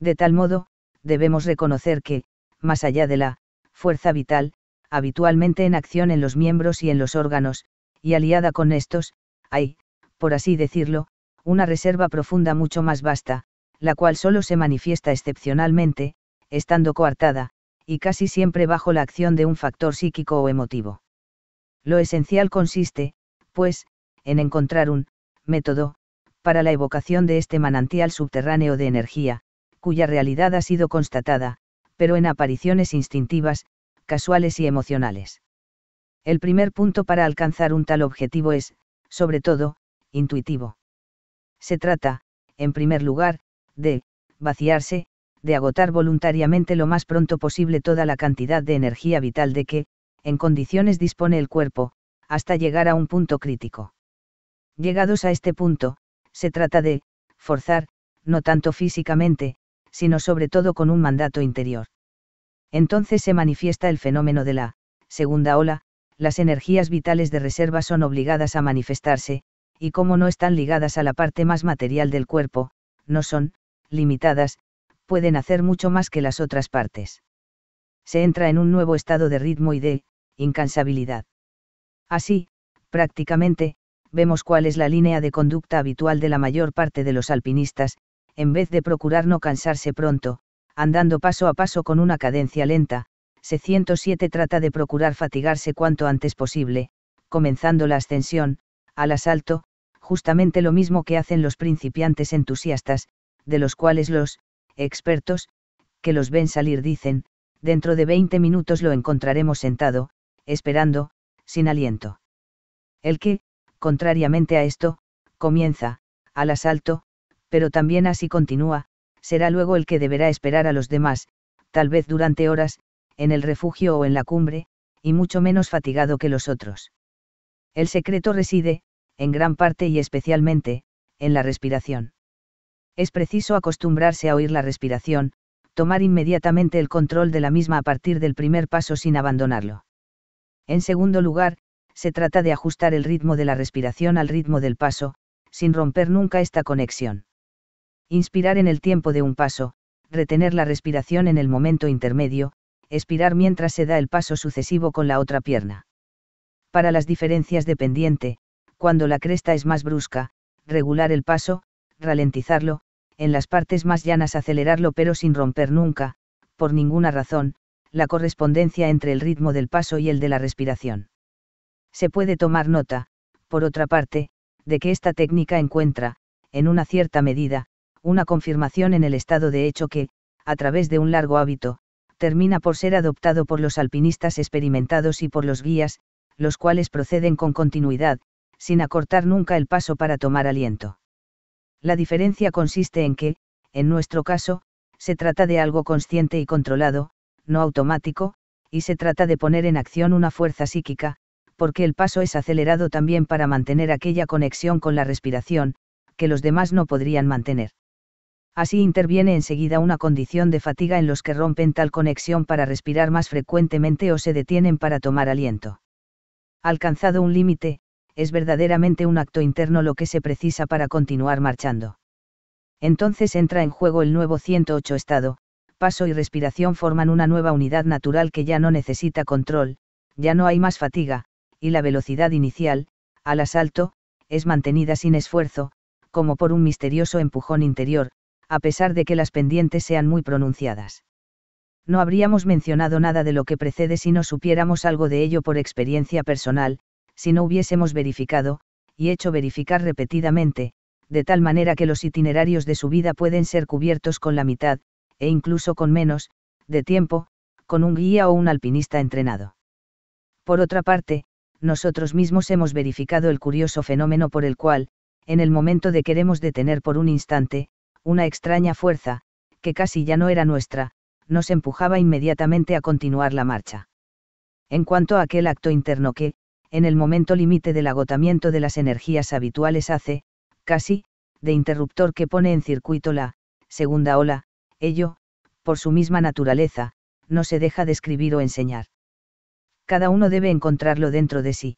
De tal modo, debemos reconocer que, más allá de la fuerza vital, habitualmente en acción en los miembros y en los órganos, y aliada con estos, hay, por así decirlo, una reserva profunda mucho más vasta, la cual solo se manifiesta excepcionalmente, estando coartada, y casi siempre bajo la acción de un factor psíquico o emotivo. Lo esencial consiste, pues, en encontrar un método para la evocación de este manantial subterráneo de energía, cuya realidad ha sido constatada, pero en apariciones instintivas, casuales y emocionales. El primer punto para alcanzar un tal objetivo es, sobre todo, intuitivo. Se trata, en primer lugar, de vaciarse, de agotar voluntariamente lo más pronto posible toda la cantidad de energía vital de que, en condiciones dispone el cuerpo, hasta llegar a un punto crítico. Llegados a este punto, se trata de forzar, no tanto físicamente, sino sobre todo con un mandato interior. Entonces se manifiesta el fenómeno de la segunda ola, las energías vitales de reserva son obligadas a manifestarse, y como no están ligadas a la parte más material del cuerpo, no son limitadas, pueden hacer mucho más que las otras partes. Se entra en un nuevo estado de ritmo y de incansabilidad. Así, prácticamente, vemos cuál es la línea de conducta habitual de la mayor parte de los alpinistas, en vez de procurar no cansarse pronto, andando paso a paso con una cadencia lenta, C107 trata de procurar fatigarse cuanto antes posible, comenzando la ascensión, al asalto, justamente lo mismo que hacen los principiantes entusiastas, de los cuales los expertos, que los ven salir dicen, dentro de 20 minutos lo encontraremos sentado, esperando, sin aliento. El que, contrariamente a esto, comienza, al asalto, pero también así continúa, será luego el que deberá esperar a los demás, tal vez durante horas, en el refugio o en la cumbre, y mucho menos fatigado que los otros. El secreto reside, en gran parte y especialmente, en la respiración. Es preciso acostumbrarse a oír la respiración, tomar inmediatamente el control de la misma a partir del primer paso sin abandonarlo. En segundo lugar, se trata de ajustar el ritmo de la respiración al ritmo del paso, sin romper nunca esta conexión. Inspirar en el tiempo de un paso, retener la respiración en el momento intermedio, expirar mientras se da el paso sucesivo con la otra pierna. Para las diferencias de pendiente, cuando la cresta es más brusca, regular el paso, ralentizarlo, en las partes más llanas acelerarlo pero sin romper nunca, por ninguna razón, la correspondencia entre el ritmo del paso y el de la respiración. Se puede tomar nota, por otra parte, de que esta técnica encuentra, en una cierta medida, una confirmación en el estado de hecho que, a través de un largo hábito, termina por ser adoptado por los alpinistas experimentados y por los guías, los cuales proceden con continuidad, sin acortar nunca el paso para tomar aliento. La diferencia consiste en que, en nuestro caso, se trata de algo consciente y controlado, no automático, y se trata de poner en acción una fuerza psíquica, porque el paso es acelerado también para mantener aquella conexión con la respiración, que los demás no podrían mantener. Así interviene enseguida una condición de fatiga en los que rompen tal conexión para respirar más frecuentemente o se detienen para tomar aliento. Alcanzado un límite, es verdaderamente un acto interno lo que se precisa para continuar marchando. Entonces entra en juego el nuevo 108 estado, paso y respiración forman una nueva unidad natural que ya no necesita control, ya no hay más fatiga, y la velocidad inicial, al asalto, es mantenida sin esfuerzo, como por un misterioso empujón interior, a pesar de que las pendientes sean muy pronunciadas. No habríamos mencionado nada de lo que precede si no supiéramos algo de ello por experiencia personal, si no hubiésemos verificado, y hecho verificar repetidamente, de tal manera que los itinerarios de su vida pueden ser cubiertos con la mitad, e incluso con menos, de tiempo, con un guía o un alpinista entrenado. Por otra parte, nosotros mismos hemos verificado el curioso fenómeno por el cual, en el momento de queremos detener por un instante, una extraña fuerza, que casi ya no era nuestra, nos empujaba inmediatamente a continuar la marcha. En cuanto a aquel acto interno que, en el momento límite del agotamiento de las energías habituales hace, casi, de interruptor que pone en circuito la segunda ola, ello, por su misma naturaleza, no se deja describir o enseñar. Cada uno debe encontrarlo dentro de sí.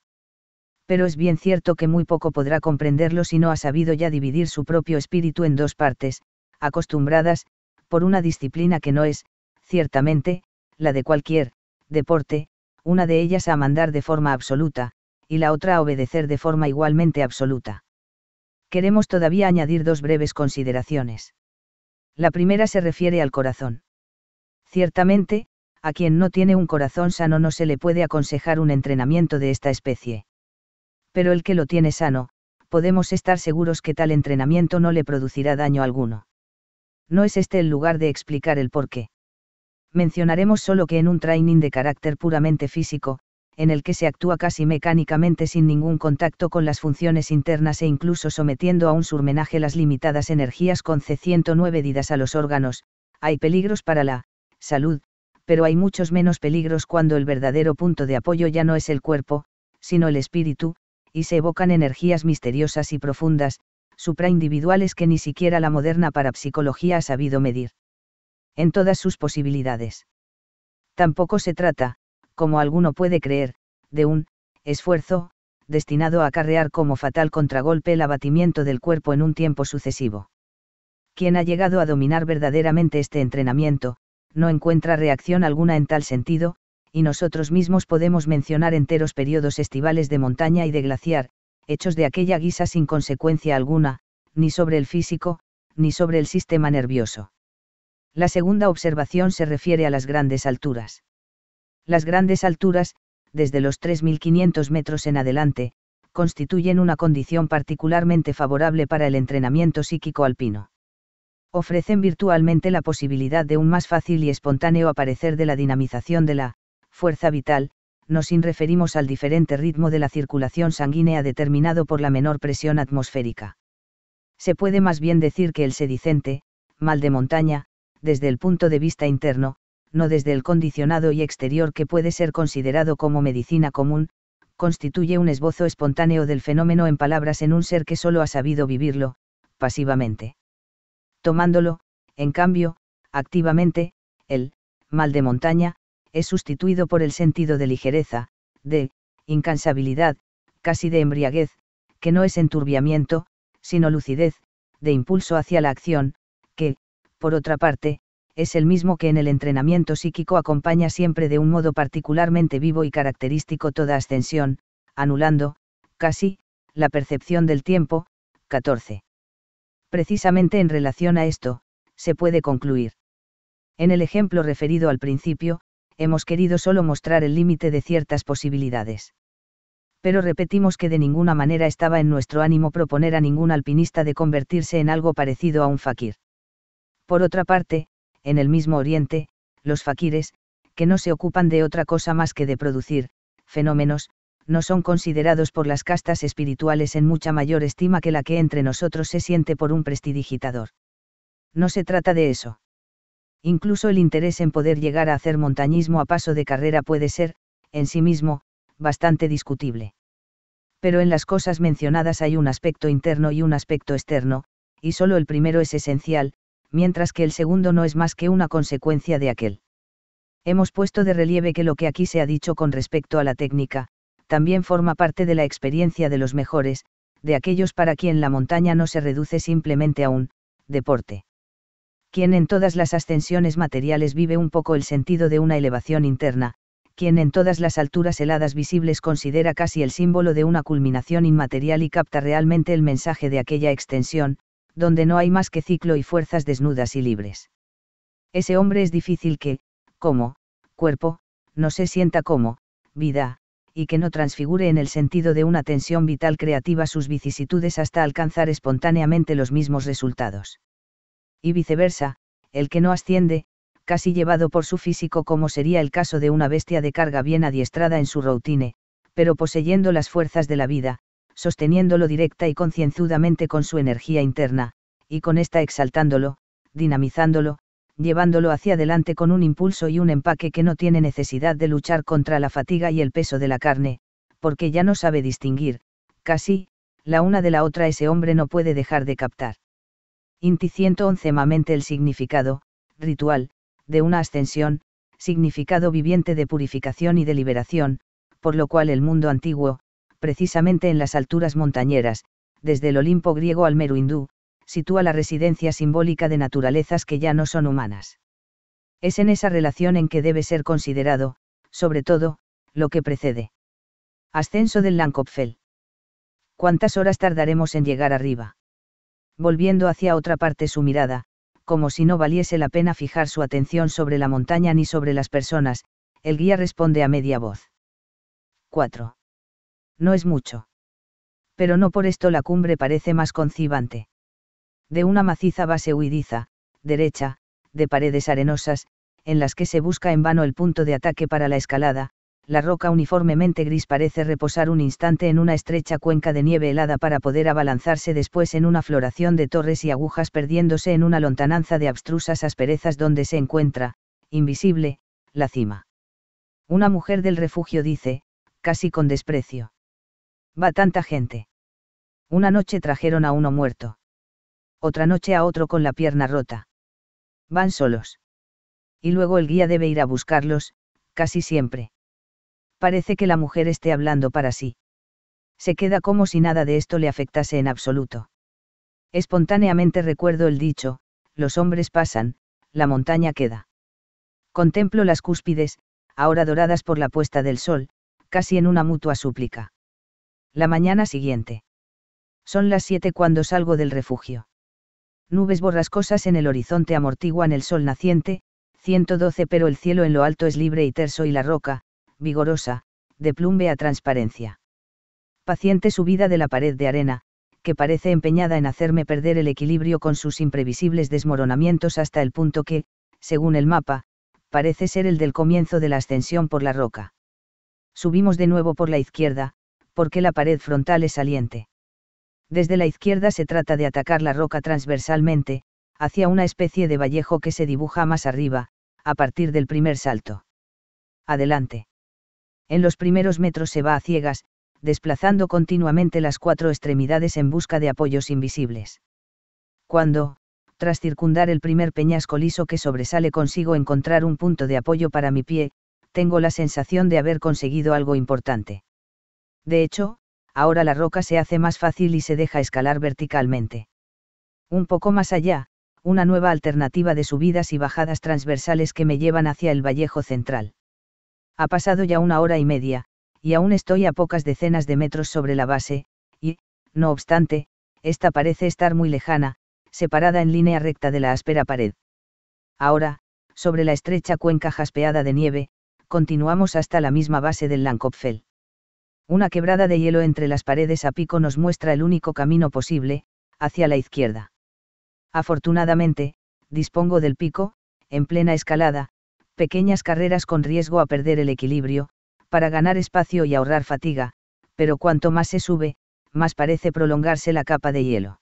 Pero es bien cierto que muy poco podrá comprenderlo si no ha sabido ya dividir su propio espíritu en dos partes, acostumbradas, por una disciplina que no es, ciertamente, la de cualquier deporte, una de ellas a mandar de forma absoluta, y la otra a obedecer de forma igualmente absoluta. Queremos todavía añadir dos breves consideraciones. La primera se refiere al corazón. Ciertamente, a quien no tiene un corazón sano no se le puede aconsejar un entrenamiento de esta especie. Pero el que lo tiene sano, podemos estar seguros que tal entrenamiento no le producirá daño alguno. No es este el lugar de explicar el porqué. Mencionaremos solo que en un training de carácter puramente físico, en el que se actúa casi mecánicamente sin ningún contacto con las funciones internas e incluso sometiendo a un surmenaje las limitadas energías con C109 didas a los órganos, hay peligros para la salud, pero hay muchos menos peligros cuando el verdadero punto de apoyo ya no es el cuerpo, sino el espíritu, y se evocan energías misteriosas y profundas, supraindividuales que ni siquiera la moderna parapsicología ha sabido medir en todas sus posibilidades. Tampoco se trata, como alguno puede creer, de un esfuerzo destinado a acarrear como fatal contragolpe el abatimiento del cuerpo en un tiempo sucesivo. Quien ha llegado a dominar verdaderamente este entrenamiento, no encuentra reacción alguna en tal sentido, y nosotros mismos podemos mencionar enteros periodos estivales de montaña y de glaciar, hechos de aquella guisa sin consecuencia alguna, ni sobre el físico, ni sobre el sistema nervioso. La segunda observación se refiere a las grandes alturas. Las grandes alturas, desde los 3.500 metros en adelante, constituyen una condición particularmente favorable para el entrenamiento psíquico alpino. Ofrecen virtualmente la posibilidad de un más fácil y espontáneo aparecer de la dinamización de la fuerza vital, nos referimos al diferente ritmo de la circulación sanguínea determinado por la menor presión atmosférica. Se puede más bien decir que el sedicente, mal de montaña, desde el punto de vista interno, no desde el condicionado y exterior que puede ser considerado como medicina común, constituye un esbozo espontáneo del fenómeno en palabras en un ser que solo ha sabido vivirlo, pasivamente. Tomándolo, en cambio, activamente, el mal de montaña es sustituido por el sentido de ligereza, de incansabilidad, casi de embriaguez, que no es enturbiamiento, sino lucidez, de impulso hacia la acción, que, por otra parte, es el mismo que en el entrenamiento psíquico acompaña siempre de un modo particularmente vivo y característico toda ascensión, anulando, casi, la percepción del tiempo. 14. Precisamente en relación a esto, se puede concluir. En el ejemplo referido al principio, hemos querido solo mostrar el límite de ciertas posibilidades. Pero repetimos que de ninguna manera estaba en nuestro ánimo proponer a ningún alpinista de convertirse en algo parecido a un fakir. Por otra parte, en el mismo Oriente, los fakires, que no se ocupan de otra cosa más que de producir fenómenos, no son considerados por las castas espirituales en mucha mayor estima que la que entre nosotros se siente por un prestidigitador. No se trata de eso. Incluso el interés en poder llegar a hacer montañismo a paso de carrera puede ser, en sí mismo, bastante discutible. Pero en las cosas mencionadas hay un aspecto interno y un aspecto externo, y solo el primero es esencial, mientras que el segundo no es más que una consecuencia de aquel. Hemos puesto de relieve que lo que aquí se ha dicho con respecto a la técnica, también forma parte de la experiencia de los mejores, de aquellos para quien la montaña no se reduce simplemente a un deporte. Quien en todas las ascensiones materiales vive un poco el sentido de una elevación interna, quien en todas las alturas heladas visibles considera casi el símbolo de una culminación inmaterial y capta realmente el mensaje de aquella extensión, donde no hay más que ciclo y fuerzas desnudas y libres. Ese hombre es difícil que, como cuerpo, no se sienta como vida, y que no transfigure en el sentido de una tensión vital creativa sus vicisitudes hasta alcanzar espontáneamente los mismos resultados. Y viceversa, el que no asciende, casi llevado por su físico como sería el caso de una bestia de carga bien adiestrada en su routine, pero poseyendo las fuerzas de la vida, sosteniéndolo directa y concienzudamente con su energía interna, y con esta exaltándolo, dinamizándolo, llevándolo hacia adelante con un impulso y un empaque que no tiene necesidad de luchar contra la fatiga y el peso de la carne, porque ya no sabe distinguir, casi, la una de la otra. Ese hombre no puede dejar de captar. Inti 111mamente el significado, ritual, de una ascensión, significado viviente de purificación y de liberación, por lo cual el mundo antiguo, precisamente en las alturas montañeras, desde el Olimpo griego al Meru hindú, sitúa la residencia simbólica de naturalezas que ya no son humanas. Es en esa relación en que debe ser considerado, sobre todo, lo que precede. Ascenso del Langkopfel. ¿Cuántas horas tardaremos en llegar arriba? Volviendo hacia otra parte su mirada, como si no valiese la pena fijar su atención sobre la montaña ni sobre las personas, el guía responde a media voz. 4. No es mucho. Pero no por esto la cumbre parece más concibante. De una maciza base huidiza, derecha, de paredes arenosas, en las que se busca en vano el punto de ataque para la escalada, la roca uniformemente gris parece reposar un instante en una estrecha cuenca de nieve helada para poder abalanzarse después en una floración de torres y agujas, perdiéndose en una lontananza de abstrusas asperezas donde se encuentra, invisible, la cima. Una mujer del refugio dice, casi con desprecio. Va tanta gente. Una noche trajeron a uno muerto. Otra noche a otro con la pierna rota. Van solos. Y luego el guía debe ir a buscarlos, casi siempre. Parece que la mujer esté hablando para sí. Se queda como si nada de esto le afectase en absoluto. Espontáneamente recuerdo el dicho, los hombres pasan, la montaña queda. Contemplo las cúspides, ahora doradas por la puesta del sol, casi en una mutua súplica. La mañana siguiente. Son las 7 cuando salgo del refugio. Nubes borrascosas en el horizonte amortiguan el sol naciente, 112, pero el cielo en lo alto es libre y terso y la roca, vigorosa, de plúmbea transparencia. Paciente subida de la pared de arena, que parece empeñada en hacerme perder el equilibrio con sus imprevisibles desmoronamientos hasta el punto que, según el mapa, parece ser el del comienzo de la ascensión por la roca. Subimos de nuevo por la izquierda, porque la pared frontal es saliente. Desde la izquierda se trata de atacar la roca transversalmente, hacia una especie de vallejo que se dibuja más arriba, a partir del primer salto. Adelante. En los primeros metros se va a ciegas, desplazando continuamente las 4 extremidades en busca de apoyos invisibles. Cuando, tras circundar el primer peñasco liso que sobresale, consigo encontrar un punto de apoyo para mi pie, tengo la sensación de haber conseguido algo importante. De hecho, ahora la roca se hace más fácil y se deja escalar verticalmente. Un poco más allá, una nueva alternativa de subidas y bajadas transversales que me llevan hacia el vallejo central. Ha pasado ya 1 hora y media, y aún estoy a pocas decenas de metros sobre la base, y, no obstante, esta parece estar muy lejana, separada en línea recta de la áspera pared. Ahora, sobre la estrecha cuenca jaspeada de nieve, continuamos hasta la misma base del Langkopfel. Una quebrada de hielo entre las paredes a pico nos muestra el único camino posible, hacia la izquierda. Afortunadamente, dispongo del pico, en plena escalada, pequeñas carreras con riesgo a perder el equilibrio, para ganar espacio y ahorrar fatiga, pero cuanto más se sube, más parece prolongarse la capa de hielo.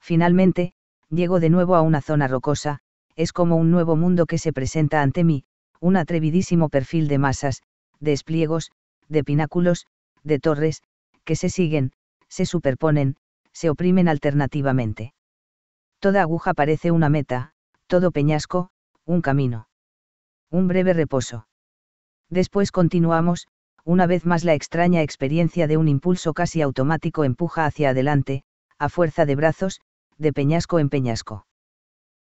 Finalmente, llego de nuevo a una zona rocosa, es como un nuevo mundo que se presenta ante mí, un atrevidísimo perfil de masas, de despliegos, de pináculos, de torres, que se siguen, se superponen, se oprimen alternativamente. Toda aguja parece una meta, todo peñasco, un camino. Un breve reposo. Después continuamos, una vez más la extraña experiencia de un impulso casi automático empuja hacia adelante, a fuerza de brazos, de peñasco en peñasco.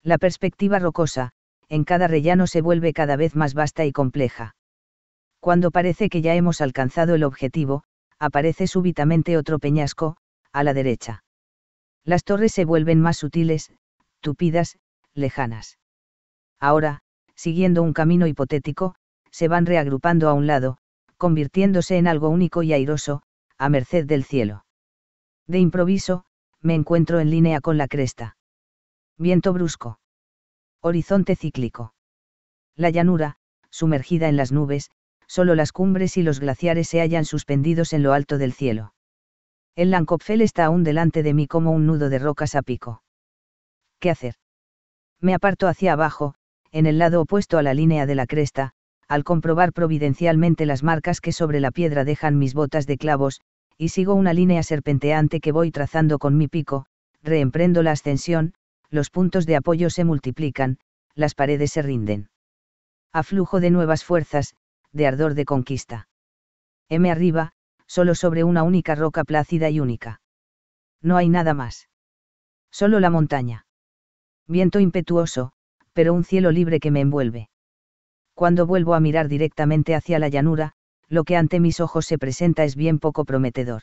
La perspectiva rocosa, en cada rellano se vuelve cada vez más vasta y compleja. Cuando parece que ya hemos alcanzado el objetivo, aparece súbitamente otro peñasco, a la derecha. Las torres se vuelven más sutiles, tupidas, lejanas. Ahora, siguiendo un camino hipotético, se van reagrupando a un lado, convirtiéndose en algo único y airoso, a merced del cielo. De improviso, me encuentro en línea con la cresta. Viento brusco. Horizonte cíclico. La llanura, sumergida en las nubes, solo las cumbres y los glaciares se hallan suspendidos en lo alto del cielo. El Langkopfel está aún delante de mí como un nudo de rocas a pico. ¿Qué hacer? Me aparto hacia abajo, en el lado opuesto a la línea de la cresta, al comprobar providencialmente las marcas que sobre la piedra dejan mis botas de clavos, y sigo una línea serpenteante que voy trazando con mi pico, reemprendo la ascensión, los puntos de apoyo se multiplican, las paredes se rinden. Aflujo de nuevas fuerzas, de ardor de conquista. M arriba, solo sobre una única roca plácida y única. No hay nada más. Solo la montaña. Viento impetuoso, pero un cielo libre que me envuelve. Cuando vuelvo a mirar directamente hacia la llanura, lo que ante mis ojos se presenta es bien poco prometedor.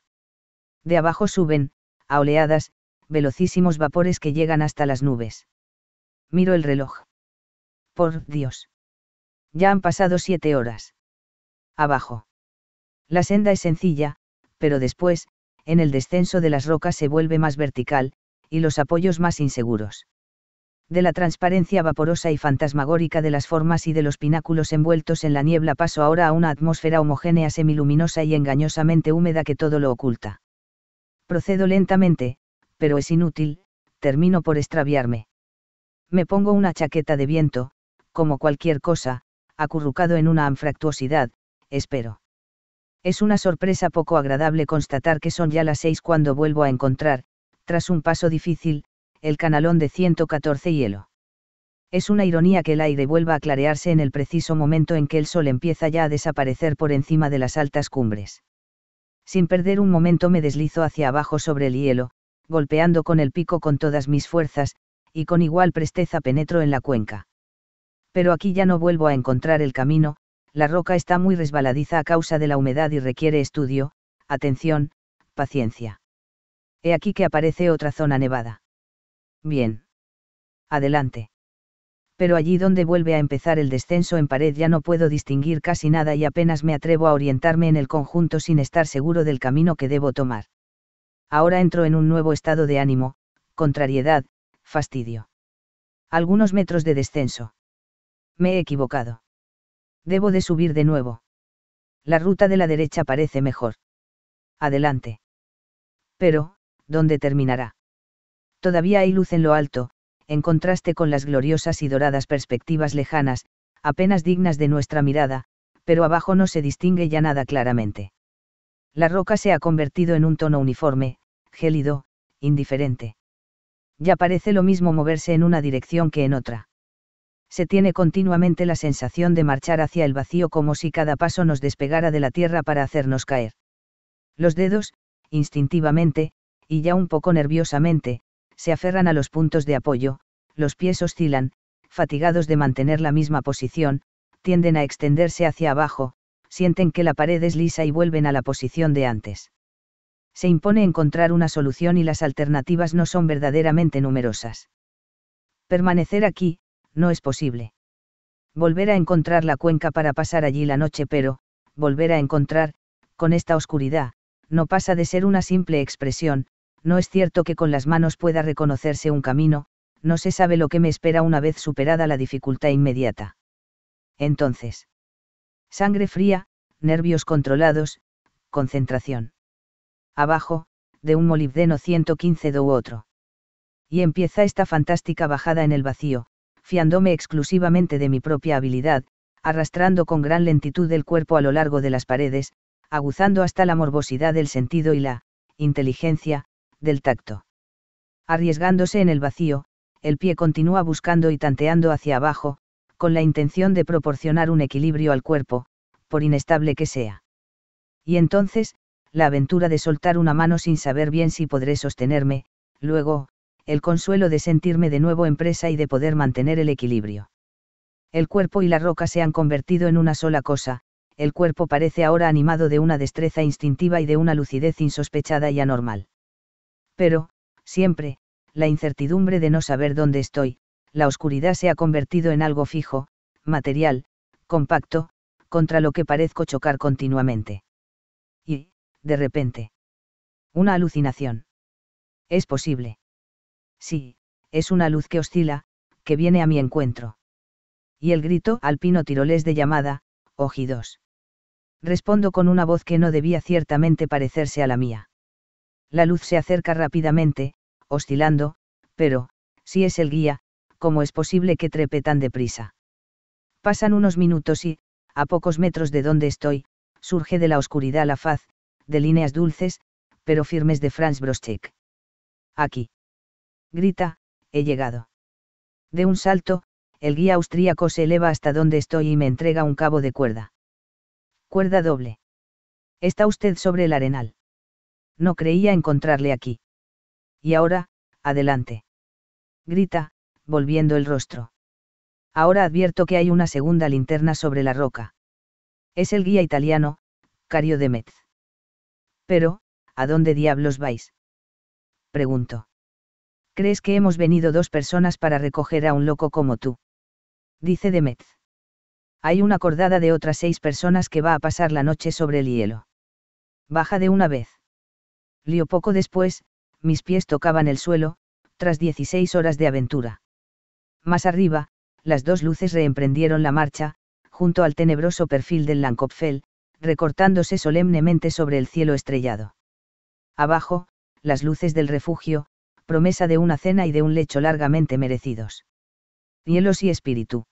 De abajo suben, a oleadas, velocísimos vapores que llegan hasta las nubes. Miro el reloj. Por Dios. Ya han pasado 7 horas. Abajo. La senda es sencilla, pero después, en el descenso de las rocas se vuelve más vertical, y los apoyos más inseguros. De la transparencia vaporosa y fantasmagórica de las formas y de los pináculos envueltos en la niebla paso ahora a una atmósfera homogénea semiluminosa y engañosamente húmeda que todo lo oculta. Procedo lentamente, pero es inútil, termino por extraviarme. Me pongo una chaqueta de viento, como cualquier cosa, acurrucado en una anfractuosidad, espero. Es una sorpresa poco agradable constatar que son ya las 6 cuando vuelvo a encontrar, tras un paso difícil, el canalón de 114 hielo. Es una ironía que el aire vuelva a clarearse en el preciso momento en que el sol empieza ya a desaparecer por encima de las altas cumbres. Sin perder un momento me deslizo hacia abajo sobre el hielo, golpeando con el pico con todas mis fuerzas, y con igual presteza penetro en la cuenca. Pero aquí ya no vuelvo a encontrar el camino, la roca está muy resbaladiza a causa de la humedad y requiere estudio, atención, paciencia. He aquí que aparece otra zona nevada. Bien. Adelante. Pero allí donde vuelve a empezar el descenso en pared ya no puedo distinguir casi nada y apenas me atrevo a orientarme en el conjunto sin estar seguro del camino que debo tomar. Ahora entro en un nuevo estado de ánimo, contrariedad, fastidio. Algunos metros de descenso. Me he equivocado. Debo de subir de nuevo. La ruta de la derecha parece mejor. Adelante. Pero, ¿dónde terminará? Todavía hay luz en lo alto, en contraste con las gloriosas y doradas perspectivas lejanas, apenas dignas de nuestra mirada, pero abajo no se distingue ya nada claramente. La roca se ha convertido en un tono uniforme, gélido, indiferente. Ya parece lo mismo moverse en una dirección que en otra. Se tiene continuamente la sensación de marchar hacia el vacío como si cada paso nos despegara de la tierra para hacernos caer. Los dedos, instintivamente, y ya un poco nerviosamente, se aferran a los puntos de apoyo, los pies oscilan, fatigados de mantener la misma posición, tienden a extenderse hacia abajo, sienten que la pared es lisa y vuelven a la posición de antes. Se impone encontrar una solución y las alternativas no son verdaderamente numerosas. Permanecer aquí, no es posible. Volver a encontrar la cuenca para pasar allí la noche, pero, volver a encontrar, con esta oscuridad, no pasa de ser una simple expresión. No es cierto que con las manos pueda reconocerse un camino, no se sabe lo que me espera una vez superada la dificultad inmediata. Entonces. Sangre fría, nervios controlados, concentración. Abajo, de un molibdeno 115 do otro. Y empieza esta fantástica bajada en el vacío, fiándome exclusivamente de mi propia habilidad, arrastrando con gran lentitud el cuerpo a lo largo de las paredes, aguzando hasta la morbosidad del sentido y la inteligencia del tacto. Arriesgándose en el vacío, el pie continúa buscando y tanteando hacia abajo, con la intención de proporcionar un equilibrio al cuerpo, por inestable que sea. Y entonces, la aventura de soltar una mano sin saber bien si podré sostenerme, luego, el consuelo de sentirme de nuevo en presa y de poder mantener el equilibrio. El cuerpo y la roca se han convertido en una sola cosa, el cuerpo parece ahora animado de una destreza instintiva y de una lucidez insospechada y anormal. Pero, siempre, la incertidumbre de no saber dónde estoy, la oscuridad se ha convertido en algo fijo, material, compacto, contra lo que parezco chocar continuamente. Y, de repente. Una alucinación. Es posible. Sí, es una luz que oscila, que viene a mi encuentro. Y el grito alpino tirolés de llamada, ojidos. Respondo con una voz que no debía ciertamente parecerse a la mía. La luz se acerca rápidamente, oscilando, pero, si es el guía, ¿cómo es posible que trepe tan deprisa? Pasan unos minutos y, a pocos metros de donde estoy, surge de la oscuridad la faz, de líneas dulces, pero firmes de Franz Broschek. Aquí. Grita, he llegado. De un salto, el guía austríaco se eleva hasta donde estoy y me entrega un cabo de cuerda. Cuerda doble. Está usted sobre el arenal. No creía encontrarle aquí. Y ahora, adelante. Grita, volviendo el rostro. Ahora advierto que hay una segunda linterna sobre la roca. Es el guía italiano, Cario de Metz. Pero, ¿a dónde diablos vais? Pregunto. ¿Crees que hemos venido dos personas para recoger a un loco como tú? Dice de Metz. Hay una cordada de otras 6 personas que va a pasar la noche sobre el hielo. Baja de una vez. Lío poco después, mis pies tocaban el suelo, tras 16 horas de aventura. Más arriba, las dos luces reemprendieron la marcha, junto al tenebroso perfil del Lankopfel, recortándose solemnemente sobre el cielo estrellado. Abajo, las luces del refugio, promesa de una cena y de un lecho largamente merecidos. Hielos y espíritu.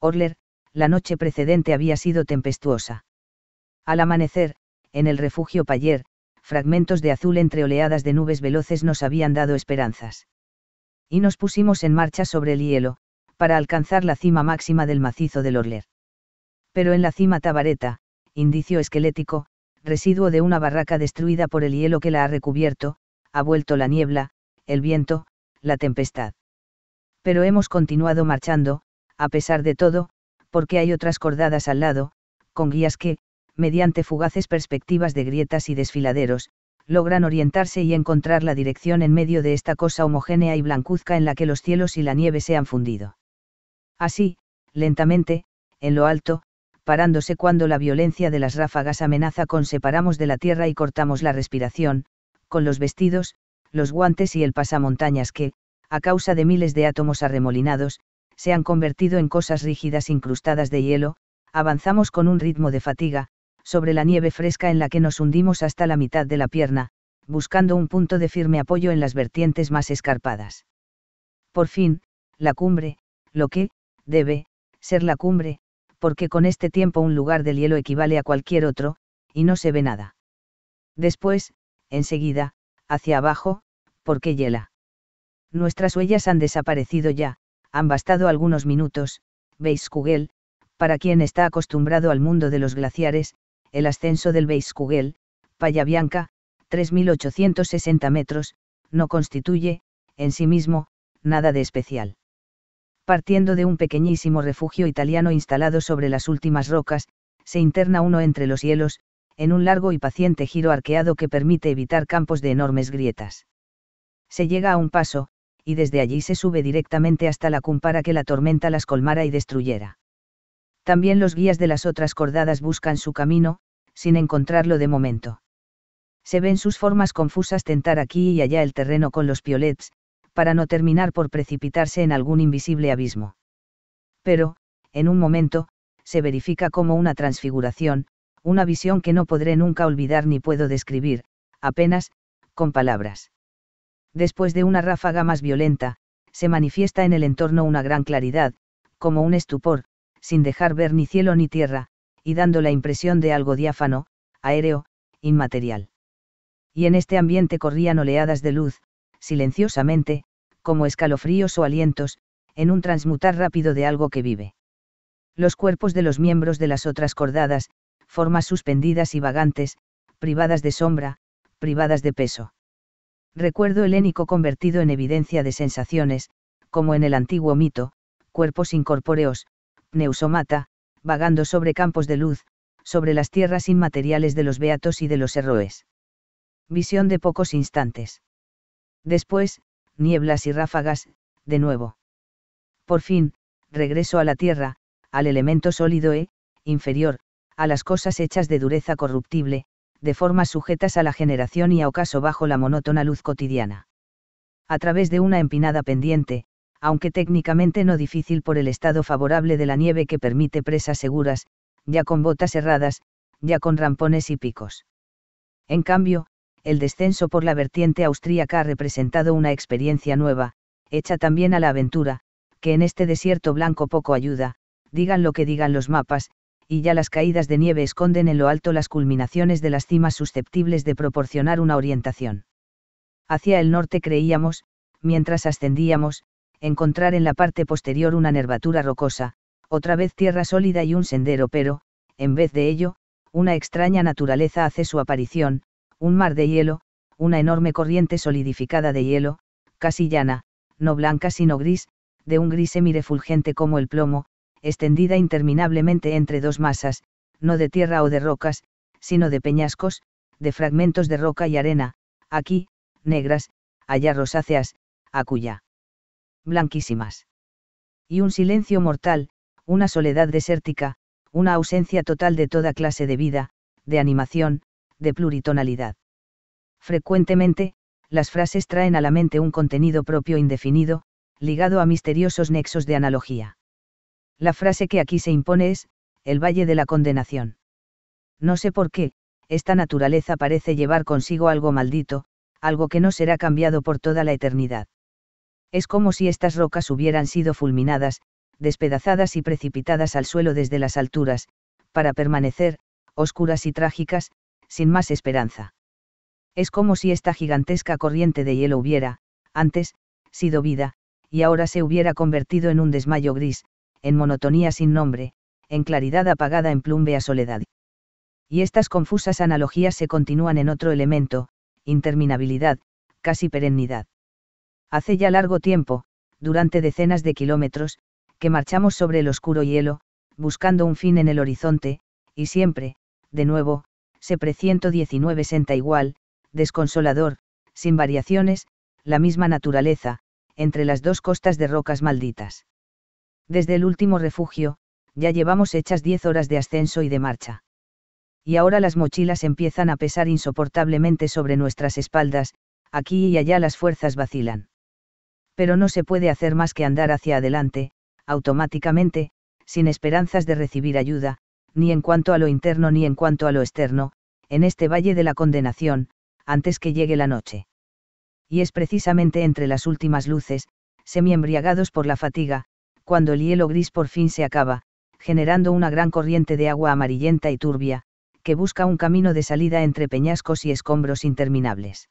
Orler, la noche precedente había sido tempestuosa. Al amanecer, en el refugio Payer, fragmentos de azul entre oleadas de nubes veloces nos habían dado esperanzas. Y nos pusimos en marcha sobre el hielo, para alcanzar la cima máxima del macizo del Orler. Pero en la cima Tabareta, indicio esquelético, residuo de una barraca destruida por el hielo que la ha recubierto, ha vuelto la niebla, el viento, la tempestad. Pero hemos continuado marchando, a pesar de todo, porque hay otras cordadas al lado, con guías que, mediante fugaces perspectivas de grietas y desfiladeros, logran orientarse y encontrar la dirección en medio de esta cosa homogénea y blancuzca en la que los cielos y la nieve se han fundido. Así, lentamente, en lo alto, parándose cuando la violencia de las ráfagas amenaza con separamos de la tierra y cortamos la respiración, con los vestidos, los guantes y el pasamontañas que, a causa de miles de átomos arremolinados, se han convertido en cosas rígidas incrustadas de hielo, avanzamos con un ritmo de fatiga, sobre la nieve fresca en la que nos hundimos hasta la mitad de la pierna, buscando un punto de firme apoyo en las vertientes más escarpadas. Por fin, la cumbre, lo que, debe, ser la cumbre, porque con este tiempo un lugar del hielo equivale a cualquier otro, y no se ve nada. Después, enseguida, hacia abajo, porque hiela. Nuestras huellas han desaparecido ya, han bastado algunos minutos, Weiskugel, para quien está acostumbrado al mundo de los glaciares, el ascenso del Weiskugel, Palla Bianca, 3.860 metros, no constituye, en sí mismo, nada de especial. Partiendo de un pequeñísimo refugio italiano instalado sobre las últimas rocas, se interna uno entre los hielos, en un largo y paciente giro arqueado que permite evitar campos de enormes grietas. Se llega a un paso, y desde allí se sube directamente hasta la cumpara que la tormenta las colmara y destruyera. También los guías de las otras cordadas buscan su camino, sin encontrarlo de momento. Se ven sus formas confusas tentar aquí y allá el terreno con los piolets, para no terminar por precipitarse en algún invisible abismo. Pero, en un momento, se verifica como una transfiguración, una visión que no podré nunca olvidar ni puedo describir, apenas, con palabras. Después de una ráfaga más violenta, se manifiesta en el entorno una gran claridad, como un estupor, sin dejar ver ni cielo ni tierra, y dando la impresión de algo diáfano, aéreo, inmaterial. Y en este ambiente corrían oleadas de luz, silenciosamente, como escalofríos o alientos, en un transmutar rápido de algo que vive. Los cuerpos de los miembros de las otras cordadas, formas suspendidas y vagantes, privadas de sombra, privadas de peso. Recuerdo helénico convertido en evidencia de sensaciones, como en el antiguo mito, cuerpos incorpóreos, pneusomata, vagando sobre campos de luz, sobre las tierras inmateriales de los beatos y de los héroes. Visión de pocos instantes. Después, nieblas y ráfagas, de nuevo. Por fin, regreso a la tierra, al elemento sólido e inferior, a las cosas hechas de dureza corruptible, de formas sujetas a la generación y a ocaso bajo la monótona luz cotidiana. A través de una empinada pendiente, aunque técnicamente no difícil por el estado favorable de la nieve que permite presas seguras, ya con botas herradas, ya con rampones y picos. En cambio, el descenso por la vertiente austríaca ha representado una experiencia nueva, hecha también a la aventura, que en este desierto blanco poco ayuda, digan lo que digan los mapas, y ya las caídas de nieve esconden en lo alto las culminaciones de las cimas susceptibles de proporcionar una orientación. Hacia el norte creíamos, mientras ascendíamos, encontrar en la parte posterior una nervatura rocosa, otra vez tierra sólida y un sendero, pero, en vez de ello, una extraña naturaleza hace su aparición, un mar de hielo, una enorme corriente solidificada de hielo, casi llana, no blanca sino gris, de un gris semirefulgente como el plomo, extendida interminablemente entre dos masas, no de tierra o de rocas, sino de peñascos, de fragmentos de roca y arena, aquí, negras, allá rosáceas, acullá blanquísimas. Y un silencio mortal, una soledad desértica, una ausencia total de toda clase de vida, de animación, de pluritonalidad. Frecuentemente, las frases traen a la mente un contenido propio indefinido, ligado a misteriosos nexos de analogía. La frase que aquí se impone es, el Valle de la Condenación. No sé por qué, esta naturaleza parece llevar consigo algo maldito, algo que no será cambiado por toda la eternidad. Es como si estas rocas hubieran sido fulminadas, despedazadas y precipitadas al suelo desde las alturas, para permanecer, oscuras y trágicas, sin más esperanza. Es como si esta gigantesca corriente de hielo hubiera, antes, sido vida, y ahora se hubiera convertido en un desmayo gris, en monotonía sin nombre, en claridad apagada, en plumbea soledad. Y estas confusas analogías se continúan en otro elemento, interminabilidad, casi perennidad. Hace ya largo tiempo, durante decenas de kilómetros, que marchamos sobre el oscuro hielo, buscando un fin en el horizonte, y siempre, de nuevo, se pre-119 senta igual, desconsolador, sin variaciones, la misma naturaleza, entre las dos costas de rocas malditas. Desde el último refugio, ya llevamos hechas 10 horas de ascenso y de marcha. Y ahora las mochilas empiezan a pesar insoportablemente sobre nuestras espaldas, aquí y allá las fuerzas vacilan. Pero no se puede hacer más que andar hacia adelante, automáticamente, sin esperanzas de recibir ayuda, ni en cuanto a lo interno ni en cuanto a lo externo, en este Valle de la Condenación, antes que llegue la noche. Y es precisamente entre las últimas luces, semiembriagados por la fatiga, cuando el hielo gris por fin se acaba, generando una gran corriente de agua amarillenta y turbia, que busca un camino de salida entre peñascos y escombros interminables.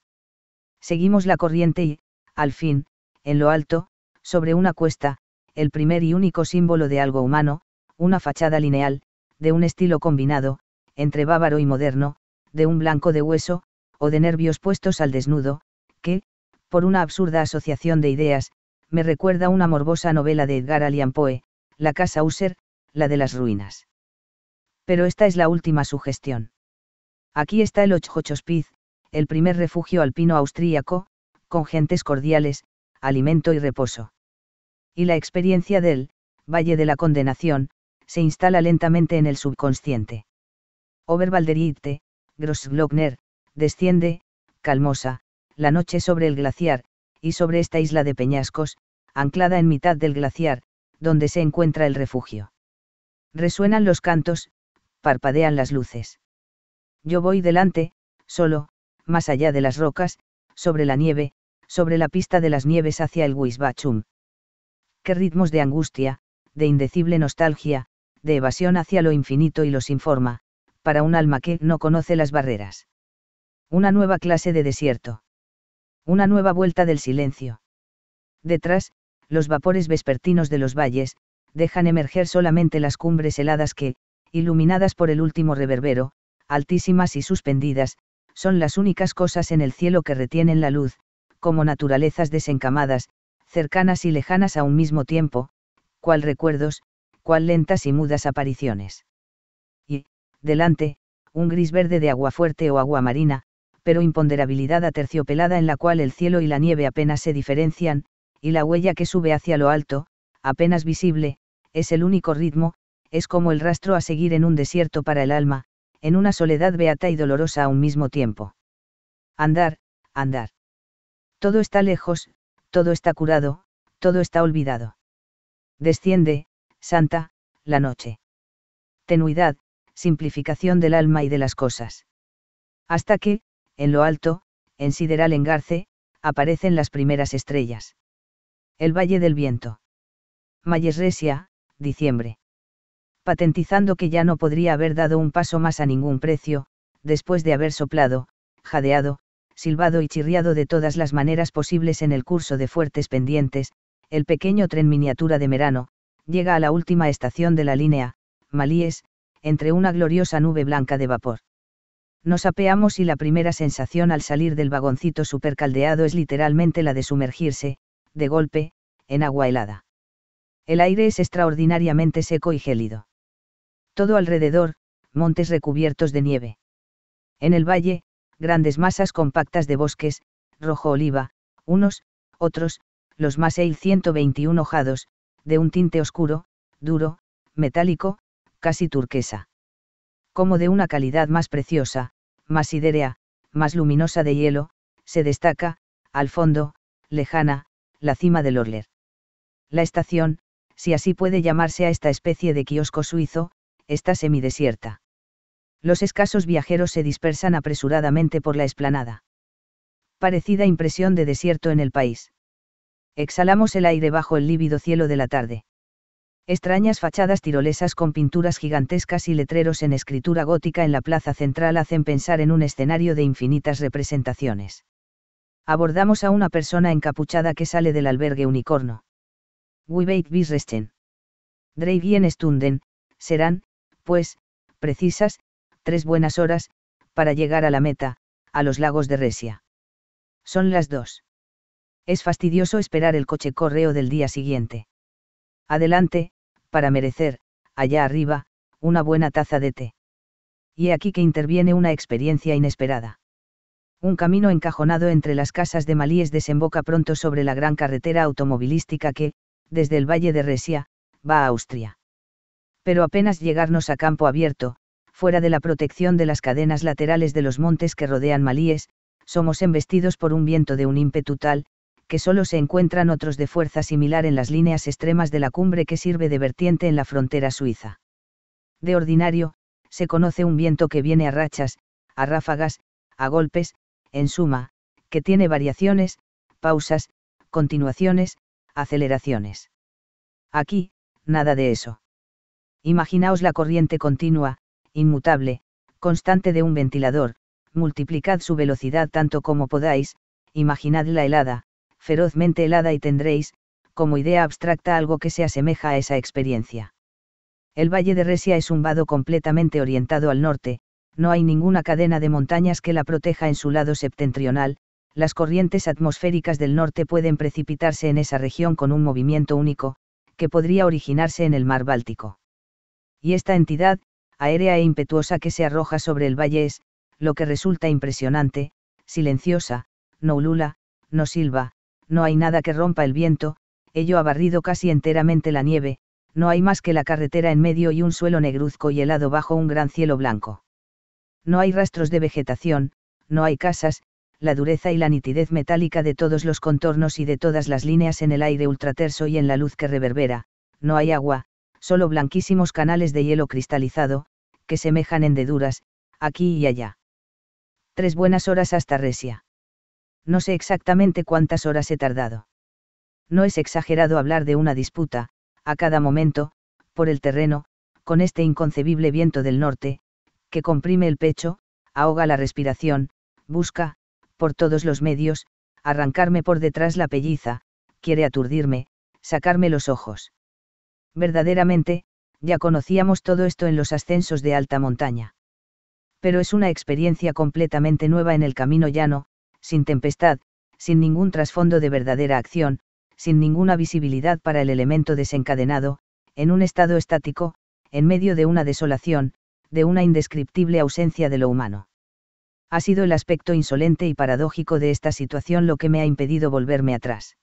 Seguimos la corriente y, al fin, en lo alto, sobre una cuesta, el primer y único símbolo de algo humano, una fachada lineal, de un estilo combinado, entre bávaro y moderno, de un blanco de hueso, o de nervios puestos al desnudo, que, por una absurda asociación de ideas, me recuerda una morbosa novela de Edgar Allan Poe, La casa User, la de las ruinas. Pero esta es la última sugestión. Aquí está el Hochhochspiz, el primer refugio alpino austríaco, con gentes cordiales, alimento y reposo. Y la experiencia del Valle de la Condenación se instala lentamente en el subconsciente. Oberwalderitte, Grossglockner, desciende, calmosa, la noche sobre el glaciar, y sobre esta isla de peñascos, anclada en mitad del glaciar, donde se encuentra el refugio. Resuenan los cantos, parpadean las luces. Yo voy delante, solo, más allá de las rocas, sobre la nieve, sobre la pista de las nieves hacia el Wisbachum. Qué ritmos de angustia, de indecible nostalgia, de evasión hacia lo infinito y los informa, para un alma que no conoce las barreras. Una nueva clase de desierto. Una nueva vuelta del silencio. Detrás, los vapores vespertinos de los valles, dejan emerger solamente las cumbres heladas que, iluminadas por el último reverbero, altísimas y suspendidas, son las únicas cosas en el cielo que retienen la luz, como naturalezas desencamadas, cercanas y lejanas a un mismo tiempo, cual recuerdos, cual lentas y mudas apariciones. Y, delante, un gris verde de aguafuerte o agua marina, pero imponderabilidad aterciopelada en la cual el cielo y la nieve apenas se diferencian, y la huella que sube hacia lo alto, apenas visible, es el único ritmo, es como el rastro a seguir en un desierto para el alma, en una soledad beata y dolorosa a un mismo tiempo. Andar, andar. Todo está lejos, todo está curado, todo está olvidado. Desciende, santa, la noche. Tenuidad, simplificación del alma y de las cosas. Hasta que, en lo alto, en sideral engarce, aparecen las primeras estrellas. El Valle del Viento. Mayesresia, diciembre. Patentizando que ya no podría haber dado un paso más a ningún precio, después de haber soplado, jadeado, silbado y chirriado de todas las maneras posibles en el curso de fuertes pendientes, el pequeño tren miniatura de Merano, llega a la última estación de la línea, Malíes, entre una gloriosa nube blanca de vapor. Nos apeamos y la primera sensación al salir del vagoncito supercaldeado es literalmente la de sumergirse, de golpe, en agua helada. El aire es extraordinariamente seco y gélido. Todo alrededor, montes recubiertos de nieve. En el valle, grandes masas compactas de bosques, rojo oliva, unos, otros, los más 121 hojados, de un tinte oscuro, duro, metálico, casi turquesa. Como de una calidad más preciosa, más sidérea, más luminosa de hielo, se destaca, al fondo, lejana, la cima del Orler. La estación, si así puede llamarse a esta especie de kiosco suizo, está semidesierta. Los escasos viajeros se dispersan apresuradamente por la explanada. Parecida impresión de desierto en el país. Exhalamos el aire bajo el lívido cielo de la tarde. Extrañas fachadas tirolesas con pinturas gigantescas y letreros en escritura gótica en la plaza central hacen pensar en un escenario de infinitas representaciones. Abordamos a una persona encapuchada que sale del albergue Unicornio. Wibeit bis resten. Dreivien Stunden, serán, pues, precisas, 3 buenas horas, para llegar a la meta, a los lagos de Resia. Son las 2. Es fastidioso esperar el coche correo del día siguiente. Adelante, para merecer, allá arriba, una buena taza de té. Y aquí que interviene una experiencia inesperada. Un camino encajonado entre las casas de Malíes desemboca pronto sobre la gran carretera automovilística que, desde el Valle de Resia, va a Austria. Pero apenas llegarnos a campo abierto, fuera de la protección de las cadenas laterales de los montes que rodean Malíes, somos embestidos por un viento de un ímpetu tal, que solo se encuentran otros de fuerza similar en las líneas extremas de la cumbre que sirve de vertiente en la frontera suiza. De ordinario, se conoce un viento que viene a rachas, a ráfagas, a golpes, en suma, que tiene variaciones, pausas, continuaciones, aceleraciones. Aquí, nada de eso. Imaginaos la corriente continua, inmutable, constante de un ventilador, multiplicad su velocidad tanto como podáis, imaginadla helada, ferozmente helada y tendréis, como idea abstracta algo que se asemeja a esa experiencia. El Valle de Resia es un vado completamente orientado al norte, no hay ninguna cadena de montañas que la proteja en su lado septentrional, las corrientes atmosféricas del norte pueden precipitarse en esa región con un movimiento único, que podría originarse en el mar Báltico. Y esta entidad, aérea e impetuosa que se arroja sobre el valle es, lo que resulta impresionante, silenciosa, no ulula, no silba, no hay nada que rompa el viento, ello ha barrido casi enteramente la nieve, no hay más que la carretera en medio y un suelo negruzco y helado bajo un gran cielo blanco. No hay rastros de vegetación, no hay casas, la dureza y la nitidez metálica de todos los contornos y de todas las líneas en el aire ultraterso y en la luz que reverbera, no hay agua, solo blanquísimos canales de hielo cristalizado, que semejan hendeduras, aquí y allá. 3 buenas horas hasta Resia. No sé exactamente cuántas horas he tardado. No es exagerado hablar de una disputa, a cada momento, por el terreno, con este inconcebible viento del norte, que comprime el pecho, ahoga la respiración, busca, por todos los medios, arrancarme por detrás la pelliza, quiere aturdirme, sacarme los ojos. Verdaderamente, ya conocíamos todo esto en los ascensos de alta montaña. Pero es una experiencia completamente nueva en el camino llano, sin tempestad, sin ningún trasfondo de verdadera acción, sin ninguna visibilidad para el elemento desencadenado, en un estado estático, en medio de una desolación, de una indescriptible ausencia de lo humano. Ha sido el aspecto insolente y paradójico de esta situación lo que me ha impedido volverme atrás.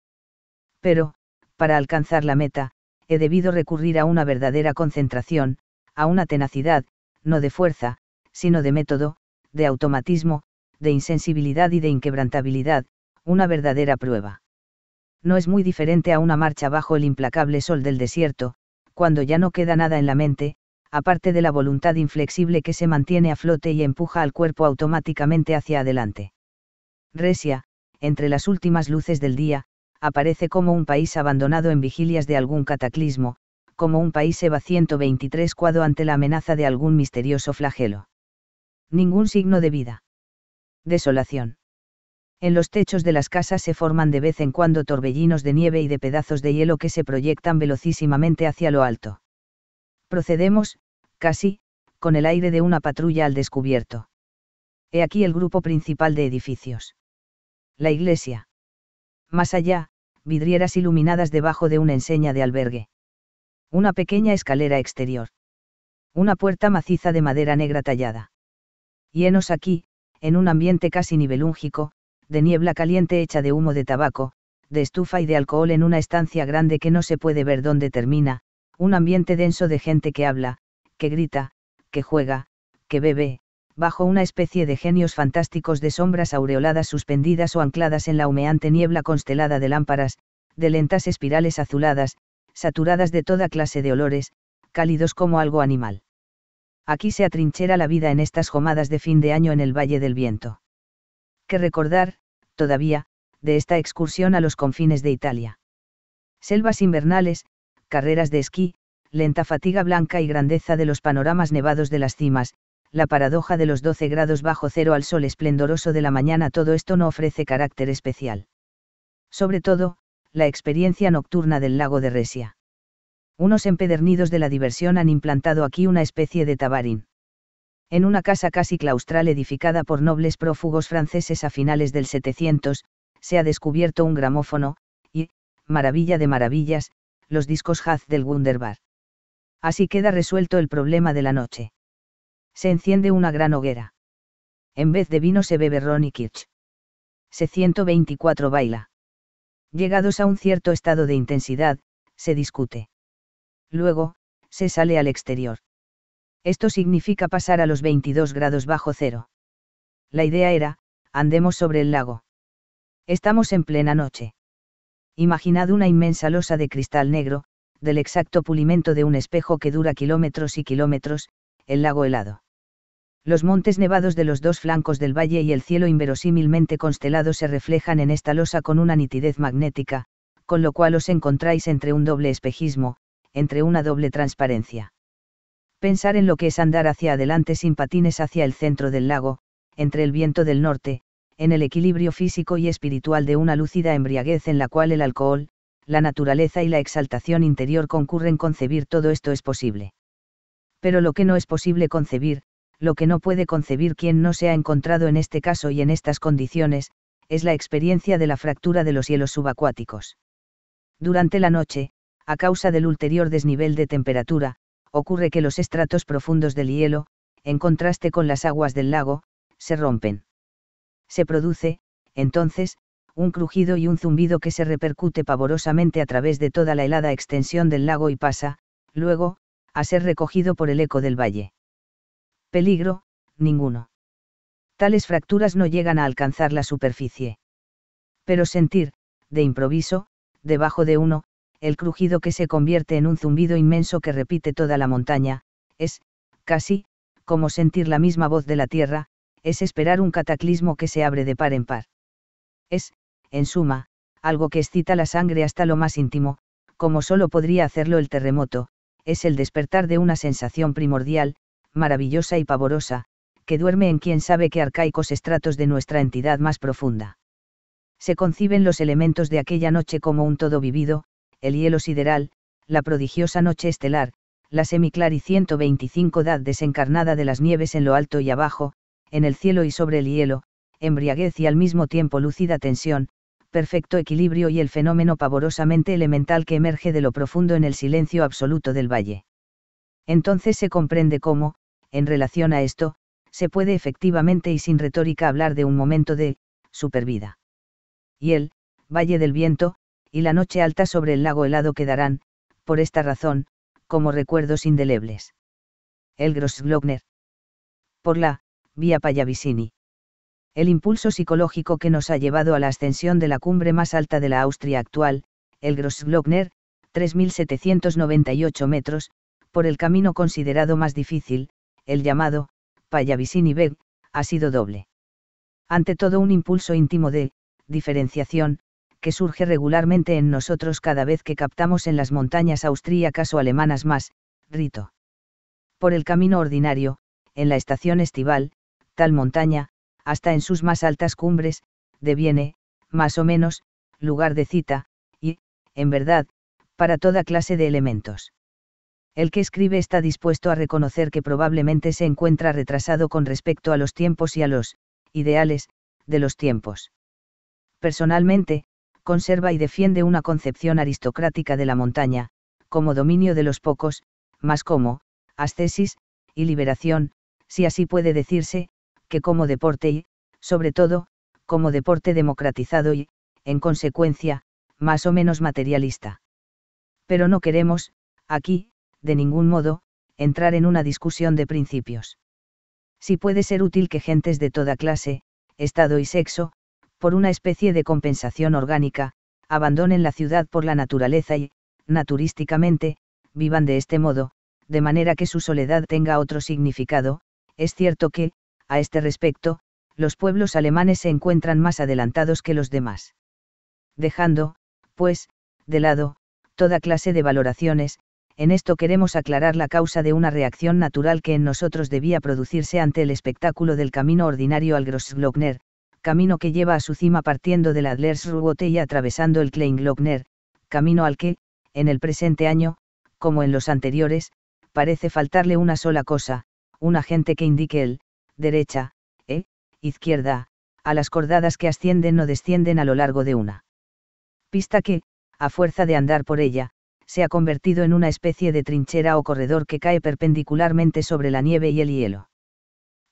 Pero, para alcanzar la meta, he debido recurrir a una verdadera concentración, a una tenacidad, no de fuerza, sino de método, de automatismo, de insensibilidad y de inquebrantabilidad, una verdadera prueba. No es muy diferente a una marcha bajo el implacable sol del desierto, cuando ya no queda nada en la mente, aparte de la voluntad inflexible que se mantiene a flote y empuja al cuerpo automáticamente hacia adelante. Resia, entre las últimas luces del día, aparece como un país abandonado en vigilias de algún cataclismo, como un país Eva 123 cuado ante la amenaza de algún misterioso flagelo. Ningún signo de vida. Desolación. En los techos de las casas se forman de vez en cuando torbellinos de nieve y de pedazos de hielo que se proyectan velocísimamente hacia lo alto. Procedemos, casi, con el aire de una patrulla al descubierto. He aquí el grupo principal de edificios. La iglesia. Más allá, vidrieras iluminadas debajo de una enseña de albergue. Una pequeña escalera exterior. Una puerta maciza de madera negra tallada. Y henos aquí, en un ambiente casi nivelúngico, de niebla caliente hecha de humo de tabaco, de estufa y de alcohol en una estancia grande que no se puede ver dónde termina, un ambiente denso de gente que habla, que grita, que juega, que bebe, bajo una especie de genios fantásticos de sombras aureoladas suspendidas o ancladas en la humeante niebla constelada de lámparas, de lentas espirales azuladas, saturadas de toda clase de olores, cálidos como algo animal. Aquí se atrinchera la vida en estas jomadas de fin de año en el Valle del Viento. Que recordar, todavía, de esta excursión a los confines de Italia. Selvas invernales, carreras de esquí, lenta fatiga blanca y grandeza de los panoramas nevados de las cimas, la paradoja de los 12 grados bajo cero al sol esplendoroso de la mañana, todo esto no ofrece carácter especial. Sobre todo, la experiencia nocturna del lago de Resia. Unos empedernidos de la diversión han implantado aquí una especie de tabarín. En una casa casi claustral edificada por nobles prófugos franceses a finales del 700, se ha descubierto un gramófono, y, maravilla de maravillas, los discos jazz del Wunderbar. Así queda resuelto el problema de la noche. Se enciende una gran hoguera. En vez de vino se bebe ron y kirsch. Se 124 baila. Llegados a un cierto estado de intensidad, se discute. Luego, se sale al exterior. Esto significa pasar a los 22 grados bajo cero. La idea era, andemos sobre el lago. Estamos en plena noche. Imaginad una inmensa losa de cristal negro, del exacto pulimento de un espejo que dura kilómetros y kilómetros, el lago helado. Los montes nevados de los dos flancos del valle y el cielo inverosímilmente constelado se reflejan en esta losa con una nitidez magnética, con lo cual os encontráis entre un doble espejismo, entre una doble transparencia. Pensar en lo que es andar hacia adelante sin patines hacia el centro del lago, entre el viento del norte, en el equilibrio físico y espiritual de una lúcida embriaguez en la cual el alcohol, la naturaleza y la exaltación interior concurren, concebir todo esto es posible. Pero lo que no es posible concebir, lo que no puede concebir quien no se ha encontrado en este caso y en estas condiciones, es la experiencia de la fractura de los hielos subacuáticos. Durante la noche, a causa del ulterior desnivel de temperatura, ocurre que los estratos profundos del hielo, en contraste con las aguas del lago, se rompen. Se produce, entonces, un crujido y un zumbido que se repercute pavorosamente a través de toda la helada extensión del lago y pasa, luego, a ser recogido por el eco del valle. Peligro, ninguno. Tales fracturas no llegan a alcanzar la superficie. Pero sentir, de improviso, debajo de uno, el crujido que se convierte en un zumbido inmenso que repite toda la montaña, es, casi, como sentir la misma voz de la tierra, es esperar un cataclismo que se abre de par en par. Es, en suma, algo que excita la sangre hasta lo más íntimo, como solo podría hacerlo el terremoto, es el despertar de una sensación primordial, maravillosa y pavorosa, que duerme en quién sabe qué arcaicos estratos de nuestra entidad más profunda. Se conciben los elementos de aquella noche como un todo vivido, el hielo sideral, la prodigiosa noche estelar, la semiclari 125dad desencarnada de las nieves en lo alto y abajo, en el cielo y sobre el hielo, embriaguez y al mismo tiempo lúcida tensión, perfecto equilibrio y el fenómeno pavorosamente elemental que emerge de lo profundo en el silencio absoluto del valle. Entonces se comprende cómo, en relación a esto, se puede efectivamente y sin retórica hablar de un momento de supervida. Y el Valle del Viento, y la noche alta sobre el lago helado quedarán, por esta razón, como recuerdos indelebles. El Grossglockner. Por la Vía Pallavicini. El impulso psicológico que nos ha llevado a la ascensión de la cumbre más alta de la Austria actual, el Grossglockner, 3.798 metros, por el camino considerado más difícil, el llamado Pallavicini Weg, ha sido doble. Ante todo, un impulso íntimo de diferenciación, que surge regularmente en nosotros cada vez que captamos en las montañas austríacas o alemanas más rito. Por el camino ordinario, en la estación estival, tal montaña, hasta en sus más altas cumbres, deviene, más o menos, lugar de cita, y, en verdad, para toda clase de elementos. El que escribe está dispuesto a reconocer que probablemente se encuentra retrasado con respecto a los tiempos y a los ideales de los tiempos. Personalmente, conserva y defiende una concepción aristocrática de la montaña, como dominio de los pocos, más como ascesis y liberación, si así puede decirse, que como deporte y, sobre todo, como deporte democratizado y, en consecuencia, más o menos materialista. Pero no queremos, aquí, de ningún modo, entrar en una discusión de principios. Si puede ser útil que gentes de toda clase, estado y sexo, por una especie de compensación orgánica, abandonen la ciudad por la naturaleza y, naturísticamente, vivan de este modo, de manera que su soledad tenga otro significado, es cierto que, a este respecto, los pueblos alemanes se encuentran más adelantados que los demás. Dejando, pues, de lado, toda clase de valoraciones, en esto queremos aclarar la causa de una reacción natural que en nosotros debía producirse ante el espectáculo del camino ordinario al Grossglockner, camino que lleva a su cima partiendo de la Adlersruote y atravesando el Kleinglockner, camino al que, en el presente año, como en los anteriores, parece faltarle una sola cosa, un agente que indique el derecha, izquierda, a las cordadas que ascienden o descienden a lo largo de una pista que, a fuerza de andar por ella, se ha convertido en una especie de trinchera o corredor que cae perpendicularmente sobre la nieve y el hielo.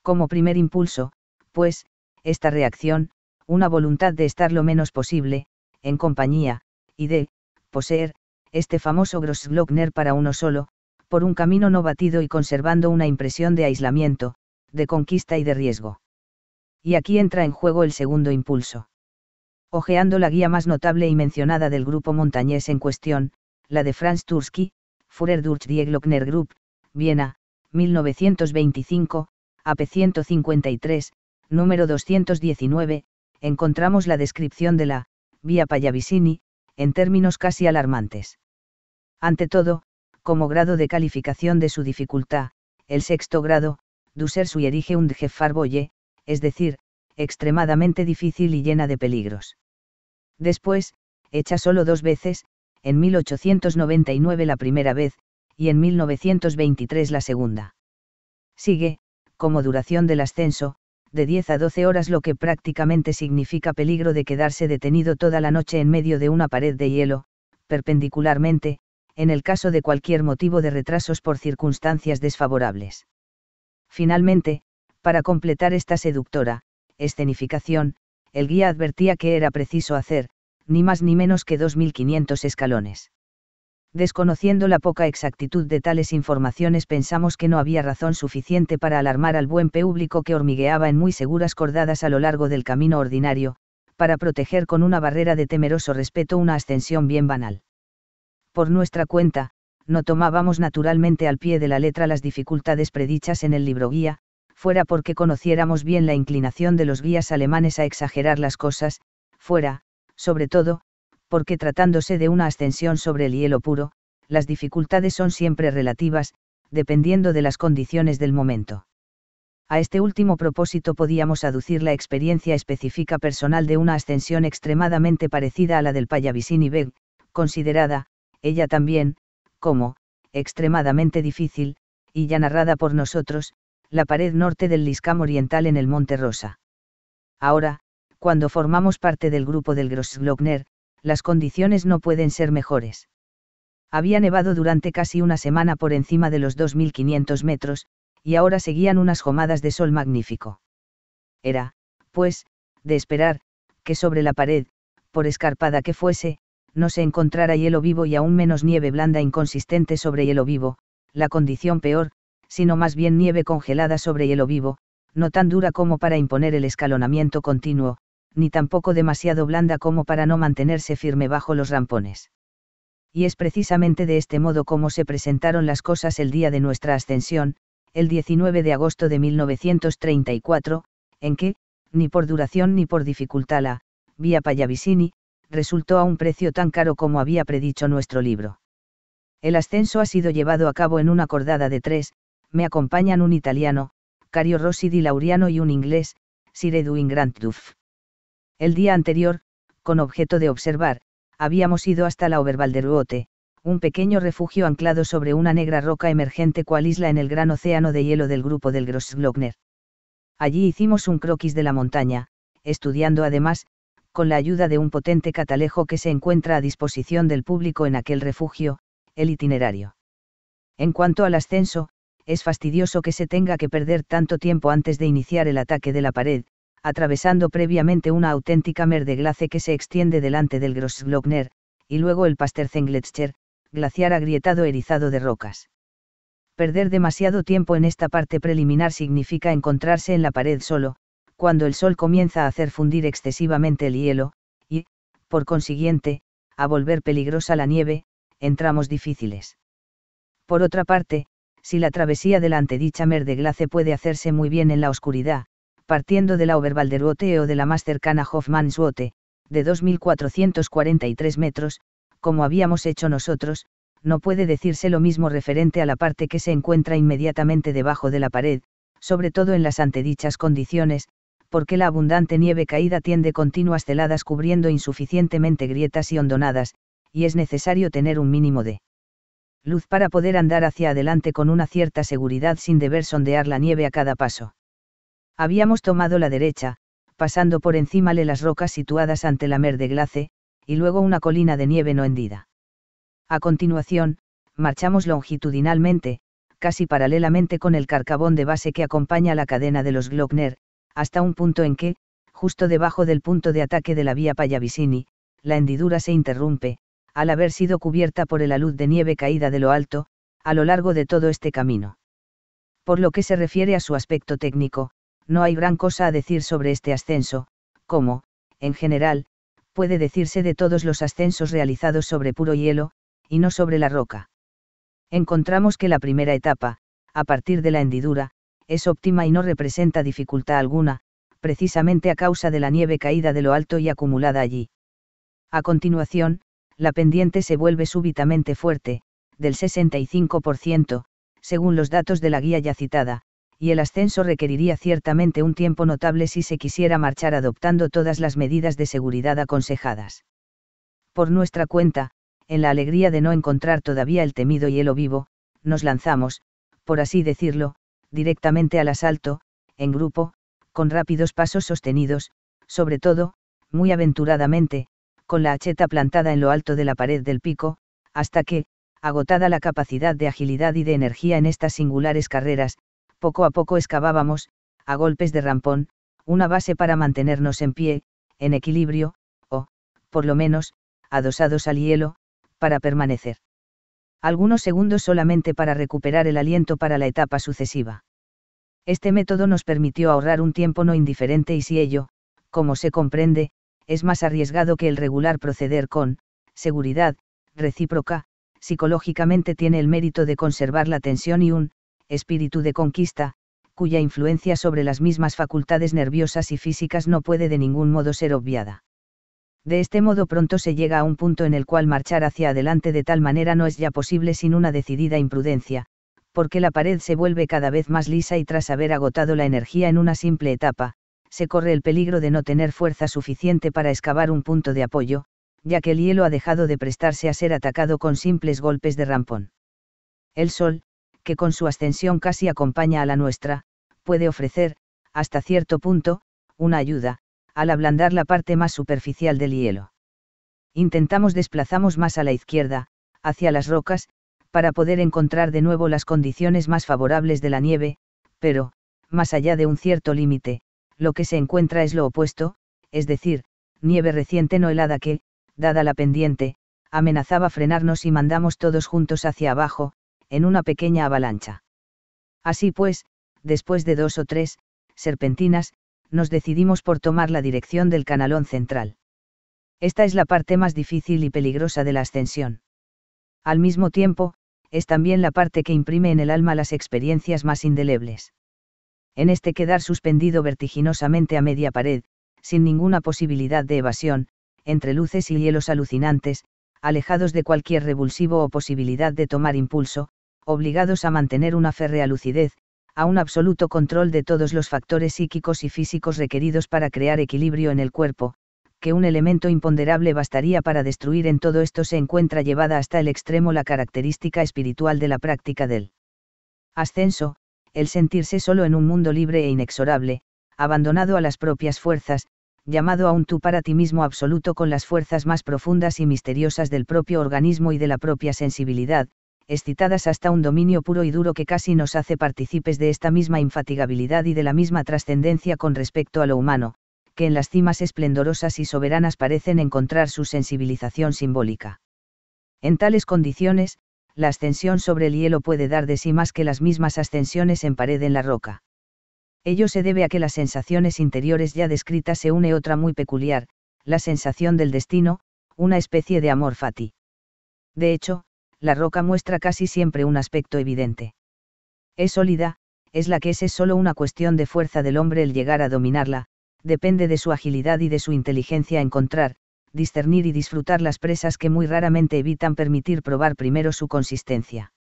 Como primer impulso, pues, esta reacción, una voluntad de estar lo menos posible, en compañía, y de poseer, este famoso Grossglockner para uno solo, por un camino no batido y conservando una impresión de aislamiento, de conquista y de riesgo. Y aquí entra en juego el segundo impulso. Ojeando la guía más notable y mencionada del grupo montañés en cuestión, la de Franz Tursky, Führer durch die Glockner Group, Viena, 1925, AP 153, número 219, encontramos la descripción de la Vía Pallavicini, en términos casi alarmantes. Ante todo, como grado de calificación de su dificultad, el sexto grado, Duser su erige und Gefahrvolle, es decir, extremadamente difícil y llena de peligros. Después, hecha solo dos veces, en 1899 la primera vez, y en 1923 la segunda. Sigue, como duración del ascenso, de 10 a 12 horas, lo que prácticamente significa peligro de quedarse detenido toda la noche en medio de una pared de hielo, perpendicularmente, en el caso de cualquier motivo de retrasos por circunstancias desfavorables. Finalmente, para completar esta seductora escenificación, el guía advertía que era preciso hacer, ni más ni menos que 2.500 escalones. Desconociendo la poca exactitud de tales informaciones, pensamos que no había razón suficiente para alarmar al buen público que hormigueaba en muy seguras cordadas a lo largo del camino ordinario, para proteger con una barrera de temeroso respeto una ascensión bien banal. Por nuestra cuenta, no tomábamos naturalmente al pie de la letra las dificultades predichas en el libro guía, fuera porque conociéramos bien la inclinación de los guías alemanes a exagerar las cosas, fuera, sobre todo, porque tratándose de una ascensión sobre el hielo puro, las dificultades son siempre relativas, dependiendo de las condiciones del momento. A este último propósito podíamos aducir la experiencia específica personal de una ascensión extremadamente parecida a la del Pallavicini Weg, considerada, ella también, como extremadamente difícil, y ya narrada por nosotros, la pared norte del Liscam oriental en el Monte Rosa. Ahora, cuando formamos parte del grupo del Grossglockner, las condiciones no pueden ser mejores. Había nevado durante casi una semana por encima de los 2.500 metros, y ahora seguían unas jomadas de sol magnífico. Era, pues, de esperar, que sobre la pared, por escarpada que fuese, no se encontrara hielo vivo y aún menos nieve blanda inconsistente sobre hielo vivo, la condición peor, sino más bien nieve congelada sobre hielo vivo, no tan dura como para imponer el escalonamiento continuo, ni tampoco demasiado blanda como para no mantenerse firme bajo los rampones. Y es precisamente de este modo como se presentaron las cosas el día de nuestra ascensión, el 19 de agosto de 1934, en que, ni por duración ni por dificultad la Vía Pallavicini, resultó a un precio tan caro como había predicho nuestro libro. El ascenso ha sido llevado a cabo en una cordada de tres, me acompañan un italiano, Cario Rossi di Lauriano, y un inglés, Sir Edwin Grantduff. El día anterior, con objeto de observar, habíamos ido hasta la Oberwalderuote, un pequeño refugio anclado sobre una negra roca emergente cual isla en el gran océano de hielo del grupo del Grossglockner. Allí hicimos un croquis de la montaña, estudiando además, con la ayuda de un potente catalejo que se encuentra a disposición del público en aquel refugio, el itinerario. En cuanto al ascenso, es fastidioso que se tenga que perder tanto tiempo antes de iniciar el ataque de la pared, atravesando previamente una auténtica mer de glace que se extiende delante del Grossglockner, y luego el Pasterzengletscher, glaciar agrietado erizado de rocas. Perder demasiado tiempo en esta parte preliminar significa encontrarse en la pared solo, cuando el sol comienza a hacer fundir excesivamente el hielo, y, por consiguiente, a volver peligrosa la nieve, en tramos difíciles. Por otra parte, si la travesía de la antedicha mer de glace puede hacerse muy bien en la oscuridad, partiendo de la Oberwalderuote o de la más cercana Hofmannsruote, de 2.443 metros, como habíamos hecho nosotros, no puede decirse lo mismo referente a la parte que se encuentra inmediatamente debajo de la pared, sobre todo en las antedichas condiciones, porque la abundante nieve caída tiende continuas celadas cubriendo insuficientemente grietas y hondonadas, y es necesario tener un mínimo de luz para poder andar hacia adelante con una cierta seguridad sin deber sondear la nieve a cada paso. Habíamos tomado la derecha, pasando por encima de las rocas situadas ante la mer de glace, y luego una colina de nieve no hendida. A continuación, marchamos longitudinalmente, casi paralelamente con el carcabón de base que acompaña la cadena de los Glockner, hasta un punto en que, justo debajo del punto de ataque de la Vía Pallavicini, la hendidura se interrumpe, al haber sido cubierta por el alud de nieve caída de lo alto, a lo largo de todo este camino. Por lo que se refiere a su aspecto técnico, no hay gran cosa a decir sobre este ascenso, como, en general, puede decirse de todos los ascensos realizados sobre puro hielo, y no sobre la roca. Encontramos que la primera etapa, a partir de la hendidura, es óptima y no representa dificultad alguna, precisamente a causa de la nieve caída de lo alto y acumulada allí. A continuación, la pendiente se vuelve súbitamente fuerte, del 65%, según los datos de la guía ya citada, y el ascenso requeriría ciertamente un tiempo notable si se quisiera marchar adoptando todas las medidas de seguridad aconsejadas. Por nuestra cuenta, en la alegría de no encontrar todavía el temido hielo vivo, nos lanzamos, por así decirlo, directamente al asalto, en grupo, con rápidos pasos sostenidos, sobre todo, muy aventuradamente, con la hacheta plantada en lo alto de la pared del pico, hasta que, agotada la capacidad de agilidad y de energía en estas singulares carreras, poco a poco excavábamos, a golpes de rampón, una base para mantenernos en pie, en equilibrio, o, por lo menos, adosados al hielo, para permanecer. Algunos segundos solamente para recuperar el aliento para la etapa sucesiva. Este método nos permitió ahorrar un tiempo no indiferente y si ello, como se comprende, es más arriesgado que el regular proceder con seguridad recíproca, psicológicamente tiene el mérito de conservar la tensión y un espíritu de conquista, cuya influencia sobre las mismas facultades nerviosas y físicas no puede de ningún modo ser obviada. De este modo pronto se llega a un punto en el cual marchar hacia adelante de tal manera no es ya posible sin una decidida imprudencia, porque la pared se vuelve cada vez más lisa y tras haber agotado la energía en una simple etapa, se corre el peligro de no tener fuerza suficiente para excavar un punto de apoyo, ya que el hielo ha dejado de prestarse a ser atacado con simples golpes de rampón. El sol, que con su ascensión casi acompaña a la nuestra, puede ofrecer, hasta cierto punto, una ayuda, al ablandar la parte más superficial del hielo. Desplazamos más a la izquierda, hacia las rocas, para poder encontrar de nuevo las condiciones más favorables de la nieve, pero, más allá de un cierto límite, lo que se encuentra es lo opuesto, es decir, nieve reciente no helada que, dada la pendiente, amenazaba frenarnos y mandamos todos juntos hacia abajo, en una pequeña avalancha. Así pues, después de 2 o 3 serpentinas, nos decidimos por tomar la dirección del canalón central. Esta es la parte más difícil y peligrosa de la ascensión. Al mismo tiempo, es también la parte que imprime en el alma las experiencias más indelebles. En este quedar suspendido vertiginosamente a media pared, sin ninguna posibilidad de evasión, entre luces y hielos alucinantes, alejados de cualquier revulsivo o posibilidad de tomar impulso, obligados a mantener una férrea lucidez, a un absoluto control de todos los factores psíquicos y físicos requeridos para crear equilibrio en el cuerpo, que un elemento imponderable bastaría para destruir. En todo esto se encuentra llevada hasta el extremo la característica espiritual de la práctica del ascenso, el sentirse solo en un mundo libre e inexorable, abandonado a las propias fuerzas, llamado a un tú para ti mismo absoluto con las fuerzas más profundas y misteriosas del propio organismo y de la propia sensibilidad, excitadas hasta un dominio puro y duro que casi nos hace partícipes de esta misma infatigabilidad y de la misma trascendencia con respecto a lo humano, que en las cimas esplendorosas y soberanas parecen encontrar su sensibilización simbólica. En tales condiciones, la ascensión sobre el hielo puede dar de sí más que las mismas ascensiones en pared en la roca. Ello se debe a que las sensaciones interiores ya descritas se une otra muy peculiar, la sensación del destino, una especie de amor fati. De hecho, la roca muestra casi siempre un aspecto evidente. Es sólida, es la que es solo una cuestión de fuerza del hombre el llegar a dominarla, depende de su agilidad y de su inteligencia encontrar, discernir y disfrutar las presas que muy raramente evitan permitir probar primero su consistencia.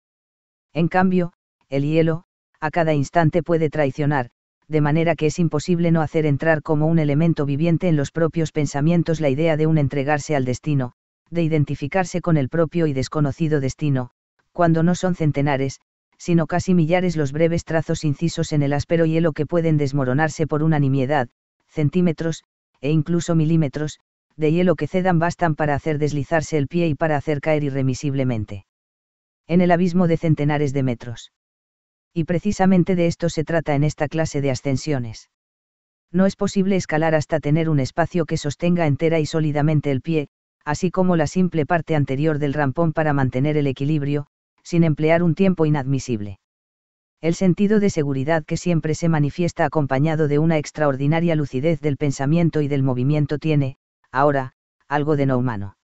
En cambio, el hielo, a cada instante puede traicionar, de manera que es imposible no hacer entrar como un elemento viviente en los propios pensamientos la idea de un entregarse al destino, de identificarse con el propio y desconocido destino, cuando no son centenares, sino casi millares los breves trazos incisos en el áspero hielo que pueden desmoronarse por una nimiedad, centímetros, e incluso milímetros, de hielo que cedan bastan para hacer deslizarse el pie y para hacer caer irremisiblemente en el abismo de centenares de metros. Y precisamente de esto se trata en esta clase de ascensiones. No es posible escalar hasta tener un espacio que sostenga entera y sólidamente el pie, así como la simple parte anterior del rampón para mantener el equilibrio, sin emplear un tiempo inadmisible. El sentido de seguridad que siempre se manifiesta acompañado de una extraordinaria lucidez del pensamiento y del movimiento tiene, ahora, algo de no humano.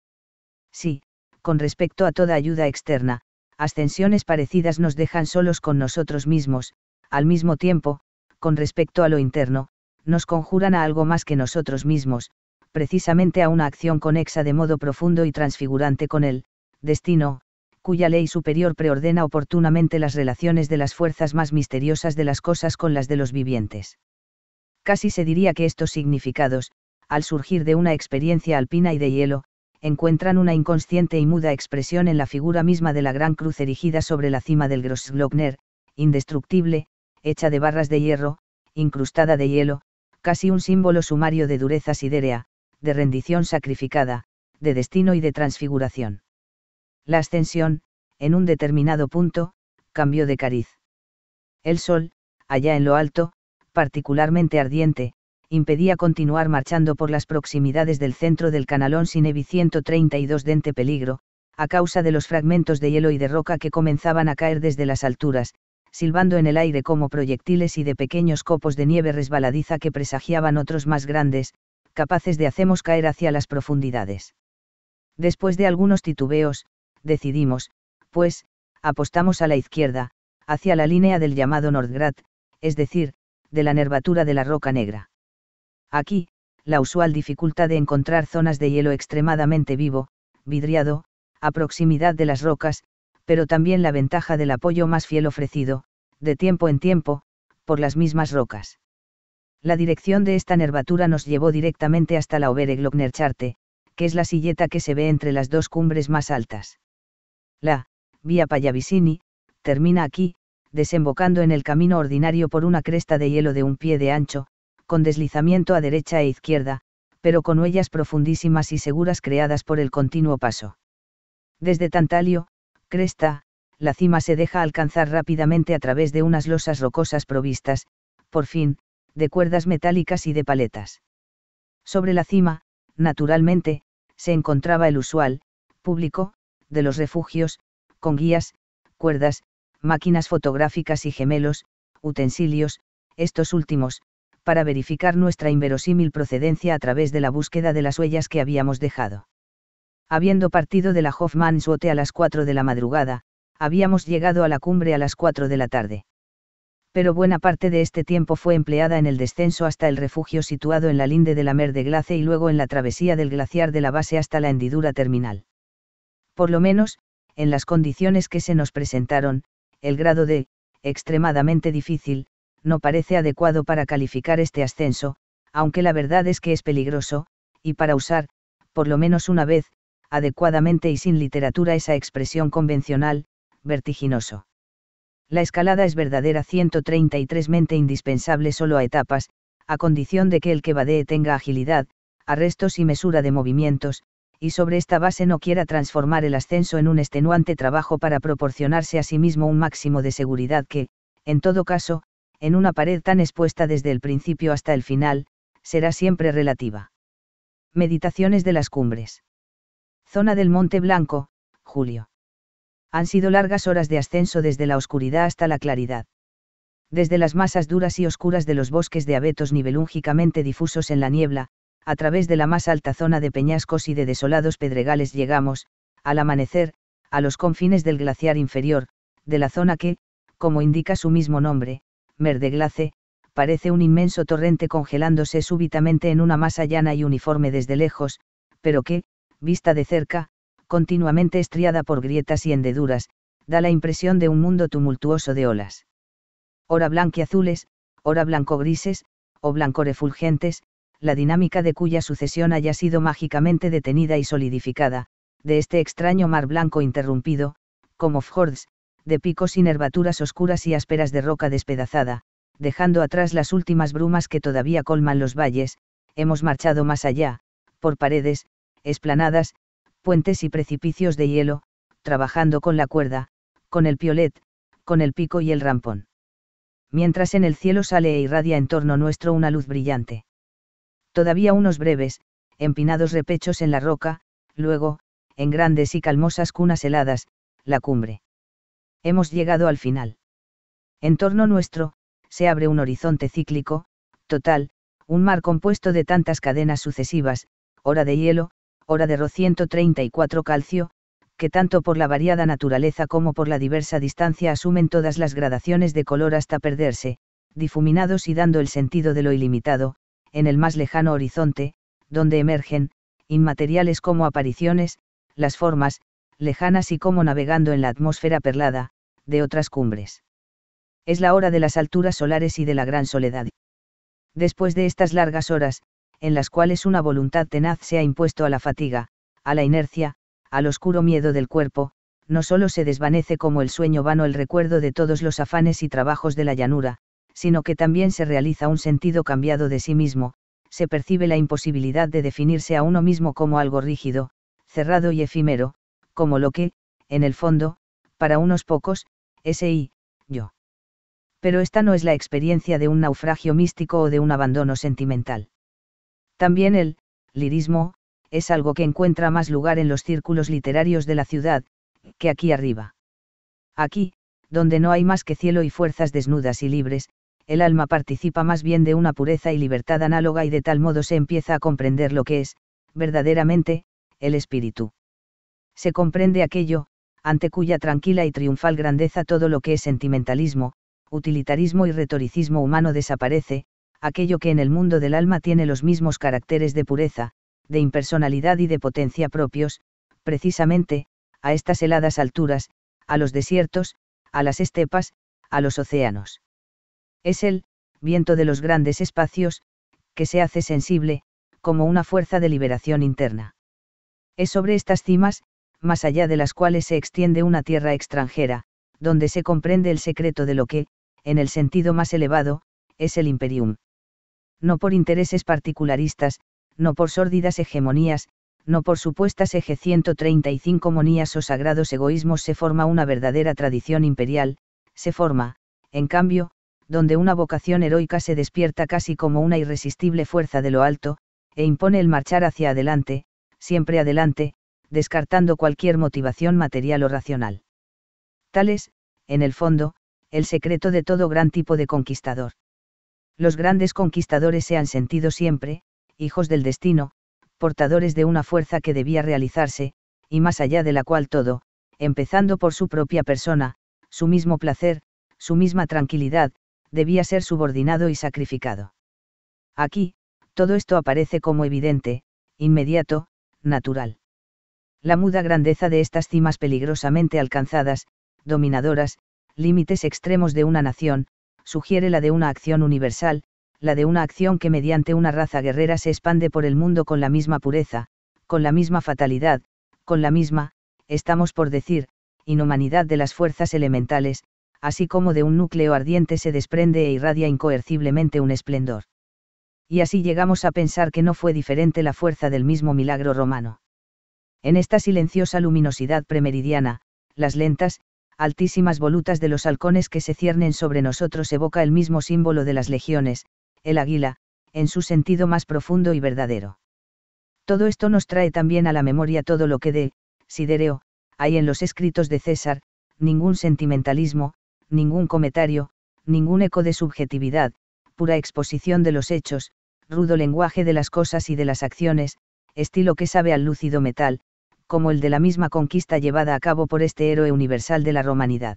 Sí, con respecto a toda ayuda externa, ascensiones parecidas nos dejan solos con nosotros mismos, al mismo tiempo, con respecto a lo interno, nos conjuran a algo más que nosotros mismos, precisamente a una acción conexa de modo profundo y transfigurante con el destino, cuya ley superior preordena oportunamente las relaciones de las fuerzas más misteriosas de las cosas con las de los vivientes. Casi se diría que estos significados, al surgir de una experiencia alpina y de hielo, encuentran una inconsciente y muda expresión en la figura misma de la gran cruz erigida sobre la cima del Grossglockner, indestructible, hecha de barras de hierro, incrustada de hielo, casi un símbolo sumario de dureza sidérea, de rendición sacrificada, de destino y de transfiguración. La ascensión, en un determinado punto, cambió de cariz. El sol, allá en lo alto, particularmente ardiente, impedía continuar marchando por las proximidades del centro del canalón Sinevi 132 dente peligro, a causa de los fragmentos de hielo y de roca que comenzaban a caer desde las alturas, silbando en el aire como proyectiles y de pequeños copos de nieve resbaladiza que presagiaban otros más grandes, capaces de hacernos caer hacia las profundidades. Después de algunos titubeos, decidimos, pues, apostamos a la izquierda, hacia la línea del llamado Nordgrat, es decir, de la nervatura de la Roca Negra. Aquí, la usual dificultad de encontrar zonas de hielo extremadamente vivo, vidriado, a proximidad de las rocas, pero también la ventaja del apoyo más fiel ofrecido, de tiempo en tiempo, por las mismas rocas. La dirección de esta nervatura nos llevó directamente hasta la Obereglocknercharte, que es la silleta que se ve entre las dos cumbres más altas. La Vía Pallavicini termina aquí, desembocando en el camino ordinario por una cresta de hielo de un pie de ancho, con deslizamiento a derecha e izquierda, pero con huellas profundísimas y seguras creadas por el continuo paso. Desde Tantalio, cresta, la cima se deja alcanzar rápidamente a través de unas losas rocosas provistas, por fin, de cuerdas metálicas y de paletas. Sobre la cima, naturalmente, se encontraba el usual público, de los refugios, con guías, cuerdas, máquinas fotográficas y gemelos, utensilios, estos últimos, para verificar nuestra inverosímil procedencia a través de la búsqueda de las huellas que habíamos dejado. Habiendo partido de la Hofmannshote a las 4 de la madrugada, habíamos llegado a la cumbre a las 4 de la tarde. Pero buena parte de este tiempo fue empleada en el descenso hasta el refugio situado en la linde de la Mer de Glace y luego en la travesía del glaciar de la base hasta la hendidura terminal. Por lo menos, en las condiciones que se nos presentaron, el grado de extremadamente difícil no parece adecuado para calificar este ascenso, aunque la verdad es que es peligroso, y para usar, por lo menos una vez, adecuadamente y sin literatura esa expresión convencional, vertiginoso. La escalada es verdadera 133mente indispensable solo a etapas, a condición de que el que vadee tenga agilidad, arrestos y mesura de movimientos, y sobre esta base no quiera transformar el ascenso en un extenuante trabajo para proporcionarse a sí mismo un máximo de seguridad que, en todo caso, en una pared tan expuesta desde el principio hasta el final, será siempre relativa. Meditaciones de las cumbres. Zona del Monte Blanco, julio. Han sido largas horas de ascenso desde la oscuridad hasta la claridad. Desde las masas duras y oscuras de los bosques de abetos nivelúngicamente difusos en la niebla, a través de la más alta zona de peñascos y de desolados pedregales llegamos, al amanecer, a los confines del glaciar inferior, de la zona que, como indica su mismo nombre, Mer de Glace, parece un inmenso torrente congelándose súbitamente en una masa llana y uniforme desde lejos, pero que, vista de cerca, continuamente estriada por grietas y hendeduras, da la impresión de un mundo tumultuoso de olas. Ora blanquiazules, ora blancogrises, o blancorefulgentes, la dinámica de cuya sucesión haya sido mágicamente detenida y solidificada, de este extraño mar blanco interrumpido, como fjords, de picos y nervaturas oscuras y ásperas de roca despedazada, dejando atrás las últimas brumas que todavía colman los valles, hemos marchado más allá, por paredes, esplanadas, puentes y precipicios de hielo, trabajando con la cuerda, con el piolet, con el pico y el rampón. Mientras en el cielo sale e irradia en torno nuestro una luz brillante. Todavía unos breves, empinados repechos en la roca, luego, en grandes y calmosas cunas heladas, la cumbre. Hemos llegado al final. En torno nuestro, se abre un horizonte cíclico, total, un mar compuesto de tantas cadenas sucesivas, hora de hielo, hora de Ro 134 calcio, que tanto por la variada naturaleza como por la diversa distancia asumen todas las gradaciones de color hasta perderse, difuminados y dando el sentido de lo ilimitado, en el más lejano horizonte, donde emergen, inmateriales como apariciones, las formas, lejanas y como navegando en la atmósfera perlada, de otras cumbres. Es la hora de las alturas solares y de la gran soledad. Después de estas largas horas, en las cuales una voluntad tenaz se ha impuesto a la fatiga, a la inercia, al oscuro miedo del cuerpo, no solo se desvanece como el sueño vano el recuerdo de todos los afanes y trabajos de la llanura, sino que también se realiza un sentido cambiado de sí mismo, se percibe la imposibilidad de definirse a uno mismo como algo rígido, cerrado y efímero, como lo que, en el fondo, para unos pocos, es yo. Pero esta no es la experiencia de un naufragio místico o de un abandono sentimental. También el lirismo es algo que encuentra más lugar en los círculos literarios de la ciudad, que aquí arriba. Aquí, donde no hay más que cielo y fuerzas desnudas y libres, el alma participa más bien de una pureza y libertad análoga y de tal modo se empieza a comprender lo que es, verdaderamente, el espíritu. Se comprende aquello, ante cuya tranquila y triunfal grandeza todo lo que es sentimentalismo, utilitarismo y retoricismo humano desaparece, aquello que en el mundo del alma tiene los mismos caracteres de pureza, de impersonalidad y de potencia propios, precisamente, a estas heladas alturas, a los desiertos, a las estepas, a los océanos. Es el viento de los grandes espacios, que se hace sensible, como una fuerza de liberación interna. Es sobre estas cimas, más allá de las cuales se extiende una tierra extranjera, donde se comprende el secreto de lo que, en el sentido más elevado, es el imperium. No por intereses particularistas, no por sórdidas hegemonías, no por supuestas eje 135 monías o sagrados egoísmos se forma una verdadera tradición imperial, se forma, en cambio, donde una vocación heroica se despierta casi como una irresistible fuerza de lo alto, e impone el marchar hacia adelante, siempre adelante, descartando cualquier motivación material o racional. Tal es, en el fondo, el secreto de todo gran tipo de conquistador. Los grandes conquistadores se han sentido siempre, hijos del destino, portadores de una fuerza que debía realizarse, y más allá de la cual todo, empezando por su propia persona, su mismo placer, su misma tranquilidad, debía ser subordinado y sacrificado. Aquí, todo esto aparece como evidente, inmediato, natural. La muda grandeza de estas cimas peligrosamente alcanzadas, dominadoras, límites extremos de una nación, sugiere la de una acción universal, la de una acción que mediante una raza guerrera se expande por el mundo con la misma pureza, con la misma fatalidad, con la misma, estamos por decir, inhumanidad de las fuerzas elementales, así como de un núcleo ardiente se desprende e irradia incoerciblemente un esplendor. Y así llegamos a pensar que no fue diferente la fuerza del mismo milagro romano. En esta silenciosa luminosidad premeridiana, las lentas, altísimas volutas de los halcones que se ciernen sobre nosotros evoca el mismo símbolo de las legiones, el águila, en su sentido más profundo y verdadero. Todo esto nos trae también a la memoria todo lo que de Sidereo hay en los escritos de César, ningún sentimentalismo, ningún comentario, ningún eco de subjetividad, pura exposición de los hechos, rudo lenguaje de las cosas y de las acciones, estilo que sabe al lúcido metal, como el de la misma conquista llevada a cabo por este héroe universal de la romanidad.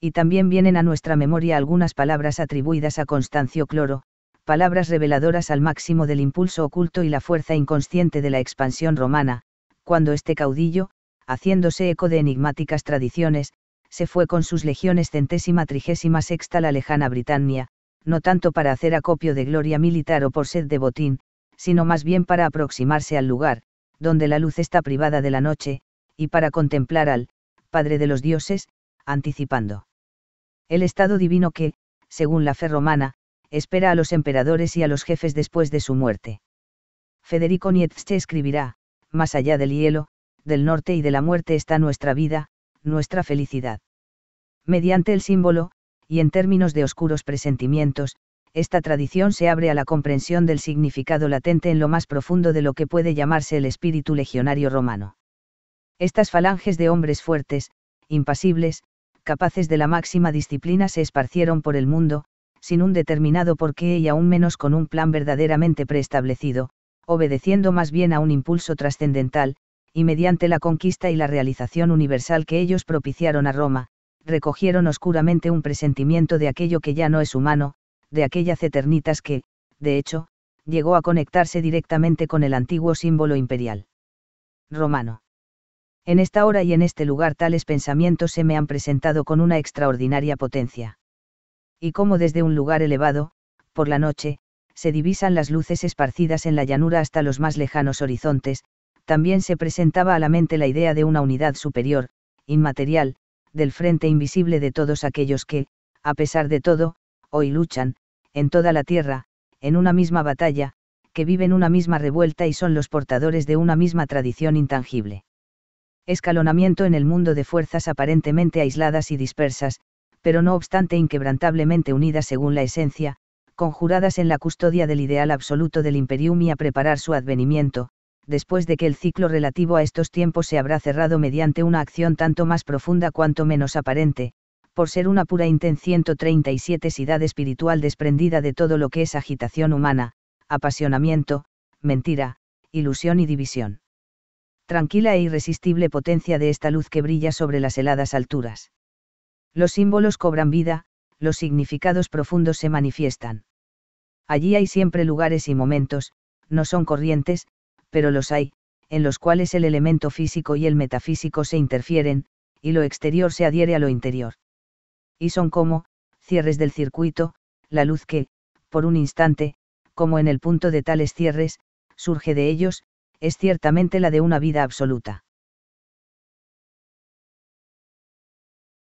Y también vienen a nuestra memoria algunas palabras atribuidas a Constancio Cloro, palabras reveladoras al máximo del impulso oculto y la fuerza inconsciente de la expansión romana, cuando este caudillo, haciéndose eco de enigmáticas tradiciones, se fue con sus legiones XXXVI a la lejana Britania, no tanto para hacer acopio de gloria militar o por sed de botín, sino más bien para aproximarse al lugar, donde la luz está privada de la noche, y para contemplar al Padre de los Dioses, anticipando el estado divino que, según la fe romana, espera a los emperadores y a los jefes después de su muerte. Federico Nietzsche escribirá, más allá del hielo, del norte y de la muerte está nuestra vida, nuestra felicidad. Mediante el símbolo, y en términos de oscuros presentimientos, esta tradición se abre a la comprensión del significado latente en lo más profundo de lo que puede llamarse el espíritu legionario romano. Estas falanges de hombres fuertes, impasibles, capaces de la máxima disciplina se esparcieron por el mundo, sin un determinado porqué y aún menos con un plan verdaderamente preestablecido, obedeciendo más bien a un impulso trascendental, y mediante la conquista y la realización universal que ellos propiciaron a Roma, recogieron oscuramente un presentimiento de aquello que ya no es humano, de aquellas eternitas que, de hecho, llegó a conectarse directamente con el antiguo símbolo imperial romano. En esta hora y en este lugar tales pensamientos se me han presentado con una extraordinaria potencia. Y como desde un lugar elevado, por la noche, se divisan las luces esparcidas en la llanura hasta los más lejanos horizontes, también se presentaba a la mente la idea de una unidad superior, inmaterial, del frente invisible de todos aquellos que, a pesar de todo, hoy luchan, en toda la tierra, en una misma batalla, que viven una misma revuelta y son los portadores de una misma tradición intangible. Escalonamiento en el mundo de fuerzas aparentemente aisladas y dispersas, pero no obstante inquebrantablemente unidas según la esencia, conjuradas en la custodia del ideal absoluto del imperium y a preparar su advenimiento, después de que el ciclo relativo a estos tiempos se habrá cerrado mediante una acción tanto más profunda cuanto menos aparente, por ser una pura intensidad espiritual desprendida de todo lo que es agitación humana, apasionamiento, mentira, ilusión y división. Tranquila e irresistible potencia de esta luz que brilla sobre las heladas alturas. Los símbolos cobran vida, los significados profundos se manifiestan. Allí hay siempre lugares y momentos, no son corrientes, pero los hay, en los cuales el elemento físico y el metafísico se interfieren, y lo exterior se adhiere a lo interior. Y son como cierres del circuito, la luz que, por un instante, como en el punto de tales cierres, surge de ellos, es ciertamente la de una vida absoluta.